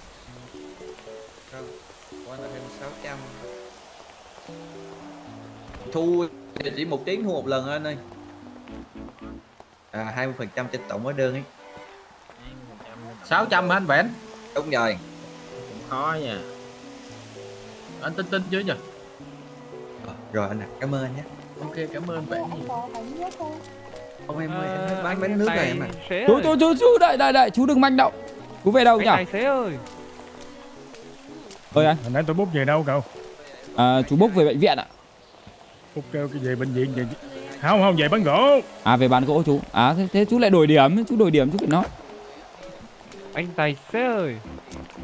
Thu chỉ 1 tiếng thu 1 lần anh ơi. À 20% trên tổng hóa đơn ấy. 600 hả anh Vẽn? Đúng rồi. Cũng khó nha. Anh tin chứ nhỉ? Rồi anh ạ, cảm ơn anh nhé. Ok, cảm ơn Vẽn. Ông em ơi, em bán bánh nước này em ạ. Chú đợi, chú đừng manh động. Chú về đâu nhỉ? Tài xế ơi. Ơi anh. Hồi nãy tôi bốc về đâu cậu? À, chú bốc về bệnh viện ạ. Ok, về bệnh viện về. Không, về bán gỗ. À, về bán gỗ chú. À, thế chú lại đổi điểm. Chú đổi điểm, chú phải nói. Anh tài xế ơi.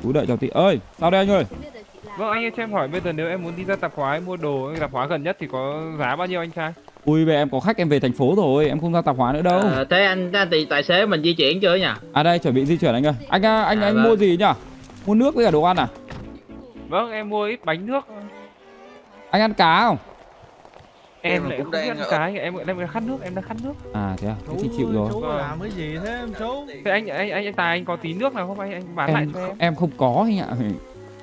Chú đợi cháu tí. Ơi, sao đây anh ơi? Vâng, anh ơi cho em hỏi bây giờ nếu em muốn đi ra tạp hóa em mua đồ, tạp hóa gần nhất thì có giá bao nhiêu anh trai? Ui, về em có khách em về thành phố rồi, em không ra tạp hóa nữa đâu. Thế anh thì tài xế mình di chuyển chưa nhỉ? À đây, chuẩn bị di chuyển anh ơi. Anh mua gì nhỉ? Mua nước với cả đồ ăn à? Vâng, em mua ít bánh nước. Anh ăn cá không? Em lại cũng không ăn cá, em khát nước, em đang khát nước. À thế à? Thế thì chịu rồi. Chú làm cái gì thế em chú? Thế anh Tài anh có tí nước nào không anh bán lại cho em? Em không có anh ạ.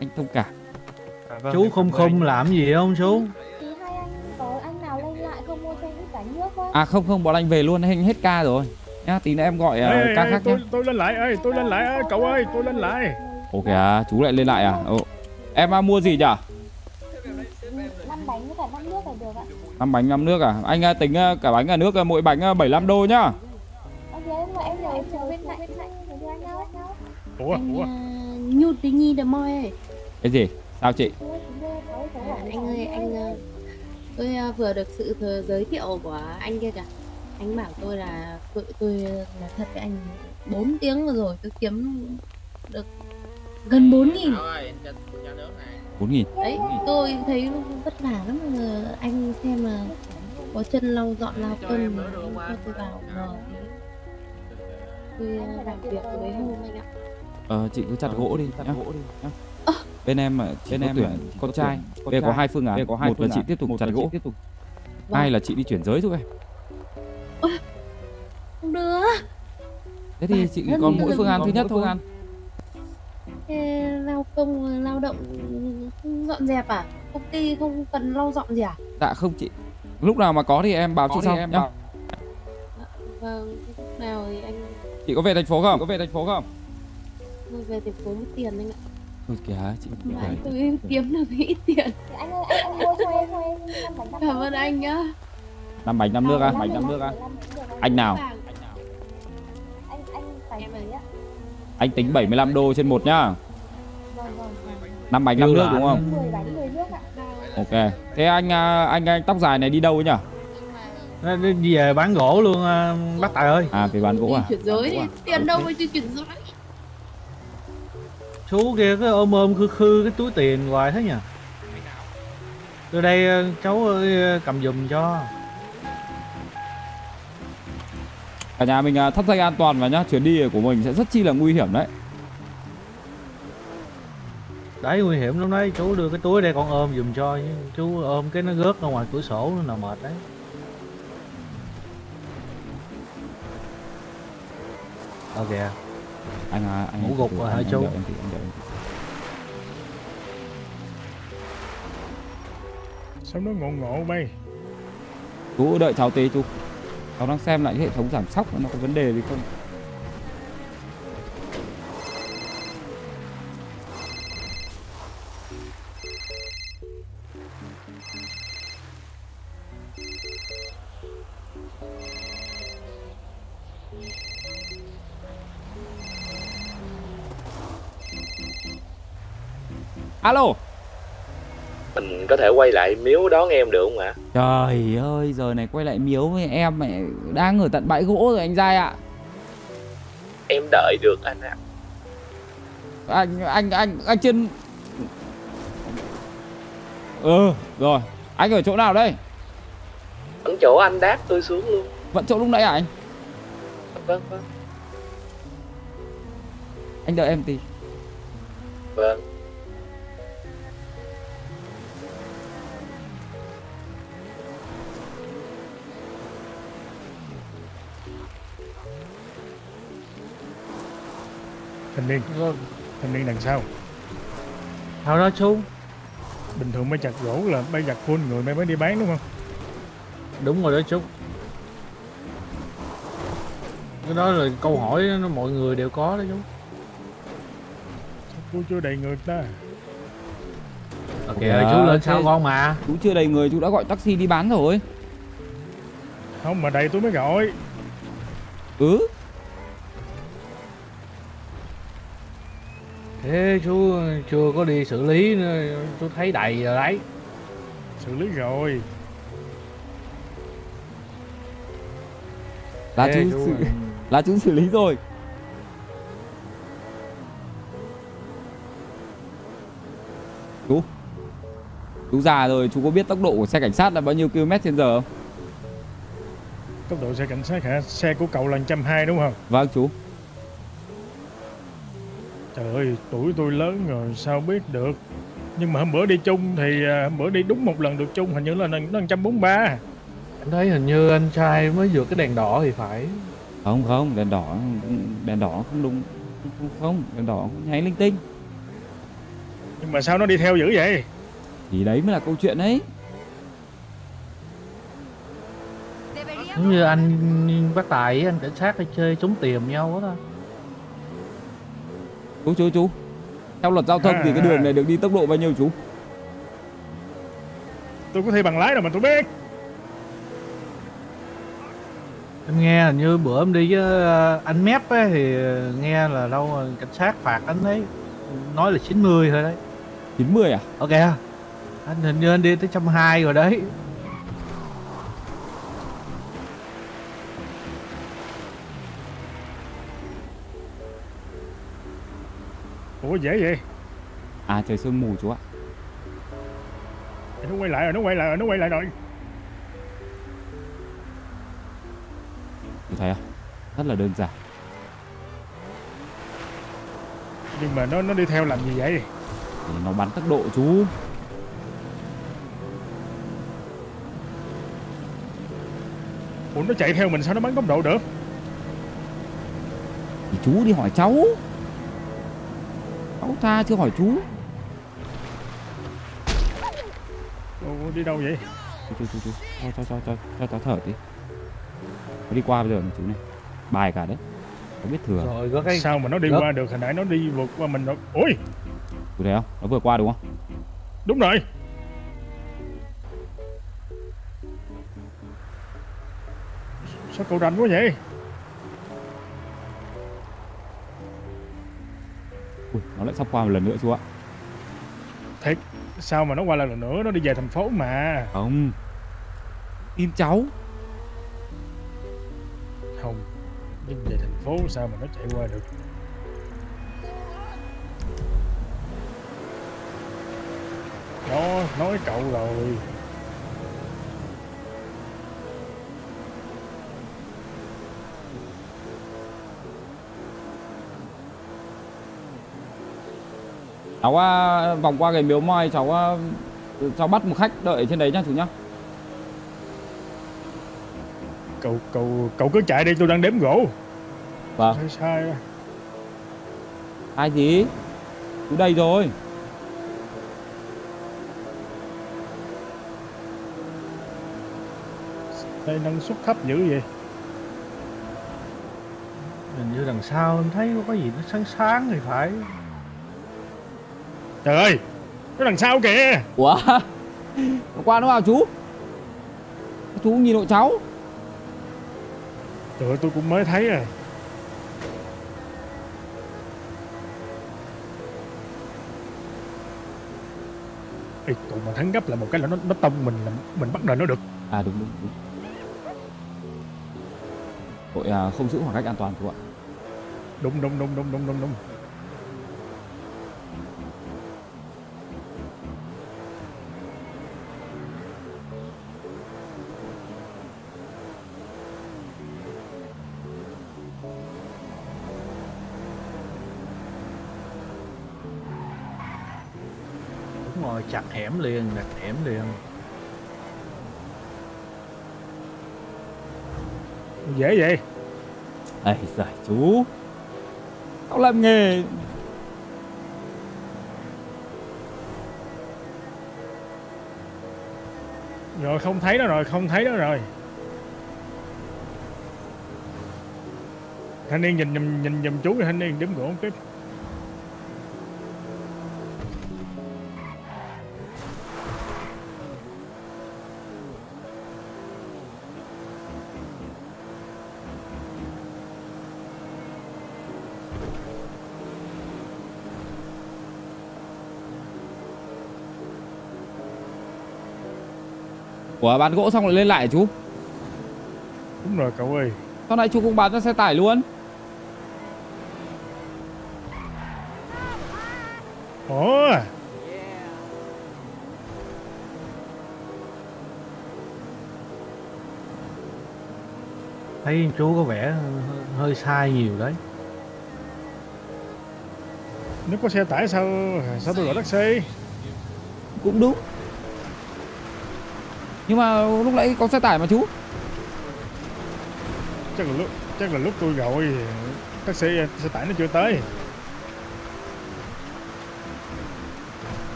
Anh thông cảm. Vâng, chú không làm gì không chú? Thì hai anh có anh nào lên lại không mua thêm ít cả nước không? À không, bọn anh về luôn, anh hết ca rồi nhá, tí nữa em gọi ca khác nhé. Tôi lên lại ơi, cậu ơi, tôi lên lại. Ok à, chú lại lên lại à? Em mua gì nhỉ? 5 bánh với cả 5 nước là được ạ. 5 bánh 5 nước à? Anh tính cả bánh cả nước mỗi bánh 75 đô nhá. Ủa? Nhút tí nhi đờ môi ơi. Cái gì? Sao chị? Anh ơi, tôi vừa được sự giới thiệu của anh kia kìa. Anh bảo tôi là nói thật với anh 4 tiếng vừa rồi tôi kiếm được gần 4.000. 4.000? Đấy, tôi thấy vất vả lắm. Anh xem mà có chân lau dọn lau cơm mà tôi bảo ngờ tôi làm việc với hôm anh ạ. Chị cứ chặt gỗ đi, nhá. Bên em con trai về có 2 phương án, một là chị tiếp tục chặt gỗ, 2 là chị đi chuyển giới giúp em. Không được. Thế thì chị còn mỗi phương án thứ nhất thôi. Lao động không dọn dẹp à? Công ty không cần lau dọn gì à? Dạ không chị. Lúc nào mà có thì em báo chị sau nhé. Vâng. Lúc nào thì anh. Chị có về thành phố không? Tôi về thành phố mất tiền anh ạ. Thôi kìa, chị tôi kiếm được ít tiền. Anh ơi, anh mua cho em 5 bánh 5 nước. Cảm ơn anh nhá. 5 bánh 5 nước á, Anh nào? Anh phải nhá. Anh tính 75 đô trên 1 nhá. Vâng. 5 bánh 5 nước đúng không? 10 bánh 10 nước ạ. Ok. Thế anh tóc dài này đi đâu ấy nhỉ? Đi về bán gỗ luôn bác Tài ơi. À về bán gỗ à? Chuyển giới tiền đâu mà chưa chuyển giới. Chú kia cứ ôm khư cái túi tiền hoài thế nhỉ. Từ đây cháu ơi, cầm giùm cho. Cả nhà mình thắt dây an toàn và nhá, chuyến đi của mình sẽ rất chi là nguy hiểm đấy. Đấy nguy hiểm lúc đấy, chú đưa cái túi đây con ôm dùm cho, chú ôm cái nó rớt ra ngoài cửa sổ nó là mệt đấy. Ờ kìa. Anh ngủ gục rồi hả chú? Sao nó ngộ ngộ bay? Chú đợi cháu tí chú. Cháu đang xem lại cái hệ thống giảm sóc nó có vấn đề gì không? Alo, mình có thể quay lại miếu đón em được không ạ? Trời ơi, giờ này quay lại miếu với em mẹ đang ở tận bãi gỗ rồi anh Giai ạ. Em đợi được anh ạ. Anh trên... Ừ, rồi, anh ở chỗ nào đây? Vẫn chỗ anh đáp tôi xuống luôn. Vẫn chỗ lúc nãy à anh? Vâng, vâng. Anh đợi em tí. Vâng. Thanh niên đằng sau. Sao đó chú? Bình thường mấy chặt gỗ là bay giặt full người mày mới đi bán đúng không? Đúng rồi đó chú. Cái đó là câu hỏi nó mọi người đều có đó chú. Chú chưa đầy người ta. Ok ơi chú lên sao con mà. Chú chưa đầy người chú đã gọi taxi đi bán rồi. Không mà đầy tôi mới gọi. Ừ. Thế chú chưa có đi xử lý nữa, chú thấy đầy rồi đấy. Xử lý rồi. Là chú xử lý rồi. Chú già rồi, chú có biết tốc độ của xe cảnh sát là bao nhiêu km/h không? Tốc độ xe cảnh sát hả? Xe của cậu là 120 đúng không? Vâng chú. Trời ơi, tuổi tôi lớn rồi sao biết được. Nhưng mà hôm bữa đi chung thì hôm bữa đi đúng một lần được chung hình như là nó 143. Anh thấy hình như anh trai mới vượt cái đèn đỏ thì phải. Không, đèn đỏ không đúng. Không, đèn đỏ nháy linh tinh. Nhưng mà sao nó đi theo dữ vậy? Thì đấy mới là câu chuyện ấy. Giống như anh bác Tài, anh cảnh sát hay chơi trốn tìm nhau đó. Chú, theo luật giao thông thì cái đường này được đi tốc độ bao nhiêu chú? Tôi có thi bằng lái rồi mà tôi biết. Em nghe là như bữa em đi với anh Mép ấy, thì nghe là đâu cảnh sát phạt anh ấy. Nói là 90 thôi đấy. 90 à? Ok. Anh hình như anh đi tới 120 rồi đấy. Ủa dễ vậy? À trời sương mù chú ạ. Nó quay lại rồi, nó quay lại rồi. Chú thấy không? Rất là đơn giản. Nhưng mà nó đi theo làm gì vậy? Thì nó bắn tốc độ chú. Ủa nó chạy theo mình sao nó bắn tốc độ được? Thì chú đi hỏi cháu. Ta chưa hỏi chú. Ủa, đi đâu vậy? Chú. Cho cháu thở tí. Đi qua bây giờ chú này. Bài cả đấy. Không biết thừa. Rồi, có cái... Sao mà nó đi qua được? Hồi nãy nó đi vượt qua mình rồi. Ôi! Chú thấy không? Nó vừa qua đúng không? Đúng rồi. Sao cậu rành quá vậy? Ui, nó lại sắp qua một lần nữa chú ạ. Thiệt, sao mà nó qua lần nữa, nó đi về thành phố mà. Không. Im cháu. Không, nhưng về thành phố sao mà nó chạy qua được. Nó nói cậu rồi. Cháu vòng qua cái miếu moi, cháu bắt một khách đợi trên đấy nhá chú nhá. Cậu cứ chạy đi, tôi đang đếm gỗ. Vâng. Sai rồi. Ai gì? Chú đây rồi. Đây năng suất thấp dữ vậy. Hình như đằng sau em thấy có gì nó sáng sáng thì phải. Trời ơi, cái đằng sau kìa. Ủa, nó qua nó vào chú. Chú nhìn hộ cháu. Trời ơi, tôi cũng mới thấy à. Ê, cậu mà thắng gấp là một cái là nó tông mình là mình bắt đời nó được. À đúng đúng đúng. Tội không giữ khoảng cách an toàn chú ạ. Đúng. Ngồi chặt hẻm liền, đặt hẻm liền. Dễ vậy? Ây giời chú, tao làm nghề. Rồi không thấy nó rồi, Thanh niên nhìn dùm chú, thanh niên đếm gỗ tiếp. Ủa bán gỗ xong lại lên lại chú? Đúng rồi cậu ơi. Sau này chú cũng bán cho xe tải luôn. Ồ. Thấy chú có vẻ hơi sai nhiều đấy. Nếu có xe tải sao tôi gọi taxi? Cũng đúng. Nhưng mà lúc nãy có xe tải mà chú. Chắc là lúc tôi gọi taxi xe tải nó chưa tới.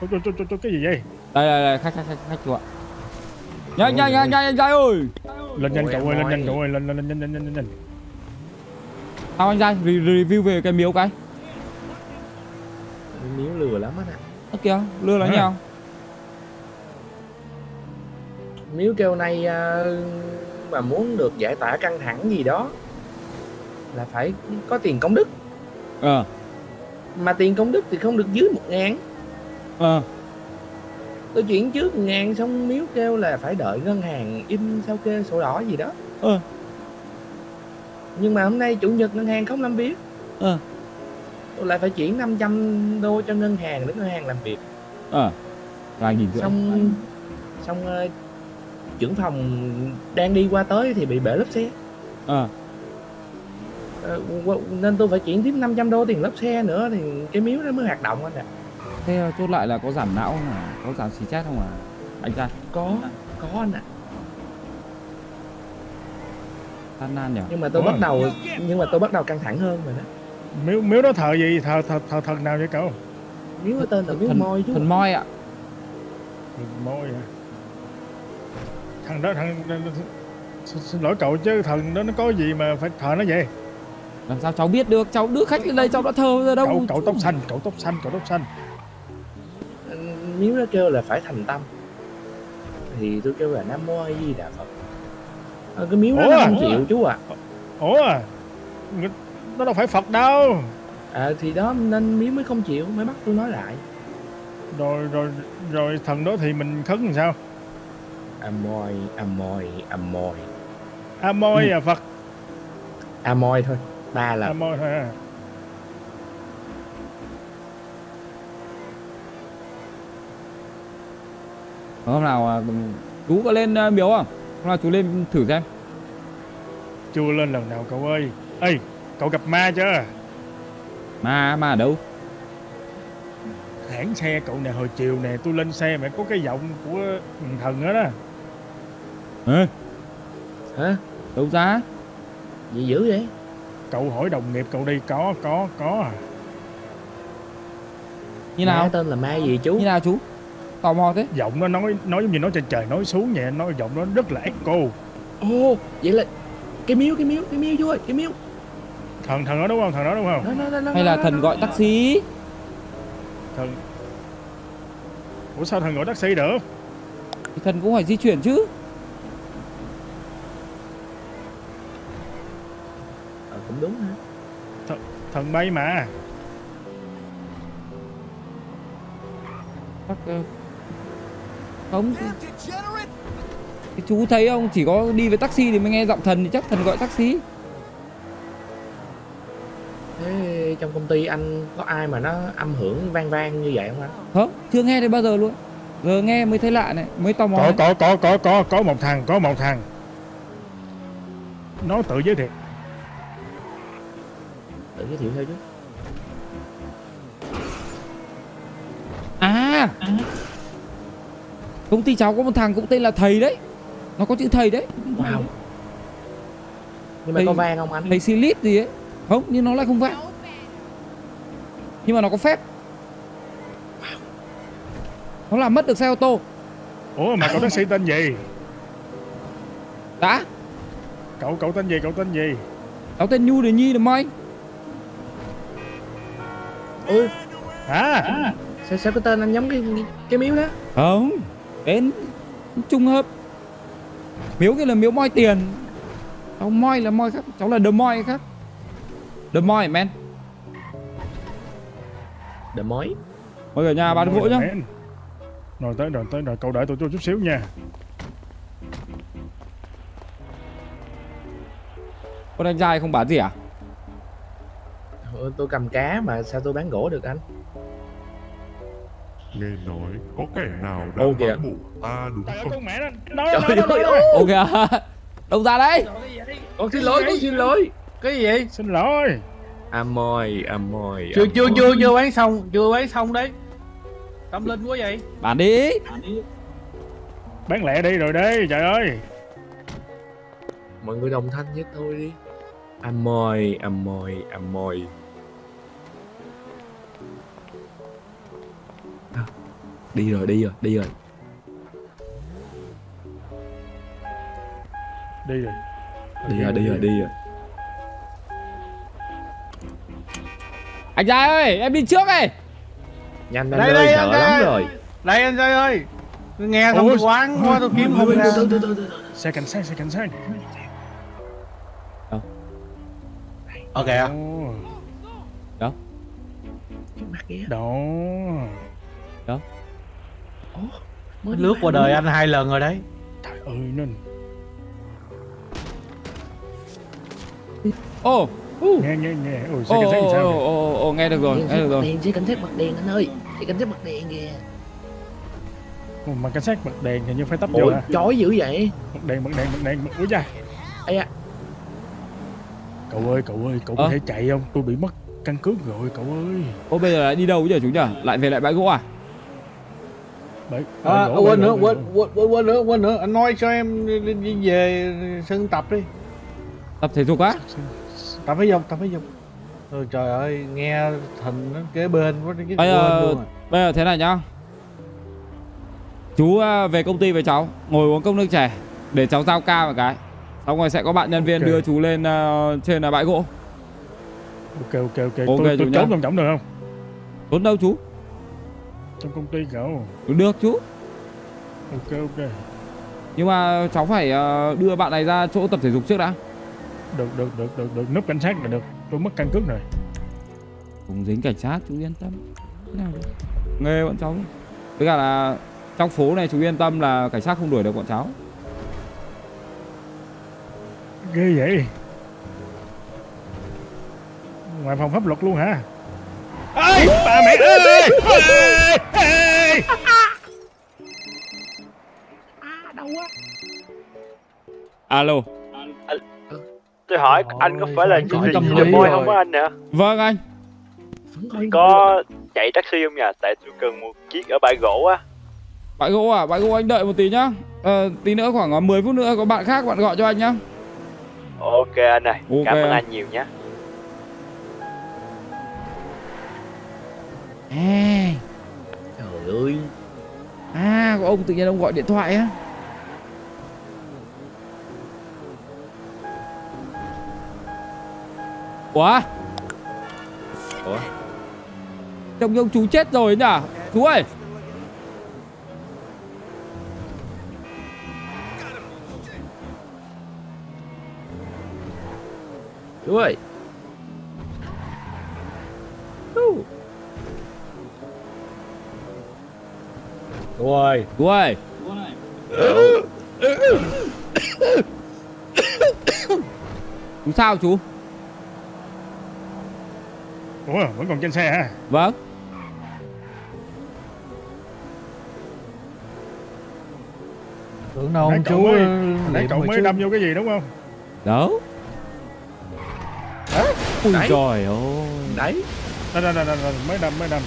Tôi cái gì vậy? Đây khách chú ạ. Nhanh Giai ơi. Lên nhanh cậu ơi, lên nhanh. Sao anh Giai review về cái miếu cái. Miếu lừa lắm anh ạ. Ơ kìa, lừa là nhau. Miếu kêu này mà muốn được giải tỏa căng thẳng gì đó là phải có tiền công đức. Mà tiền công đức thì không được dưới 1000. Tôi chuyển trước 1000 xong miếu kêu là phải đợi ngân hàng in sao kê sổ đỏ gì đó. Nhưng mà hôm nay chủ nhật ngân hàng không làm việc. Tôi lại phải chuyển 500 đô cho ngân hàng để ngân hàng làm việc. Xong trưởng phòng đang đi qua tới thì bị bể lốp xe. Nên tôi phải chuyển tiếp 500 đô tiền lốp xe nữa thì cái miếu nó mới hoạt động anh ạ. Thế chốt lại là có giảm não không ạ? Có giảm xì chết không ạ? Anh ra. Có anh ạ. Tan nan nhỉ? Nhưng mà tôi bắt đầu căng thẳng hơn rồi đó. Miếu đó thờ gì? Thờ thần nào vậy cậu? Miếu có tên là miếu Moi chứ. Thần Moi ạ. Moi à? Thằng đó xin lỗi cậu chứ thần đó nó có gì mà phải thờ nó vậy? Làm sao cháu biết được? Cháu đưa khách lên đây cháu đã thờ rồi đâu. Cậu tóc xanh. Miếu nó kêu là phải thành tâm. Thì tôi kêu là Nam Mô A Di Đà Phật. Cái miếu đó nó 5 triệu chú ạ. Nó đâu phải Phật đâu. Thì đó nên miếu mới không chịu, mới bắt tôi nói lại. Rồi thần đó thì mình khấn làm sao? Amoy à Phật. Amoy thôi. Ta là Amoy thôi à. Hôm nào chú có lên miếu không? Hôm nào chú lên thử xem. Chưa lên lần nào cậu ơi. Ê Cậu gặp ma chưa? Ma ở đâu? Hãng xe cậu nè, hồi chiều nè tôi lên xe mà có cái giọng của thần đó đó. Hả? Hả? Đâu ra? Gì dữ vậy? Cậu hỏi đồng nghiệp cậu đi, có à. Như nào? Má tên là ma gì chú? Như nào chú? Tò mò thế. Giọng nó nói giống như nói trên trời nói xuống vậy, nói giọng nó rất là echo. Ồ, vậy là cái miếu chú ơi, cái miếu. Thần đó đúng không? Thần đó đúng không? Đó, hay là thần gọi taxi? Thần. Ủa sao thần gọi taxi được? Thì thần cũng phải di chuyển chứ. Cũng đúng hả? Thần bay mà. Không. Chú thấy không? Chỉ có đi với taxi thì mới nghe giọng thần, thì chắc thần gọi taxi. Thế trong công ty anh có ai mà nó âm hưởng vang như vậy không anh? Không, chưa nghe thấy bao giờ luôn. Giờ nghe mới thấy lạ này, mới tò mò. Có một thằng. Nó tự giới thiệu. Tự giới thiệu thôi chứ. À. Công ty cháu có một thằng cũng tên là thầy đấy. Nó có chữ thầy đấy. Wow. Nhưng mà có vang không anh? Thầy Silit gì ấy. Không, nhưng nó lại không vang. Nhưng mà nó có phép. Wow. Nó làm mất được xe ô tô. Ủa mà cậu taxi tên gì? Đã. Cậu tên gì? Cháu tên Nhu Đề Nhi được mày. Ừ. À. Sao cái tên anh giống cái miếu đó? Không, đến trung hợp. Miếu kia là miếu moi tiền. Cháu moi là moi khác, cháu là The Moi khác. The Moi men. The Moi. Mọi ở nhà bán vỗ nhá. Rồi tới cậu đợi tôi chút xíu nha. Con anh trai không bán gì à? Tôi cầm cá mà sao tôi bán gỗ được anh? Nghe nói có kẻ nào đã bán bộ ta đúng không? Con mẹ nó. Ô kìa. Đâu ra đấy? Con xin lỗi. Cái gì? Xin lỗi. À mời. Chưa bán xong đấy. Tâm linh quá vậy. Bán đi. Bán lẹ đi rồi đi, trời ơi. Mọi người đồng thanh với tôi đi. À mời. Đi rồi. Đi rồi. Anh trai ơi, em đi trước đây. Nhanh lên ơi, sợ lắm rồi. Đây anh trai ơi. Nghe thông quán qua tôi kiếm không ra. Xe cảnh sát. Ở kìa. Đó. Cái mặt kia. Đó. Ủa, lướt qua đời anh 2 lần rồi đấy. Trời ơi nên. Ô. Nghe. Ôi xe cảnh sát làm sao? Ồ, nghe được rồi. Xe cảnh sát bật đèn anh ơi. Xe cảnh sát bật đèn kìa. Ủa, mà cảnh sát bật đèn thì như phải tấp vô à. Chói dữ vậy. Bật đèn. Úi da. Ây da. Cậu ơi, cậu có thể chạy không? Tôi bị mất căn cước rồi cậu ơi. Ô bây giờ lại đi đâu chứ chú nhỉ? Lại về lại bãi gỗ à? Quên nữa, anh nói cho em đi về sân tập đi. Tập thể dục á? Tập thể dục. Ôi trời ơi, nghe thình nó kế bên quá cái quên. Bây giờ thế này nhá. Chú về công ty với cháu, ngồi uống cốc nước chè để cháu giao ca một cái. Xong rồi sẽ có bạn nhân viên đưa chú lên trên bãi gỗ. Ok. Tôi trốn trong cổng được không? Trốn đâu chú? Trong công ty cậu. Được chú. Ok. Nhưng mà cháu phải đưa bạn này ra chỗ tập thể dục trước đã. Được. Núp cảnh sát là được. Tôi mất căn cước rồi. Không dính cảnh sát chú yên tâm. Nghe bọn cháu. Với cả là trong phố này chú yên tâm là cảnh sát không đuổi được bọn cháu. Ghê vậy. Ngoài phòng pháp luật luôn hả? Ê! Bà mẹ ơi! Ê! Đâu á? Alo. Tôi hỏi anh có phải là chương trình The Boy không á anh hả? Vâng anh. Có chạy taxi không nhỉ? Tại tôi cần một chiếc ở bãi gỗ á. Bãi gỗ à? Bãi gỗ anh đợi một tí nhá. Tí nữa khoảng 10 phút nữa có bạn khác bạn gọi cho anh nhá. Ok anh ơi, okay. Cảm ơn anh nhiều nhá. À, trời ơi. À, có ông tự nhiên ông gọi điện thoại á. Ủa? Ủa? Trông như ông chú chết rồi nhỉ? Chú ơi! Chú ơi! Chú ơi! Chú ơi! Chú sao chú? Ủa, vẫn còn trên xe hả? Vâng. Tưởng đâu ông chú ơi, nãy cậu mới đâm vô cái gì đúng không? Đó. Ui trời ơi. Đấy. Đó, mới đâm.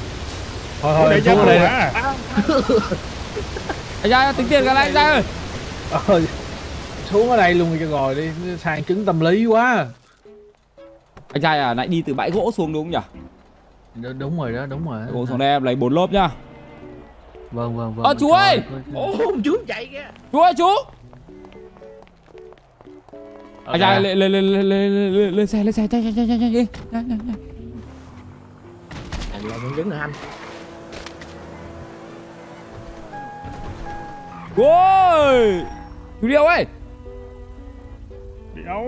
Thôi, chú ở đây hả? Anh ra tính tiền cả anh ra ơi. Xuống ở đây luôn cho ngồi đi, sang chứng tâm lý quá. Anh trai à, nãy đi từ bãi gỗ xuống đúng không nhỉ? Đúng rồi đó, đúng rồi. Gỗ xuống đây em lấy 4 lốp nhá. Vâng. Ơ chú ơi. Ô chú chạy kìa. Chú ơi chú. Anh trai lên xe nhanh đi. Anh lại muốn đứng nữa anh. Ôi! Chú đi đâu ấy? Đi đâu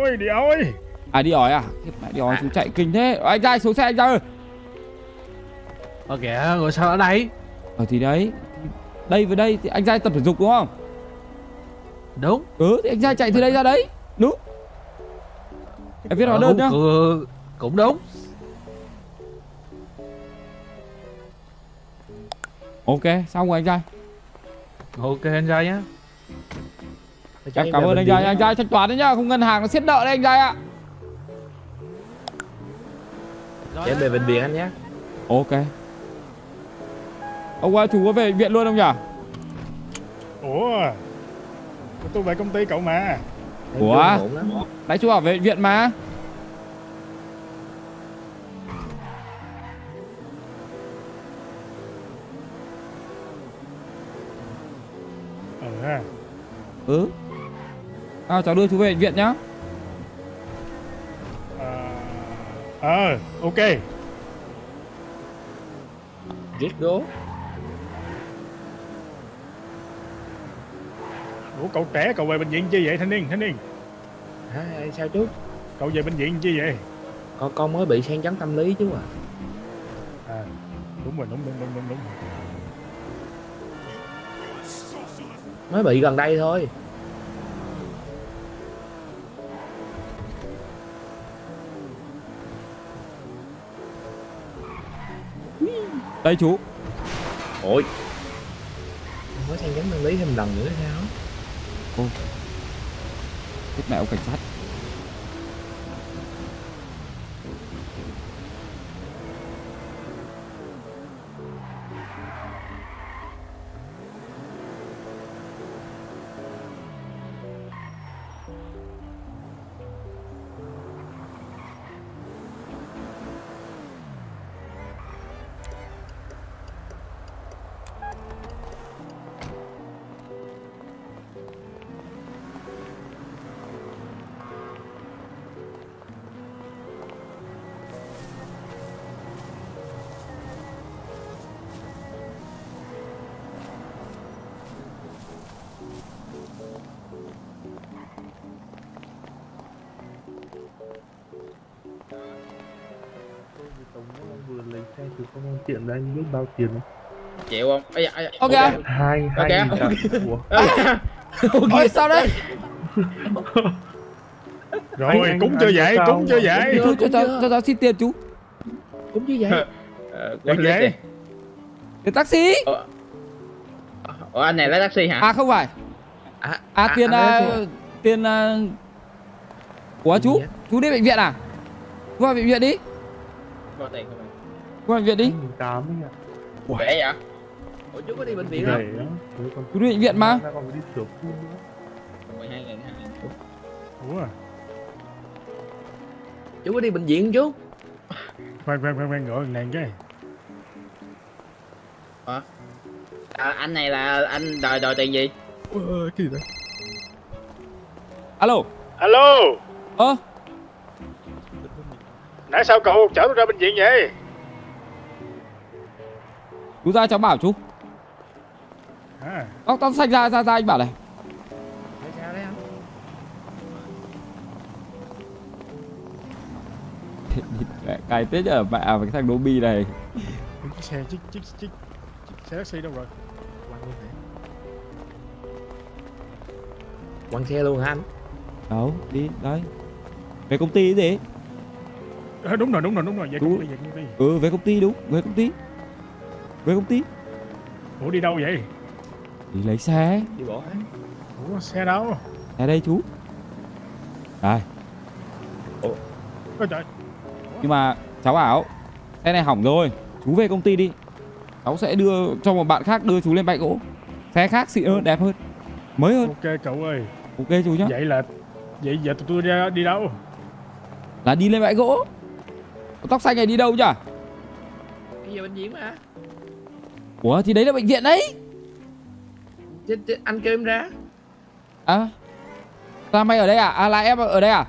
ấy? À đi ói à? Mẹ đi ói chú chạy kinh thế. Anh ra xuống xe anh ra ơi. Ờ kìa, rồi sao ở đây? Ờ thì đấy. Đây với đây thì anh ra tập thể dục đúng không? Đúng. Ừ thì anh ra chạy từ đây ra đấy. Đúng. Em viết hóa đơn nhá. Cũng đúng. Ok, xong rồi anh ra. Ok anh ra nhá. Cảm ơn anh ra, anh ra thanh toán đấy nhá, không ngân hàng nó siết nợ đấy anh ra ạ. Em về bệnh viện anh nhé. Ok. Ông qua chú có về viện luôn không nhỉ? Ủa, tôi về công ty cậu mà. Ủa, nãy chú bảo về viện mà. Ừ. À, cháu đưa chú về bệnh viện nhá. Ok. Giết đố. Ủa cậu trẻ cậu về bệnh viện chi vậy thanh niên? Hả, sao chú? Cậu về bệnh viện chi vậy? Con mới bị sang chấn tâm lý chú à. À đúng rồi. Mới bị gần đây thôi. Đây chú. Ôi. Mới sang chấn tâm lý thêm lần nữa sao? Ô. Chết mẹ ông cảnh sát. Tiền đây biết bao tiền không? Chịu không? Ok. Hai sao đấy? Rồi cũng chưa vậy, cho tao xin tiền chú. Cũng chưa vậy. Tiền taxi. Ủa anh này lái taxi hả? À không phải. Tiền Ủa chú đi bệnh viện à? Chú vào bệnh viện đi. Vào này không ạ? Chú vào bệnh viện đi. 8 ấy ạ. Ủa vậy ạ? Ủa chú có đi bệnh viện không? Chú đi bệnh viện mà. Còn đi sửa phun nữa. 12 ngày hả? Ủa à? Chú có đi bệnh viện chú? Khoan gọi nàng cái. Hả? Anh này là anh đòi tiền gì? Cái gì đó? Alo. Alo. Nãy sao cậu chở tôi ra bệnh viện vậy? Chú ra cháu bảo chú. À. Tao xanh ra anh bảo này. Sao đấy anh? Cái tết ở mẹ và cái thằng Dobby này. Cái xe xe taxi đâu rồi? Quăng xe luôn hả anh? Đâu, đi, đấy. Về công ty gì? À, đúng rồi, về công ty, về công ty đúng, về công ty. Ủa đi đâu vậy? Đi lấy xe. Đi bỏ hả? Ủa xe đâu? Xe đây chú. Đây. Ủa. Ôi trời. Nhưng mà cháu bảo xe này hỏng rồi, chú về công ty đi. Cháu sẽ đưa cho một bạn khác đưa chú lên bãi gỗ. Xe khác xịn hơn, đẹp hơn, mới hơn. Ok cậu ơi. Ok chú nhá. Vậy giờ tụi tôi đi đâu? Là đi lên bãi gỗ. Tóc xanh này đi đâu nhở? Bây giờ bệnh viện mà. Ủa thì đấy là bệnh viện đấy. Chứ anh kêu em ra. À là mày ở đây à? À là em ở đây à?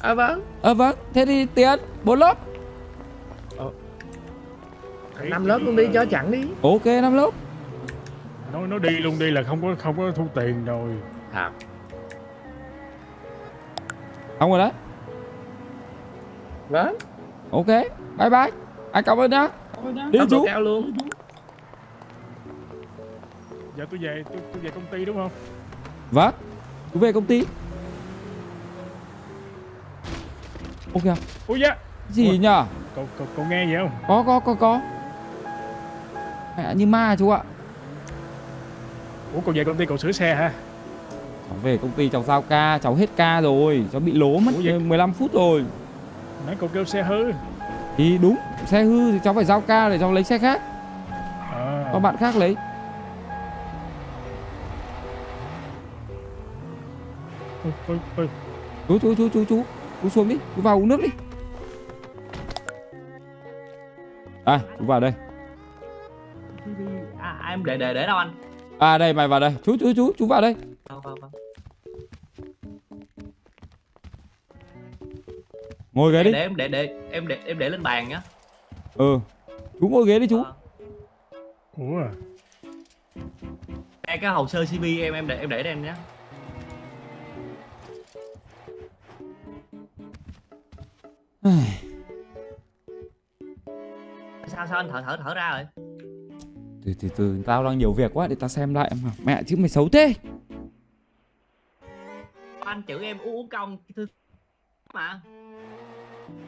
À vâng. À vâng. Thế thì tiến 4 lớp. 5 lớp luôn đi cho chẳng đi. Ok 5 lớp. Nó đi luôn đi là không có thu tiền rồi. À. Không rồi đấy. Vâng. Ok, bye bye. Anh cảm ơn nhá. Đi chú. Cao luôn. Giờ tôi về công ty đúng không? Vâng. Tôi về công ty. Ok. Ui da. Gì nhở? Cậu nghe gì không? Có. À, như ma chú ạ. Ủa cậu về công ty cậu sửa xe hả? Cháu về công ty cháu giao ca, cháu hết ca rồi, cháu bị lố mất 15 phút rồi. Nãy cậu kêu xe hư. Thì đúng, xe hư thì cháu phải giao ca để cháu lấy xe khác. À. Có bạn khác lấy. Ôi. Chú xuống đi, chú vào uống nước đi. À, chú vào đây. À, em để đâu anh? À đây mày vào đây, chú vào đây. Vâng. Ngồi ghế đi. Để em để lên bàn nhá. Chú ngồi ghế đi chú. Ủa. Đây cái hồ sơ CV em để đây em nhé. Sao anh thở ra rồi? Từ tao đang nhiều việc quá để tao xem lại mà. Mẹ chứ mày xấu thế. Anh chữ em uống công thư mà.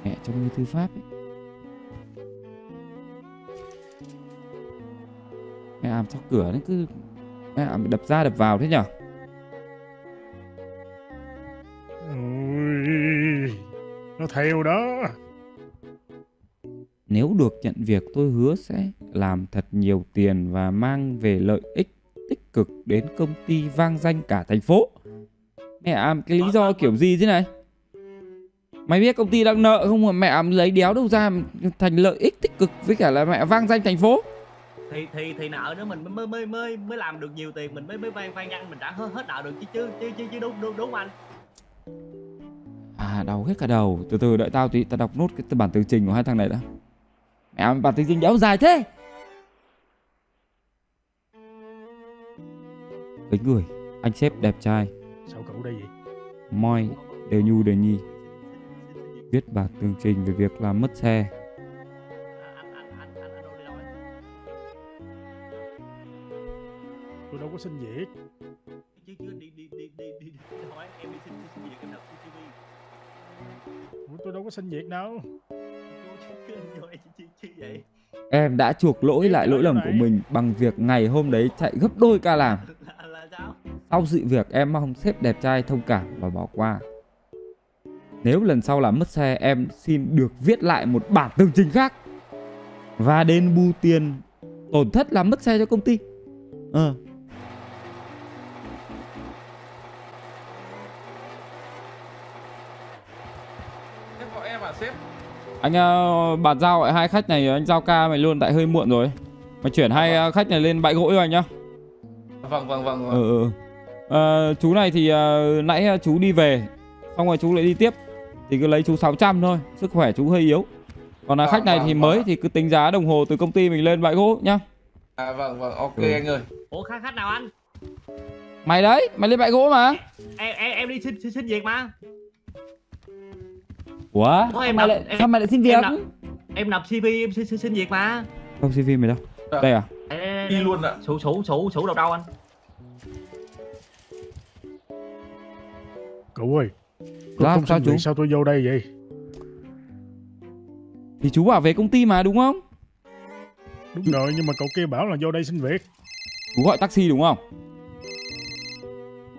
Mẹ trông như thư pháp ấy. Mẹ làm sao cửa nó cứ mẹ làm đập ra đập vào thế nhở? Ui, nó theo đó. Nếu được nhận việc tôi hứa sẽ làm thật nhiều tiền và mang về lợi ích tích cực đến công ty vang danh cả thành phố. Mẹ àm cái lý do kiểu gì thế này? Mày biết công ty đang nợ không mà mẹ àm lấy đéo đâu ra thành lợi ích tích cực với cả là mẹ vang danh thành phố. Thì nợ đó mình mới làm được nhiều tiền, mình mới vang danh, mình đã hết nợ được chứ đúng anh. À đau hết cả đầu, từ đợi tao tí, tao đọc nốt cái bản tường trình của hai thằng này đã. Mẹ bà tự nhiên đéo dài thế. Tính người, anh sếp đẹp trai. Sao cậu đây vậy? Moi, đều nhu đều nhi. Viết bản tường trình về việc làm mất xe. Tôi đâu có xin việc. Đi hỏi em đi xin việc em đọc CV. Tôi đâu có xin việc đâu. Em đã chuộc lỗi lại lỗi lầm của mình bằng việc ngày hôm đấy chạy gấp đôi ca làm. Sau sự việc em mong sếp đẹp trai thông cảm và bỏ qua. Nếu lần sau làm mất xe, em xin được viết lại một bản tường trình khác và đền bù tiền tổn thất làm mất xe cho công ty. Sếp gọi em à sếp? Anh bàn giao lại hai khách này, anh giao ca mày luôn tại hơi muộn rồi. Mày chuyển hai khách này lên bãi gỗ cho anh nhá. Vâng. Chú này thì nãy chú đi về, xong rồi chú lại đi tiếp, thì cứ lấy chú 600 thôi, sức khỏe chú hơi yếu. Còn là khách này thì mới thì cứ tính giá đồng hồ từ công ty mình lên bãi gỗ nhá. Vâng, ok anh ơi. Ủa khách nào anh? Mày đấy, mày lên bãi gỗ mà. Em đi xin việc mà. Ủa? Sao mày lại xin việc? Em nộp CV, em xin việc mà. Không CV mày đâu? Đây à? Đi luôn ạ. Số đầu đâu anh? Cậu ơi, không sao chú? Sao tôi vô đây vậy? Thì chú bảo về công ty mà đúng không? Đúng rồi, nhưng mà cậu kia bảo là vô đây xin việc. Chú gọi taxi đúng không?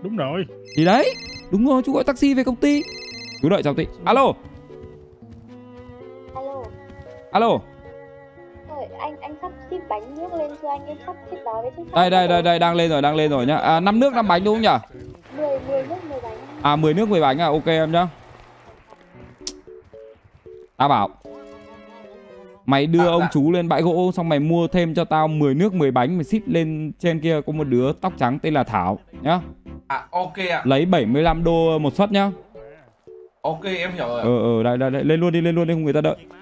Đúng rồi. Thì đấy, đúng rồi, chú gọi taxi về công ty. Chú đợi cháu tí. Alo. Alo. Anh sắp ship bánh nước lên cho anh, em sắp ship đó với ship. Đây, đang lên rồi nhá. 5 nước 5 bánh đúng không nhỉ? 10 nước 10 bánh. À 10 nước 10 bánh à, ok em nhá. Tao bảo mày đưa ông chú lên bãi gỗ, xong mày mua thêm cho tao 10 nước 10 bánh, mày ship lên trên kia có một đứa tóc trắng tên là Thảo nhá. Ok ạ. Lấy 75 đô một suất nhá. Ok em hiểu rồi. Đây, lên luôn đi, không người ta đợi.